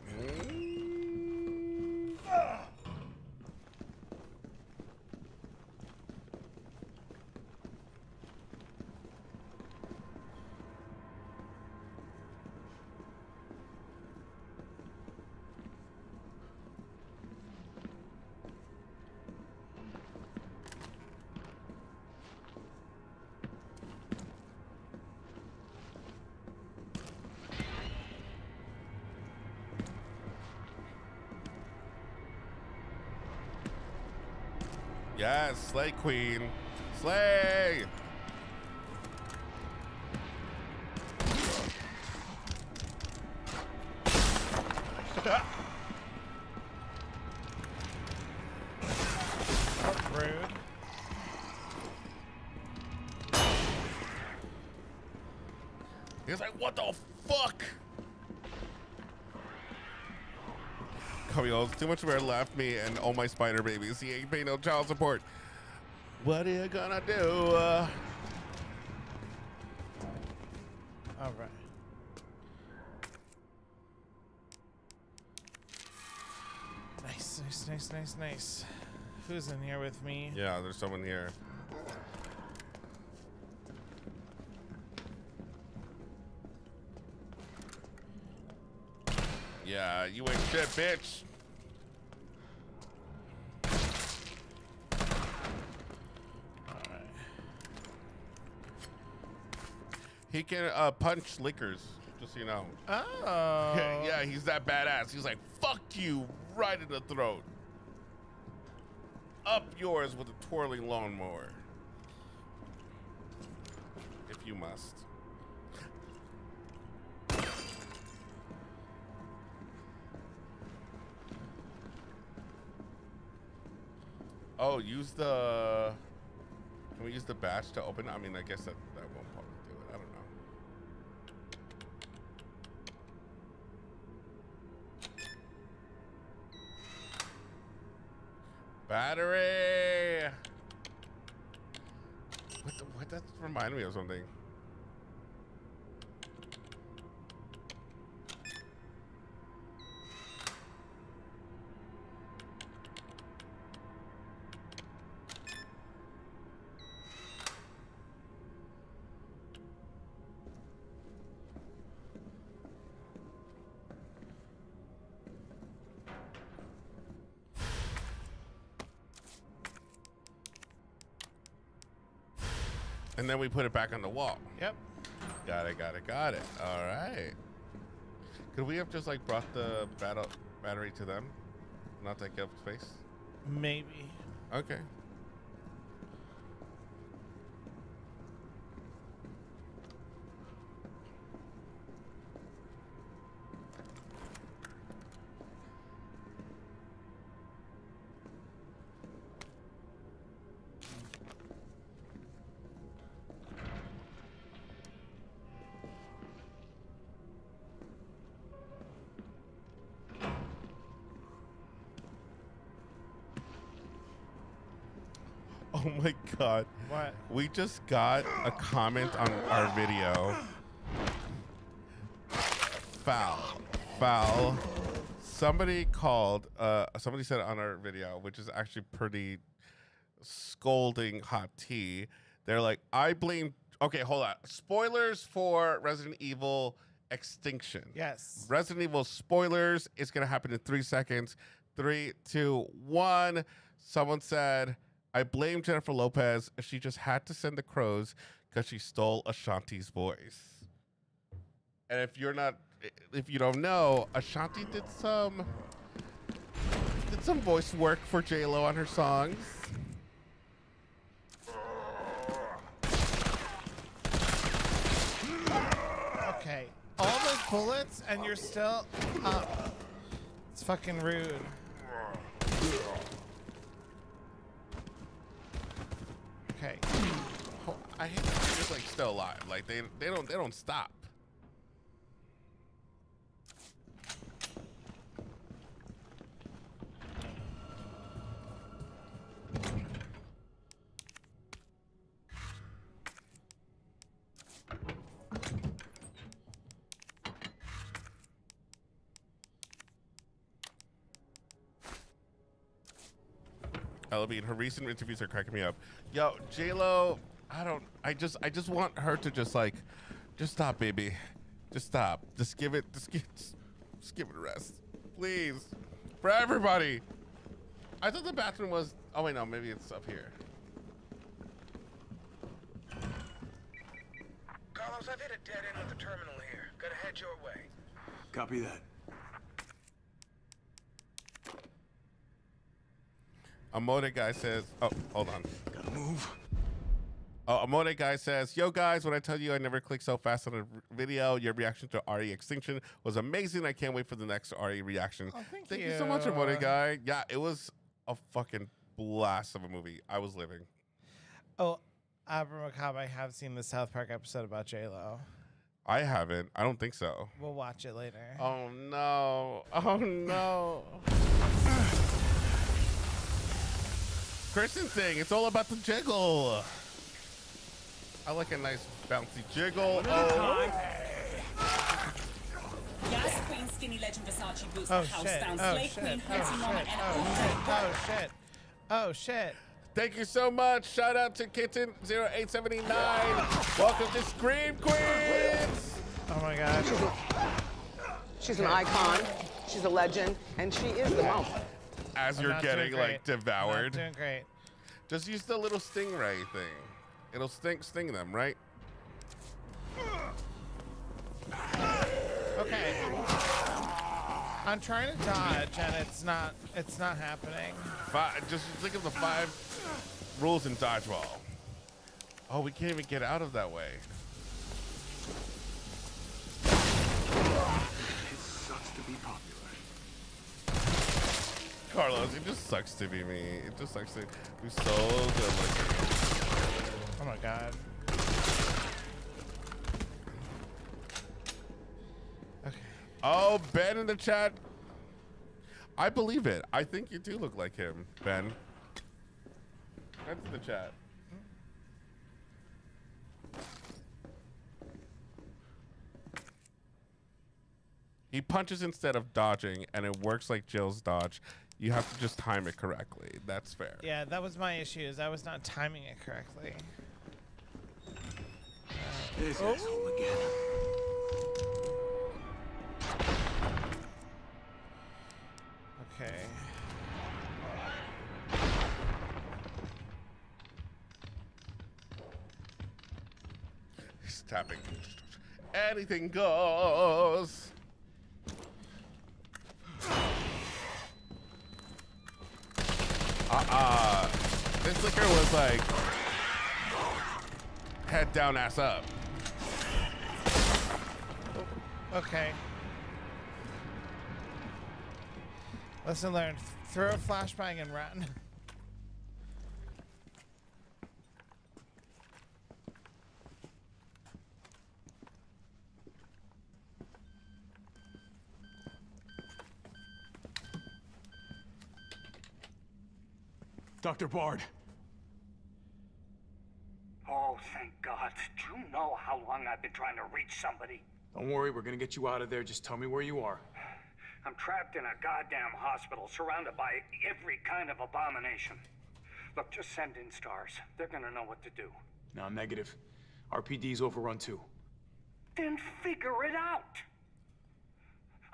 Yes, slay queen, slay. Rude. He's like, what the fuck? Too Much to Bear left me and all my spider babies. He ain't paying no child support. What are you gonna do? Uh, all right. Nice, nice, nice, nice, nice. Who's in here with me? Yeah, there's someone here. Yeah, you ain't shit, bitch. All right. He can uh, punch lickers, just so you know. Oh. Yeah, yeah, he's that badass. He's like, fuck you, right in the throat. Up yours with a twirling lawnmower. If you must. Oh, use the. Can we use the batch to open it? I mean, I guess that, that won't probably do it. I don't know. Battery! What, the, what? That reminded me of something. And then we put it back on the wall. Yep. Got it, got it, got it. All right. Could we have just like brought the battle battery to them? Not take up space? Maybe. Okay. Oh my god. What? We just got a comment on our video. Foul. Foul. Somebody called, uh, somebody said on our video, which is actually pretty scolding hot tea. They're like, I blame, okay, hold on. Spoilers for Resident Evil Extinction. Yes. Resident Evil spoilers. It's going to happen in three seconds. Three, two, one. Someone said, I blame Jennifer Lopez. She just had to send the crows because she stole Ashanti's voice. And if you're not, if you don't know, Ashanti did some, did some voice work for J Lo on her songs. Okay, all those bullets and you're still up. It's fucking rude. Okay, oh, I hate that they're just like still alive. Like they they don't they don't stop. Ella Bean, her recent interviews are cracking me up. Yo, J Lo, I don't, I just, I just want her to just like, just stop, baby. Just stop. Just give it, just give, just, just give it a rest. Please. For everybody. I thought the bathroom was, oh wait, no, maybe it's up here. Carlos, I've hit a dead end with the terminal here. Gotta head your way. Copy that. Amode guy says, oh, hold on. Gotta move. Oh, Amode guy says, yo guys, when I tell you I never click so fast on a video, your reaction to R E Extinction was amazing. I can't wait for the next R E reaction. Oh, thank thank you. you so much, Amode guy. Yeah, it was a fucking blast of a movie. I was living. Oh, Abra Macabre, I have seen the South Park episode about J Lo. I haven't. I don't think so. We'll watch it later. Oh, no. Oh, no. Kristen thing, it's all about the jiggle. I like a nice bouncy jiggle. Oh. Gas Queen, Skinny Legend, Versace boots the house down. Slay Queen, Pretty Mama, and oh shit! Oh shit! Thank you so much. Shout out to Kitten zero eight seven nine. Welcome to Scream Queens. Oh my God! She's an icon. She's a legend, and she is the most. As I'm you're getting like devoured. Doing great. Just use the little stingray thing. It'll sting sting them, right? Okay. I'm trying to dodge and it's not it's not happening. Five, just think of the five rules in dodgeball. Oh, we can't even get out of that way. It sucks to be popular. Carlos, it just sucks to be me. It just sucks to be so good. Oh my God. Okay. Oh, Ben in the chat. I believe it. I think you do look like him, Ben. That's in the chat. He punches instead of dodging, and it works like Jill's dodge. You have to just time it correctly. That's fair. Yeah, that was my issue, is I was not timing it correctly. This oh. asshole again. Okay. He's tapping. Anything goes. Uh-uh. This liquor was like head down, ass up. Okay. Lesson learned. Throw a flashbang and run. Doctor Bard. I've been trying to reach somebody. Don't worry, we're gonna get you out of there. Just tell me where you are. I'm trapped in a goddamn hospital, surrounded by every kind of abomination. Look, just send in STARS. They're gonna know what to do. No, negative. R P D's overrun too. Then figure it out!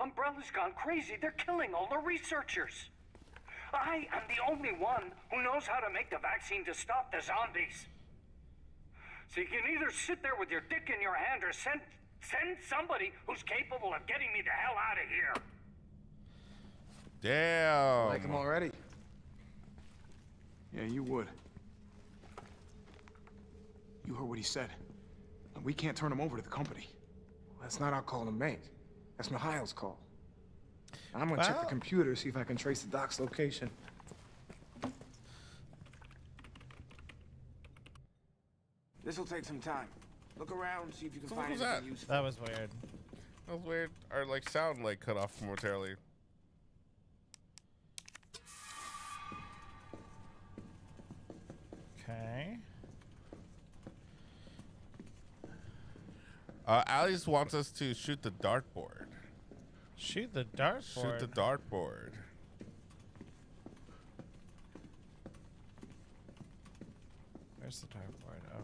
Umbrella's gone crazy. They're killing all the researchers. I am the only one who knows how to make the vaccine to stop the zombies. So you can either sit there with your dick in your hand or send send somebody who's capable of getting me the hell out of here. Damn. I like him already. Yeah, you would. You heard what he said. We can't turn him over to the company. That's not our call to make. That's Mihail's call. I'm gonna wow. check the computer, see if I can trace the doc's location. This will take some time. Look around, see if you can so find anything useful. That was weird. That was weird. Our like sound like cut off momentarily. Okay. Uh, Alice wants us to shoot the dartboard. Shoot the dartboard. Shoot the dartboard. Where's the dartboard? Oh.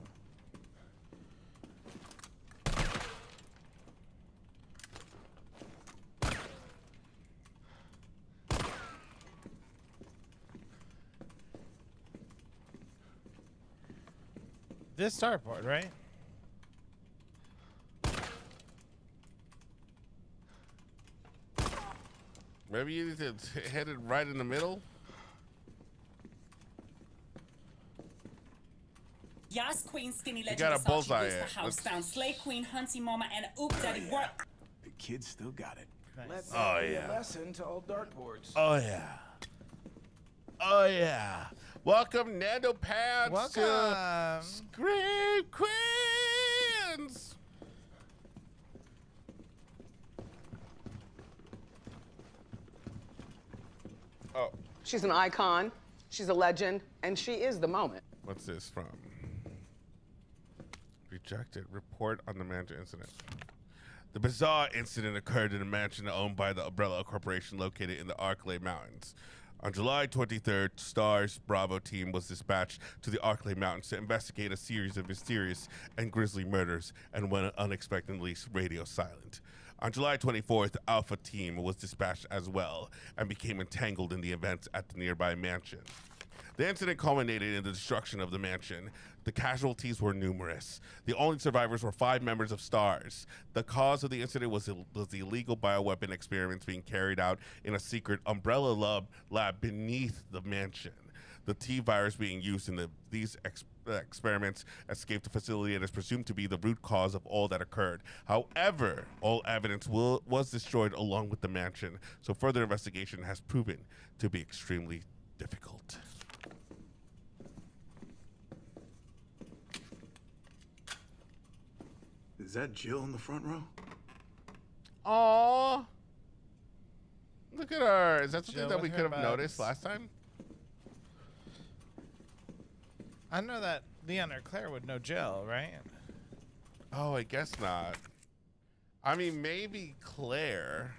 This dartboard, right? Maybe you need to head it right in the middle. Yas Queen Skinny Legend. You got a bullseye. House found Slay Queen Hunty Mama and Oop Daddy Work. The kids still got it. Let's oh yeah. A lesson to all dartboards. Oh yeah. Oh yeah. Welcome Nando Pants. Welcome to Scream Queens. Oh. She's an icon, she's a legend, and she is the moment. What's this from? Rejected. Report on the mansion incident. The bizarre incident occurred in a mansion owned by the Umbrella Corporation located in the Arklay Mountains. On July twenty-third, STARS Bravo team was dispatched to the Arklay Mountains to investigate a series of mysterious and grisly murders and went unexpectedly radio silent. On July twenty-fourth, the Alpha team was dispatched as well and became entangled in the events at the nearby mansion. The incident culminated in the destruction of the mansion. The casualties were numerous. The only survivors were five members of STARS. The cause of the incident was, Ill was the illegal bioweapon experiments being carried out in a secret Umbrella lab, lab beneath the mansion. The T virus being used in the, these experiments experiments escaped the facility and is presumed to be the root cause of all that occurred. However, all evidence will, was destroyed along with the mansion, so further investigation has proven to be extremely difficult. Is that Jill in the front row? Aww. Look at her. Is that something Jill that we could have noticed last time? I know that Leon or Claire would know Jill, right? Oh, I guess not. I mean, maybe Claire.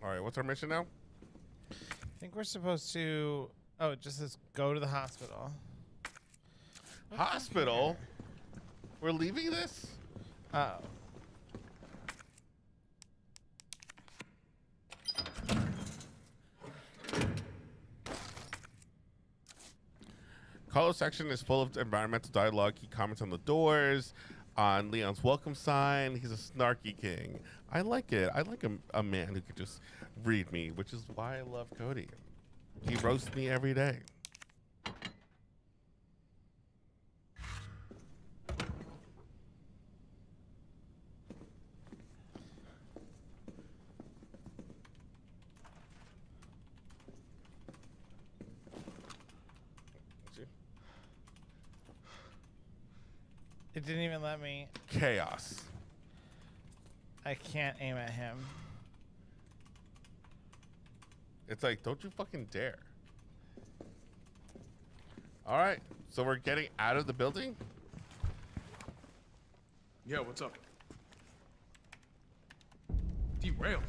All right, what's our mission now? I think we're supposed to, oh, it just says go to the hospital. What's hospital? We're leaving this? Uh oh. Carlos' section is full of environmental dialogue. He comments on the doors, on Leon's welcome sign. He's a snarky king. I like it. I like a, a man who could just read me, which is why I love Cody. He roasts me every day. It didn't even let me. Chaos. I can't aim at him. It's like, don't you fucking dare. All right, so we're getting out of the building? Yeah, what's up? Derailed.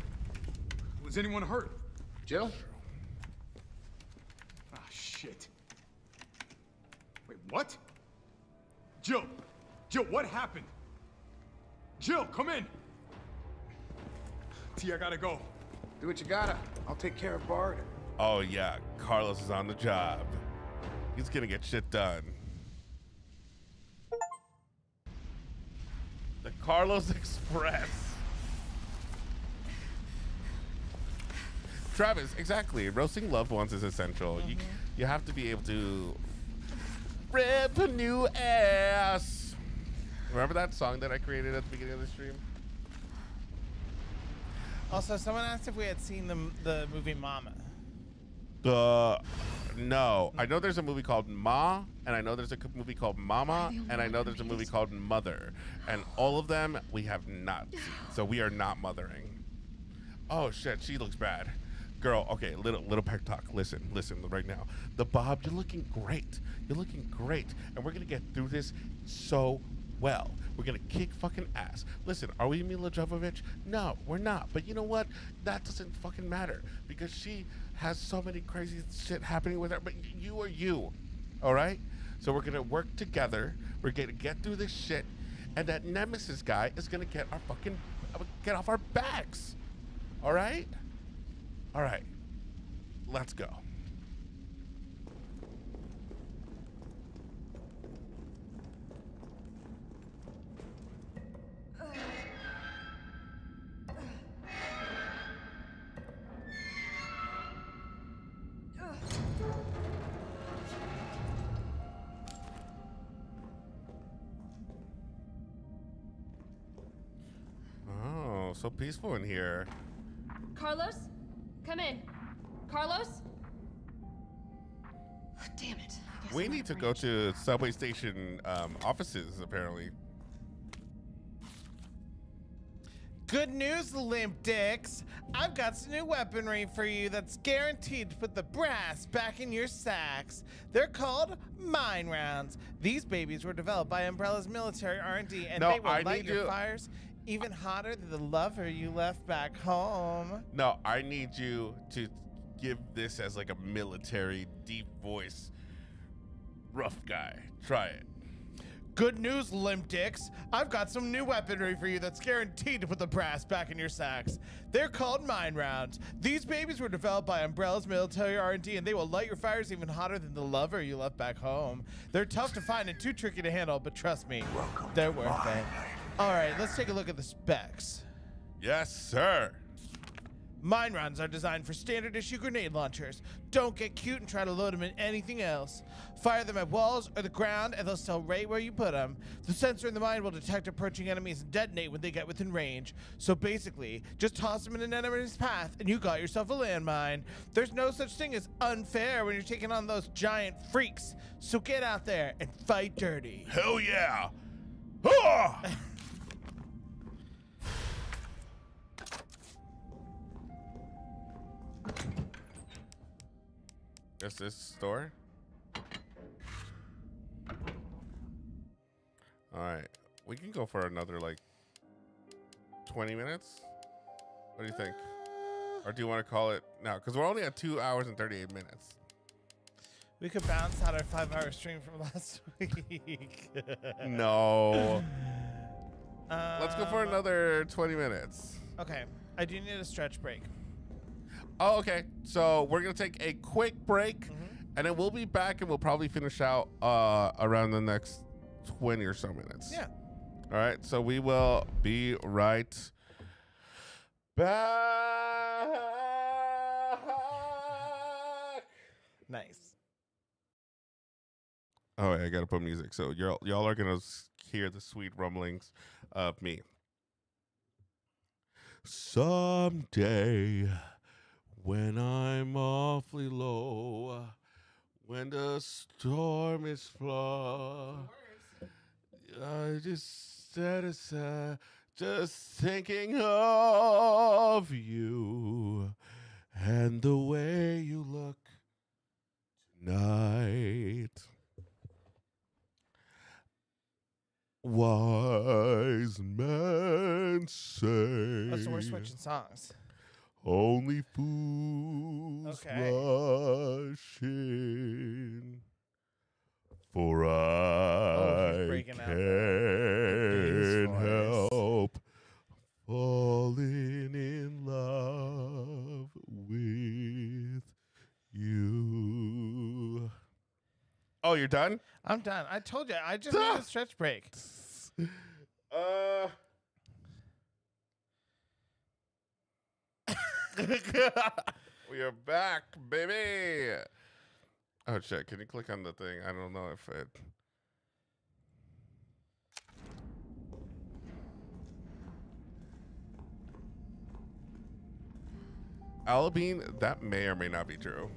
Was anyone hurt? Jill? Ah, shit. Wait, what? Jill! Jill, what happened? Jill, come in! T, I gotta go. Do what you gotta. I'll take care of Bart. Oh, yeah. Carlos is on the job. He's gonna get shit done. The Carlos Express. Travis, exactly. Roasting loved ones is essential. Mm-hmm. You you have to be able to rip a new ass. Remember that song that I created at the beginning of the stream? Also, someone asked if we had seen the the movie Mama. The no, I know there's a movie called Ma, and I know there's a movie called Mama, and I know there's a movie called Mother, and all of them we have not seen, so we are not mothering. Oh shit, she looks bad. Girl, okay, little little pep talk. Listen, listen right now. The Bob, you're looking great. You're looking great, and we're gonna get through this so well. We're gonna kick fucking ass. Listen, are we Mila Jovovich? No, we're not. But you know what? That doesn't fucking matter because she has so many crazy shit happening with her. But you are you, all right? So we're gonna work together. We're gonna get through this shit, and that Nemesis guy is gonna get our fucking get off our backs, all right? All right, let's go. So peaceful in here. Carlos, come in. Carlos? Damn it. I guess we need to go to subway station um, offices, apparently. Good news, limp dicks. I've got some new weaponry for you that's guaranteed to put the brass back in your sacks. They're called mine rounds. These babies were developed by Umbrella's military R and D, and no, they will I light your fires even hotter than the lover you left back home. No, I need you to give this as like a military deep voice, rough guy. Try it. Good news, limp dicks. I've got some new weaponry for you that's guaranteed to put the brass back in your sacks. They're called mine rounds. These babies were developed by Umbrella's military R and D, and they will light your fires even hotter than the lover you left back home. They're tough to find and too tricky to handle, but trust me, welcome they're worth it. All right, let's take a look at the specs. Yes, sir. Mine rounds are designed for standard issue grenade launchers. Don't get cute and try to load them in anything else. Fire them at walls or the ground, and they'll stay right where you put them. The sensor in the mine will detect approaching enemies and detonate when they get within range. So basically, just toss them in an enemy's path, and you got yourself a landmine. There's no such thing as unfair when you're taking on those giant freaks. So get out there and fight dirty. Hell yeah! Ah! Is this store? All right, we can go for another like twenty minutes. What do you think? Or do you want to call it now? Because we're only at two hours and thirty-eight minutes. We could bounce out our five-hour stream from last week. No. Um, Let's go for another twenty minutes. Okay, I do need a stretch break. Oh, okay. So we're going to take a quick break, mm-hmm. and then we'll be back, and we'll probably finish out uh, around the next twenty or so minutes. Yeah. All right. So we will be right back. Nice. Oh, I gotta put music. So y'all, y'all are gonna hear the sweet rumblings of me. Someday, when I'm awfully low, when the storm is flawed, I just set aside, just thinking of you and the way you look tonight. Wise men say. Oh, so we're switching songs. Only fools okay. rush in, for oh, I can't help falling in love with you. Oh, you're done? I'm done. I told you. I just ah. need a stretch break. Uh... We are back, baby. Oh shit, can you click on the thing? I don't know if it Ella Bean, that may or may not be true.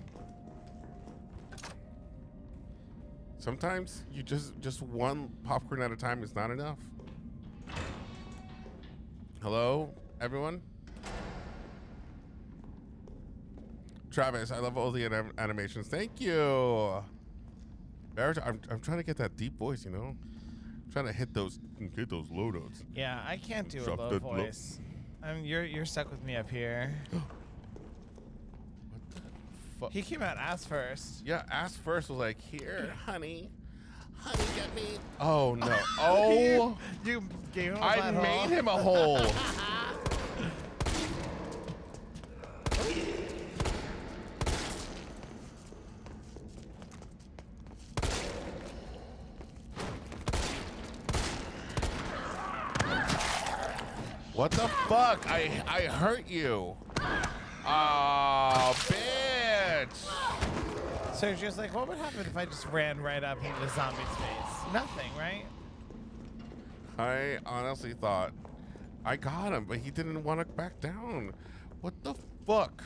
Sometimes you just just one popcorn at a time is not enough. Hello, everyone? Travis, I love all the anim animations. Thank you. Barrett, I'm, I'm trying to get that deep voice, you know? I'm trying to hit those hit those low notes. Yeah, I can't do Drop a low voice. Low. I mean, you're you're stuck with me up here. What the fuck? He came out ass first. Yeah, ass first was like, here, honey. Honey, get me. Oh, no. Oh. you, you gave him I made hole. him a hole. What the fuck? I I hurt you. Oh, bitch. So she was like, what would happen if I just ran right up into the zombie's face? Nothing, right? I honestly thought I got him, but he didn't want to back down. What the fuck?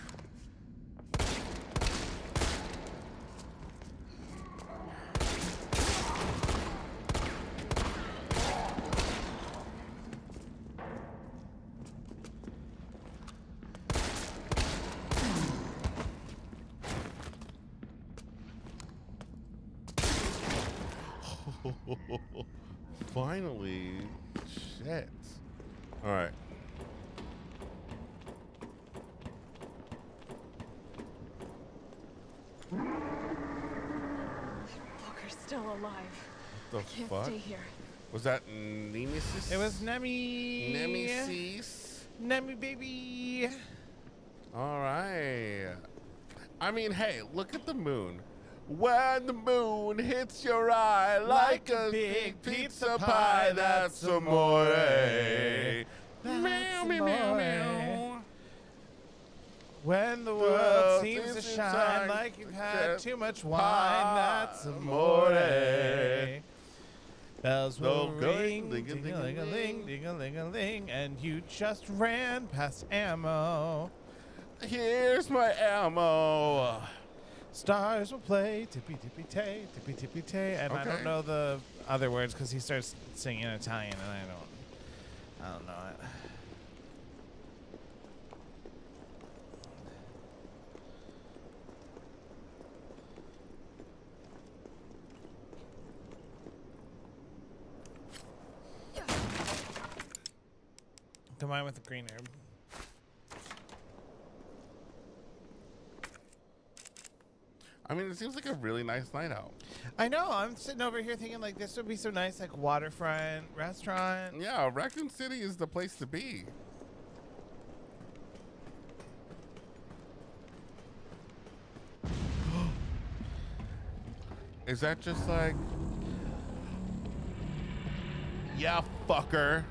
Finally, shit. All right. Fucker's still alive. What the I can't fuck? Stay here. Was that Nemesis? It was Nemi. Nemesis. Nemi, baby. All right. I mean, hey, look at the moon. When the moon hits your eye like, like a big, big pizza, pizza pie, that's amore. That's meow, meow, meow, meow. When the world the seems to shine, shine like you've had too much wine, pie, that's amore. Bells will no ring, ding-a-ling-a-ling, ding-a-ling-a-ling, and you just ran past ammo. Here's my ammo. Stars will play, tippy tippy tay, tippy tippy tay, and okay. I don't know the other words because he starts singing Italian, and I don't, I don't know it. Combine with the green herb. I mean, it seems like a really nice night out. I know. I'm sitting over here thinking, like, this would be so nice, like, waterfront restaurant. Yeah, Raccoon City is the place to be. Is that just like... Yeah, fucker.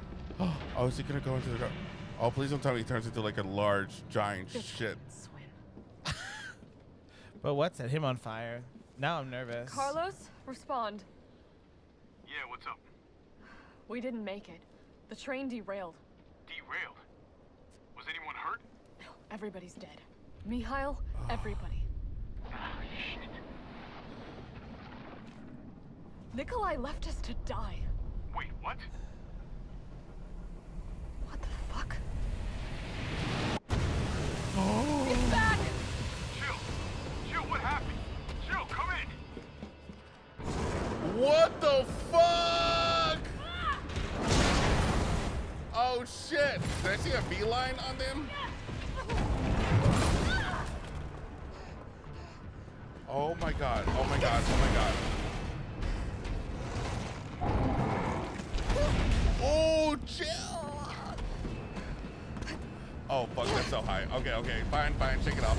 Oh, is he going to go into the... Oh, please don't tell me he turns into, like, a large, giant shit. But what set him on fire? Now I'm nervous. Carlos, respond. Yeah, what's up? We didn't make it. The train derailed. Derailed? Was anyone hurt? No, everybody's dead. Mihail, everybody. Ah, shit. Nikolai left us to die. Wait, what? What the fuck? Oh! He's back! What happened? Jill, come in. What the fuck? Ah! Oh shit! Did I see a beeline on them? Oh my god, oh my god, oh my god. Oh, Jill! Oh fuck, that's so high. Okay, okay, fine, fine, shake it off.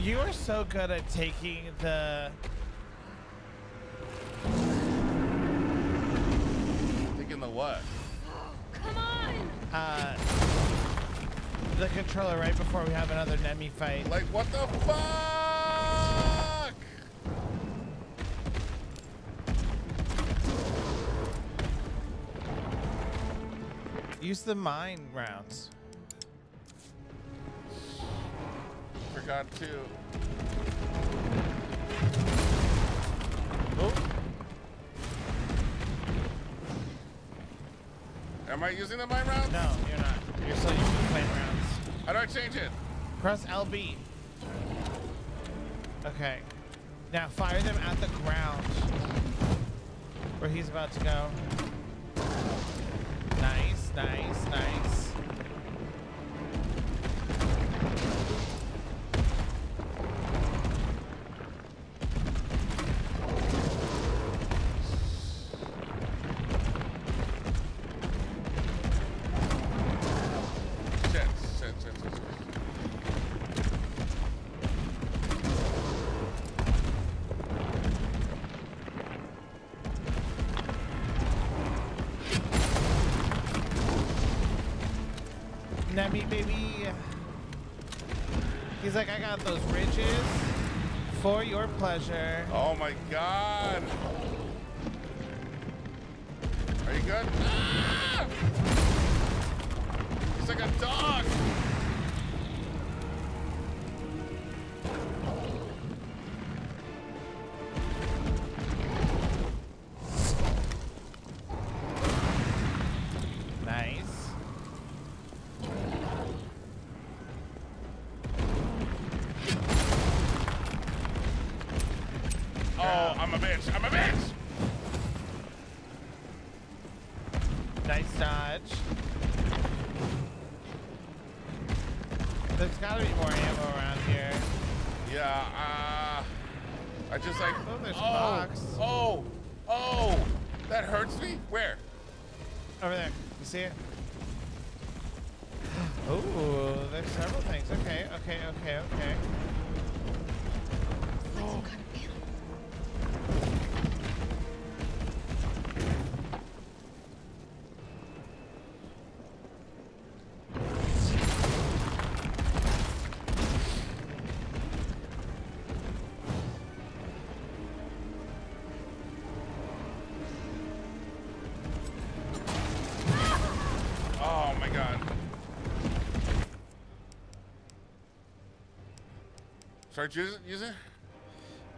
You are so good at taking the... Taking the what? Come on! Uh, the controller right before we have another Nemi fight. Like, what the fuck? Use the mine rounds. Forgot to. Oh. Am I using the mine rounds? No, you're not. You're still using the mine rounds. How do I change it? Press L B. Okay. Now fire them at the ground where he's about to go. Nice, nice, nice. Shit, shit, shit, shit, shit. Nemi, baby. He's like, I got those ridges for your pleasure. Oh my god. Are you good? Ah! He's like a dog. See it? Oh, there's several things. Okay, okay, okay, okay. Like oh. Some kind of Start use, use it?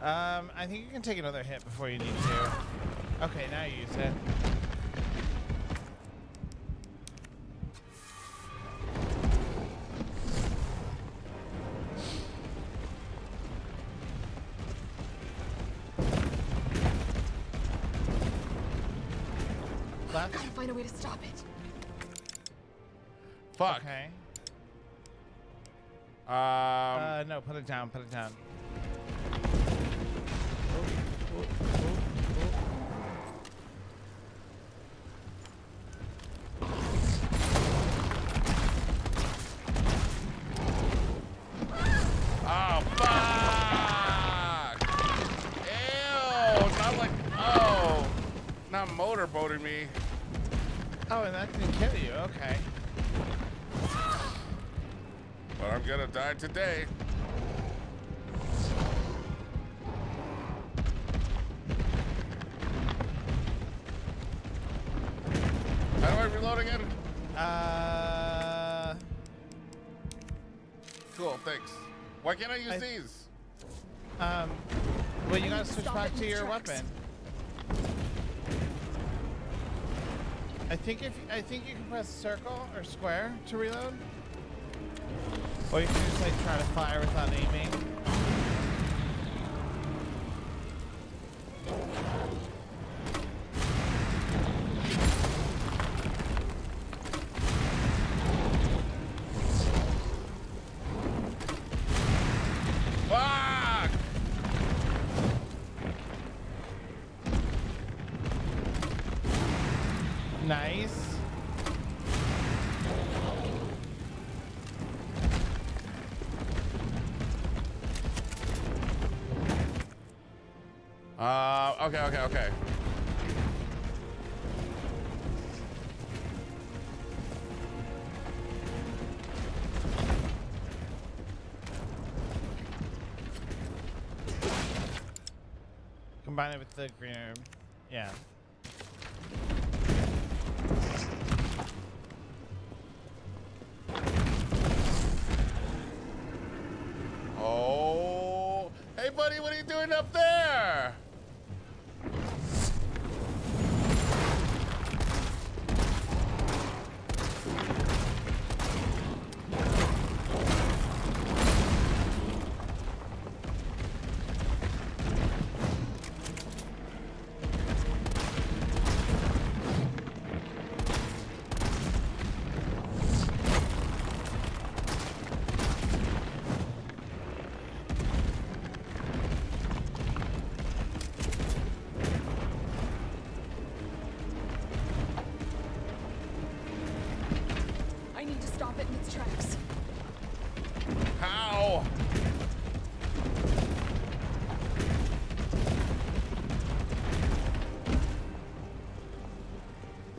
Um, I think you can take another hit before you need to. Okay, now you use it. Left. I gotta find a way to stop it. Fuck. Okay. Um, uh, no, put it down, put it down. Oh, oh, oh, oh. Oh, fuck! Ew, not like, oh, not motorboating me. Oh, and that didn't kill you, okay. But I'm gonna die today. How do I reload again? Uh. Cool, thanks. Why can't I use I, these? Um. Well, you gotta switch back to your weapon. I think if I think you can press circle or square to reload. Or you can just like try to fire without aiming. Uh, okay, okay, okay. Combine it with the green herb. Yeah. Oh. Hey, buddy, what are you doing up there?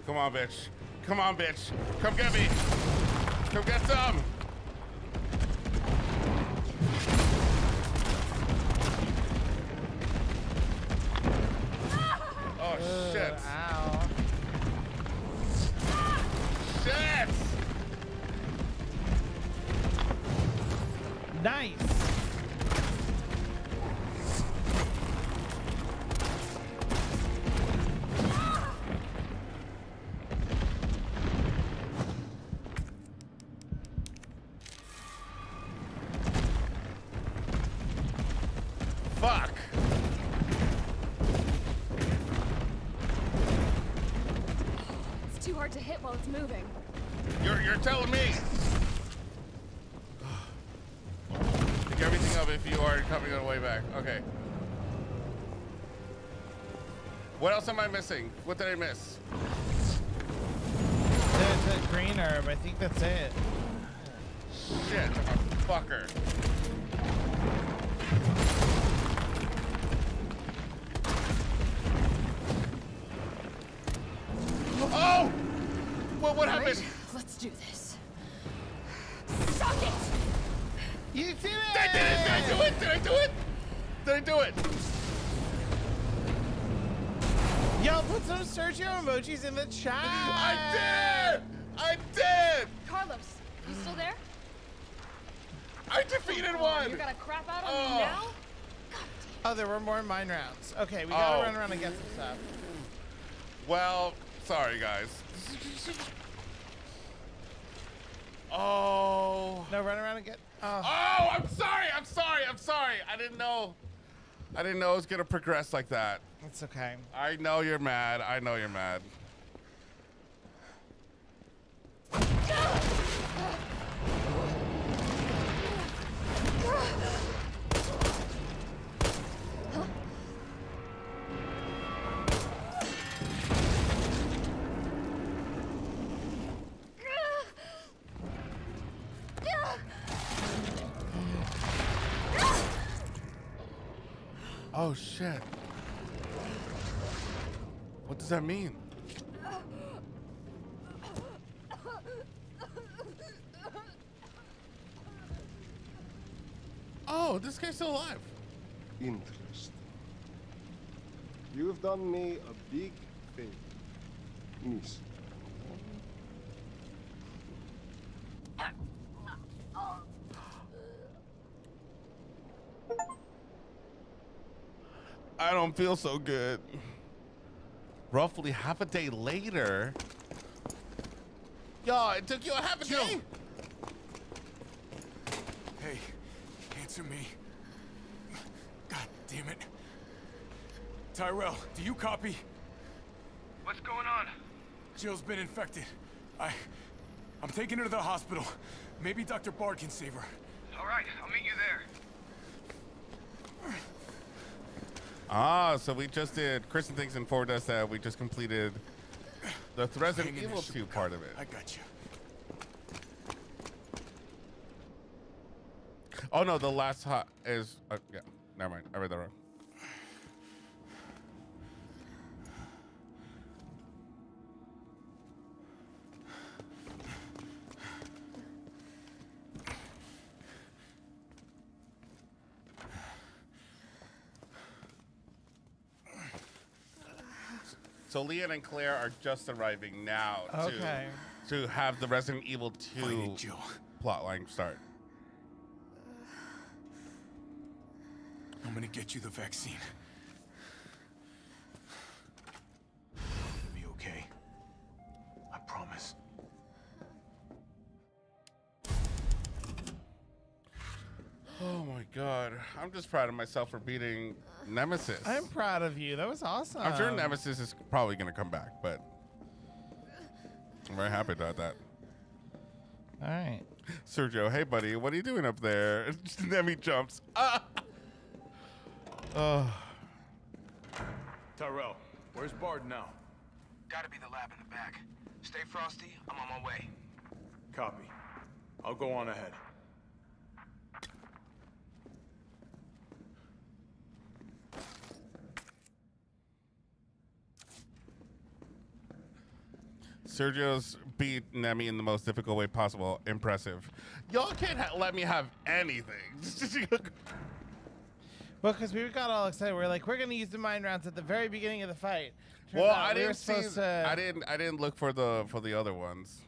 Come on, bitch. Come on, bitch. Come get me. Come get some. Oh, ugh, shit. Ow. Shit. Nice. Moving. You're you're telling me. Pick everything up if you are coming on the way back. Okay. What else am I missing? What did I miss? There's that green herb. I think that's it. Shit, fucker. Oh! What, what happened? Right, let's do this. Stop it! You did it! I did it! Did I do it? Did I do it? Did I do it? Y'all put some Sergio emojis in the chat! I did! I did! Carlos, you still there? I defeated oh, one! You're gonna crap out on oh. me now? Oh, there were more mine rounds. Okay, we gotta oh. run around and get some stuff. Well, sorry guys. Oh. No, run around again. Oh. oh, I'm sorry. I'm sorry. I'm sorry. I didn't know. I didn't know it was going to progress like that. It's okay. I know you're mad. I know you're mad. Oh shit. What does that mean? Oh, this guy's still alive. Interesting. You've done me a big favor, niece. I don't feel so good. Roughly half a day later. Yo, it took you a half a Jill. day. Hey, answer me. God damn it. Tyrell, do you copy? What's going on? Jill's been infected. I, I'm taking her to the hospital. Maybe Doctor Bart can save her. All right, I'll meet you there. Ah, so we just did. Kristen Things informed us that we just completed the Resident Evil two part of it. I got you. Oh no, the last hot is. Uh, yeah, never mind. I read that wrong. So Leon and Claire are just arriving now okay. to, to have the Resident Evil two plotline start. I'm gonna get you the vaccine. It'll be okay. I promise. Oh my God. I'm just proud of myself for beating Nemesis. I'm proud of you. That was awesome. I'm sure Nemesis is probably going to come back, but I'm very happy about that. All right. Sergio, hey, buddy, what are you doing up there? Nemi jumps. Ah! Oh. Tyrell, where's Bard now? Gotta be the lab in the back. Stay frosty. I'm on my way. Copy. I'll go on ahead. Sergio's beat Nemi in the most difficult way possible. Impressive. Y'all can't ha let me have anything. Well, because we got all excited. We we're like, we're gonna use the mind rounds at the very beginning of the fight. Turns well, I we didn't see. To... I didn't. I didn't look for the for the other ones.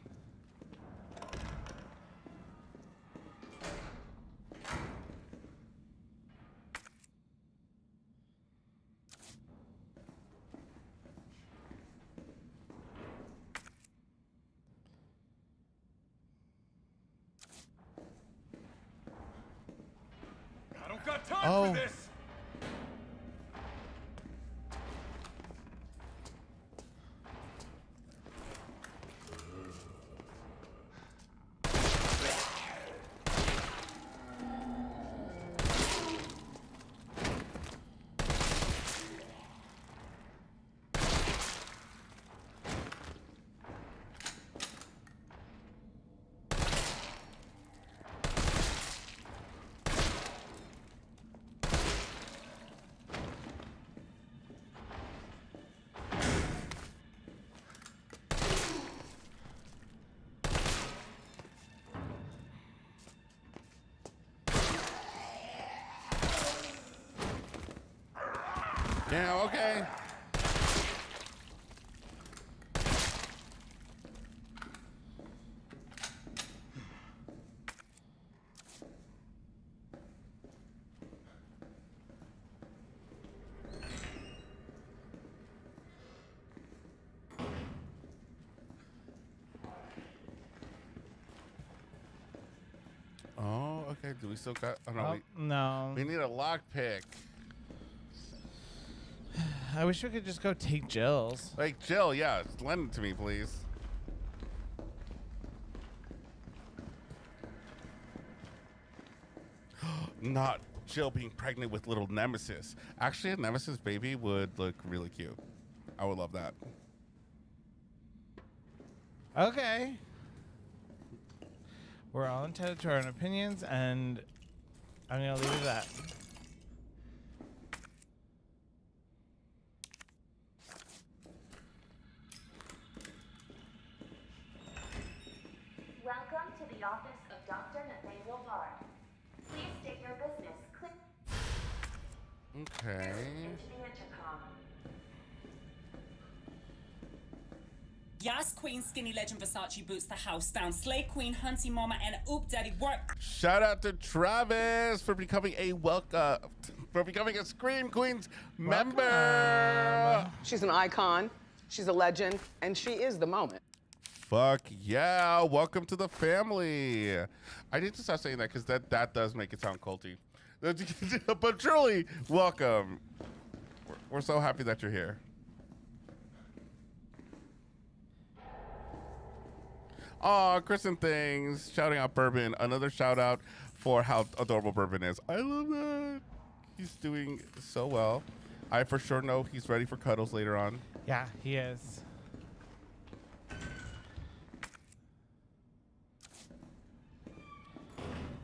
Oh. For this. Yeah, okay. Oh, okay. Do we still got? Oh, no, oh, we, no. We need a lockpick. I wish we could just go take Jill's. Like, Jill, yeah. Lend it to me, please. Not Jill being pregnant with little Nemesis. Actually, a Nemesis baby would look really cute. I would love that. Okay. We're all entitled to our own opinions, and I'm going to leave it at that. Queen Skinny Legend Versace boots the house down. Slay Queen Hunty Mama and Oop Daddy work. Shout out to Travis for becoming a welcome for becoming a Scream Queens welcome. member. She's an icon. She's a legend, and she is the moment. Fuck yeah! Welcome to the family. I need to stop saying that because that that does make it sound culty. But truly, welcome. We're, we're so happy that you're here. Aw, Kristen Things, shouting out Bourbon. Another shout out for how adorable Bourbon is. I love that. He's doing so well. I for sure know he's ready for cuddles later on. Yeah, he is. All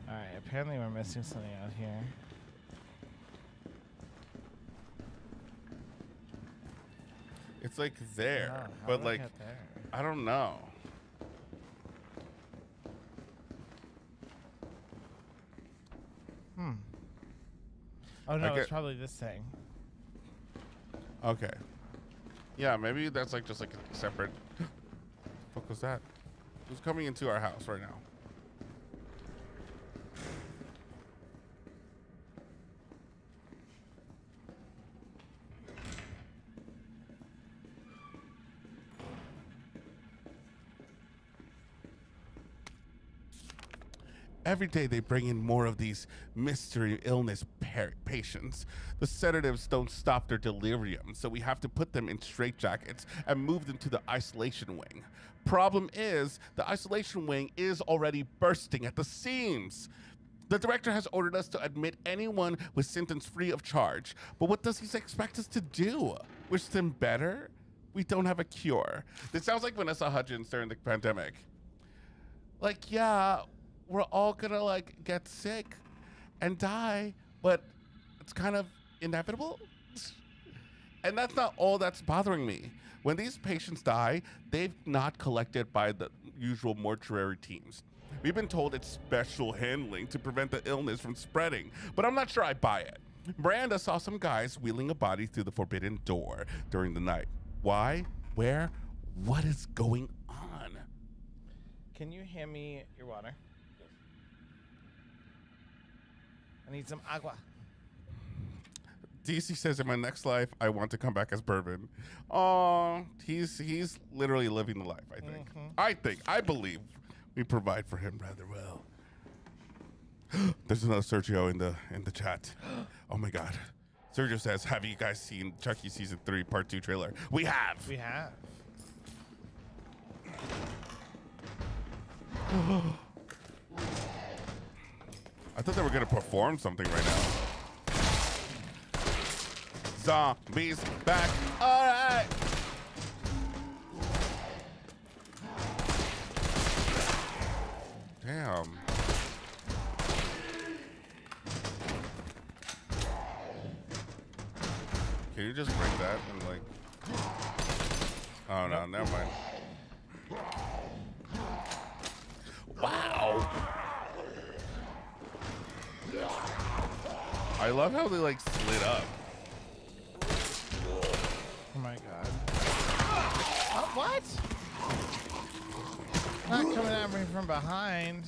right, apparently we're missing something out here. It's like there, oh, but like, there? I don't know. Hmm. Oh no, it's probably this thing. Okay. Yeah, maybe that's like just like a separate. What was that? Who's coming into our house right now? Every day they bring in more of these mystery illness patients. The sedatives don't stop their delirium, so we have to put them in straitjackets and move them to the isolation wing. Problem is, the isolation wing is already bursting at the seams. The director has ordered us to admit anyone with symptoms free of charge, but what does he expect us to do? Wish them better? We don't have a cure. This sounds like Vanessa Hudgens during the pandemic. Like, yeah, we're all gonna like get sick and die, but it's kind of inevitable. And that's not all that's bothering me. When these patients die, they've not collected by the usual mortuary teams. We've been told it's special handling to prevent the illness from spreading, but I'm not sure I buy it. Miranda saw some guys wheeling a body through the forbidden door during the night. Why? Where? What is going on? Can you hand me your water? I need some agua. D C says, in my next life, I want to come back as Bourbon. Oh, he's he's literally living the life, I think. Mm-hmm. I think, I believe we provide for him rather well. There's another Sergio in the in the chat. Oh my God. Sergio says, have you guys seen Chucky season three, part two trailer? We have. We have. I thought they were gonna perform something right now. Zombies back. All right. Damn. Can you just break that and like? Oh no, never mind. Wow. I love how they like slid up. Oh my God. Oh, what? Not coming at me from behind.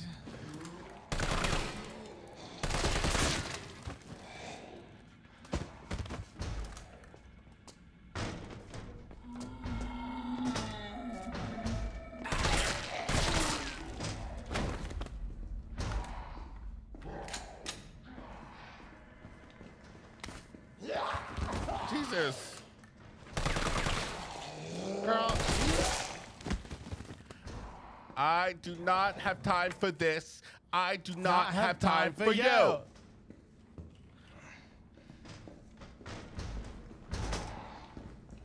I do not have time for this. I do not, not have, have time, time for, for you.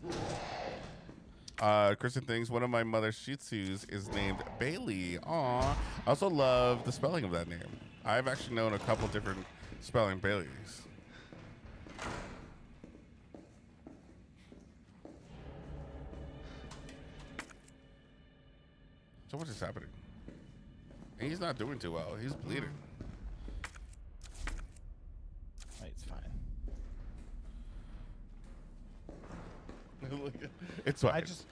you. Uh, Kristen Things, one of my mother's Shih Tzus is named Bailey. Aw. I also love the spelling of that name. I've actually known a couple different spelling Baileys. So what is happening? And he's not doing too well. He's bleeding. It's fine. It's fine. I just,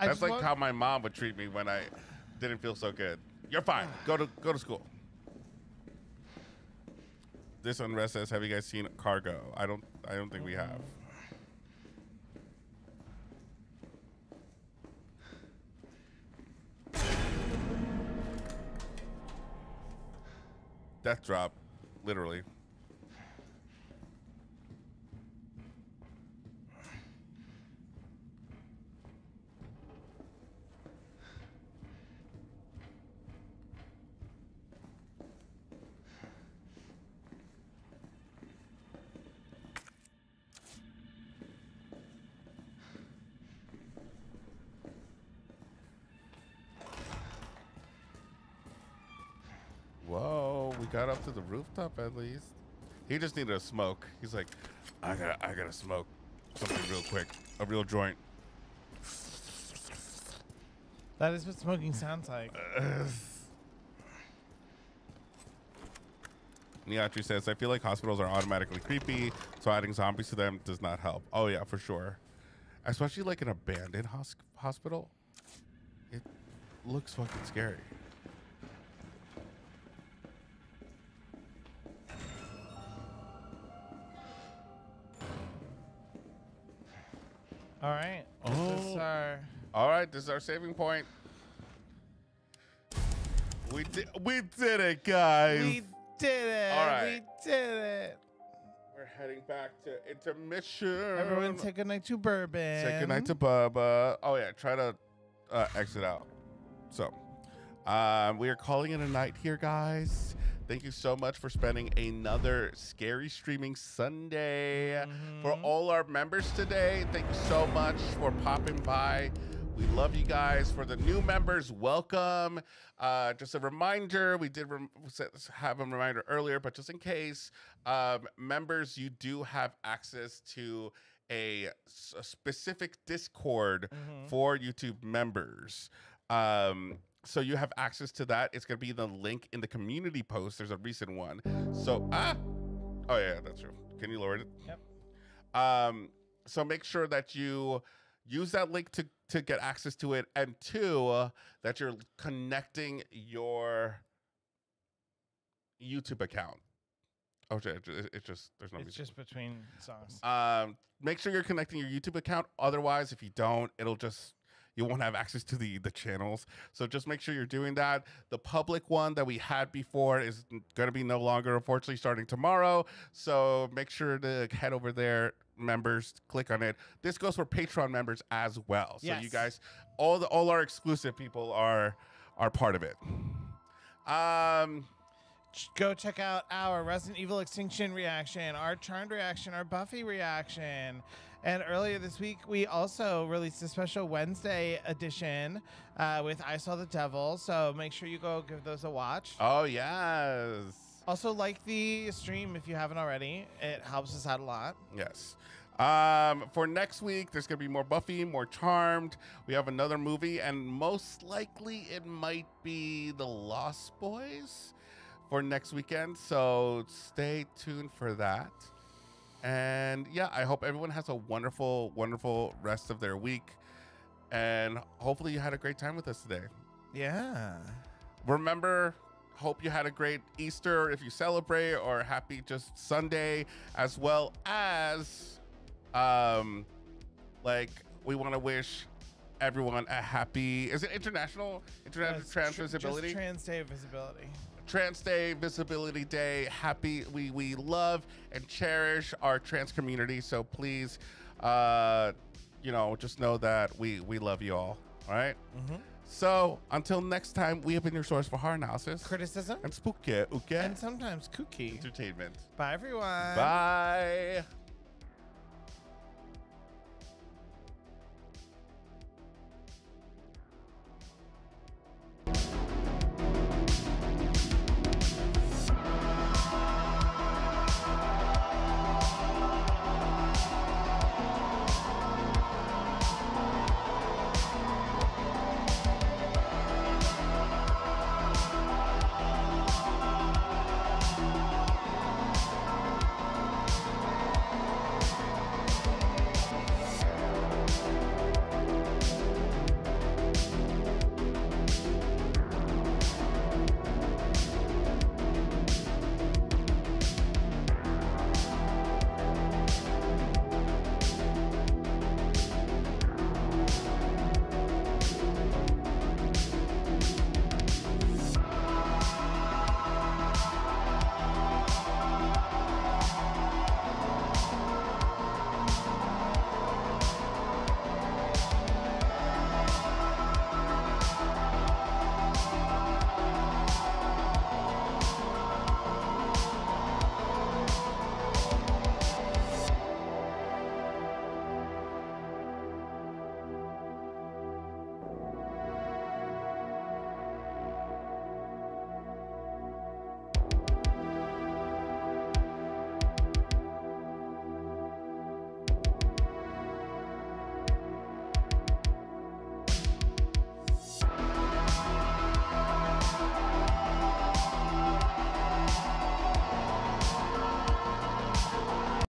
I That's just like how my mom would treat me when I didn't feel so good. You're fine. Go to go to school. This unrest says, have you guys seen Cargo? I don't. I don't think we have. Death drop, literally. Got up to the rooftop at least. He just needed a smoke. He's like, I gotta, I gotta smoke something real quick, a real joint. That is what smoking sounds like. Uh, Niatri says, I feel like hospitals are automatically creepy, so adding zombies to them does not help. Oh yeah, for sure. Especially like an abandoned hos hospital. It looks fucking scary. All right. Oh. This is our... All right. This is our saving point. We did. We did it, guys. We did it. All right. We did it. We're heading back to intermission. Everyone, take a night to bourbon. Take a night to Bubba. Oh yeah. Try to uh, exit out. So, um, we are calling it a night here, guys. Thank you so much for spending another scary streaming Sunday. Mm-hmm. For all our members today, thank you so much for popping by. We love you guys. For the new members, welcome. Uh, just a reminder, we did re have a reminder earlier, but just in case, um, members, you do have access to a, a specific Discord mm-hmm. for YouTube members. Um, So you have access to that. It's going to be the link in the community post. There's a recent one. So, ah, oh yeah, that's true. Can you lower it? Yep. Um, so make sure that you use that link to, to get access to it. And two, uh, that you're connecting your YouTube account. Oh, it's it just, there's no It's music. Just between songs. Um, make sure you're connecting your YouTube account. Otherwise, if you don't, it'll just... You won't have access to the, the channels. So just make sure you're doing that. The public one that we had before is going to be no longer, unfortunately, starting tomorrow. So make sure to head over there, members, click on it. This goes for Patreon members as well. So yes. You guys, all the all our exclusive people are are part of it. Um, Go check out our Resident Evil Extinction reaction, our Charmed reaction, our Buffy reaction. And earlier this week, we also released a special Wednesday edition uh, with I Saw the Devil. So make sure you go give those a watch. Oh, yes. Also, like the stream if you haven't already. It helps us out a lot. Yes. Um, for next week, there's going to be more Buffy, more Charmed. We have another movie, and most likely it might be The Lost Boys for next weekend, so stay tuned for that. And yeah, I hope everyone has a wonderful, wonderful rest of their week, and hopefully you had a great time with us today. Yeah. Remember, hope you had a great Easter if you celebrate, or happy just Sunday, as well as um, like we want to wish everyone a happy, is it international? International yes, Trans Visibility? Just Trans Day of Visibility. Trans Day, Visibility Day, happy. We, we love and cherish our trans community. So please, uh, you know, just know that we, we love you all. All right. Mm-hmm. So until next time, we have been your source for horror analysis, criticism, and spooky, okay? And sometimes kooky entertainment. Bye, everyone. Bye.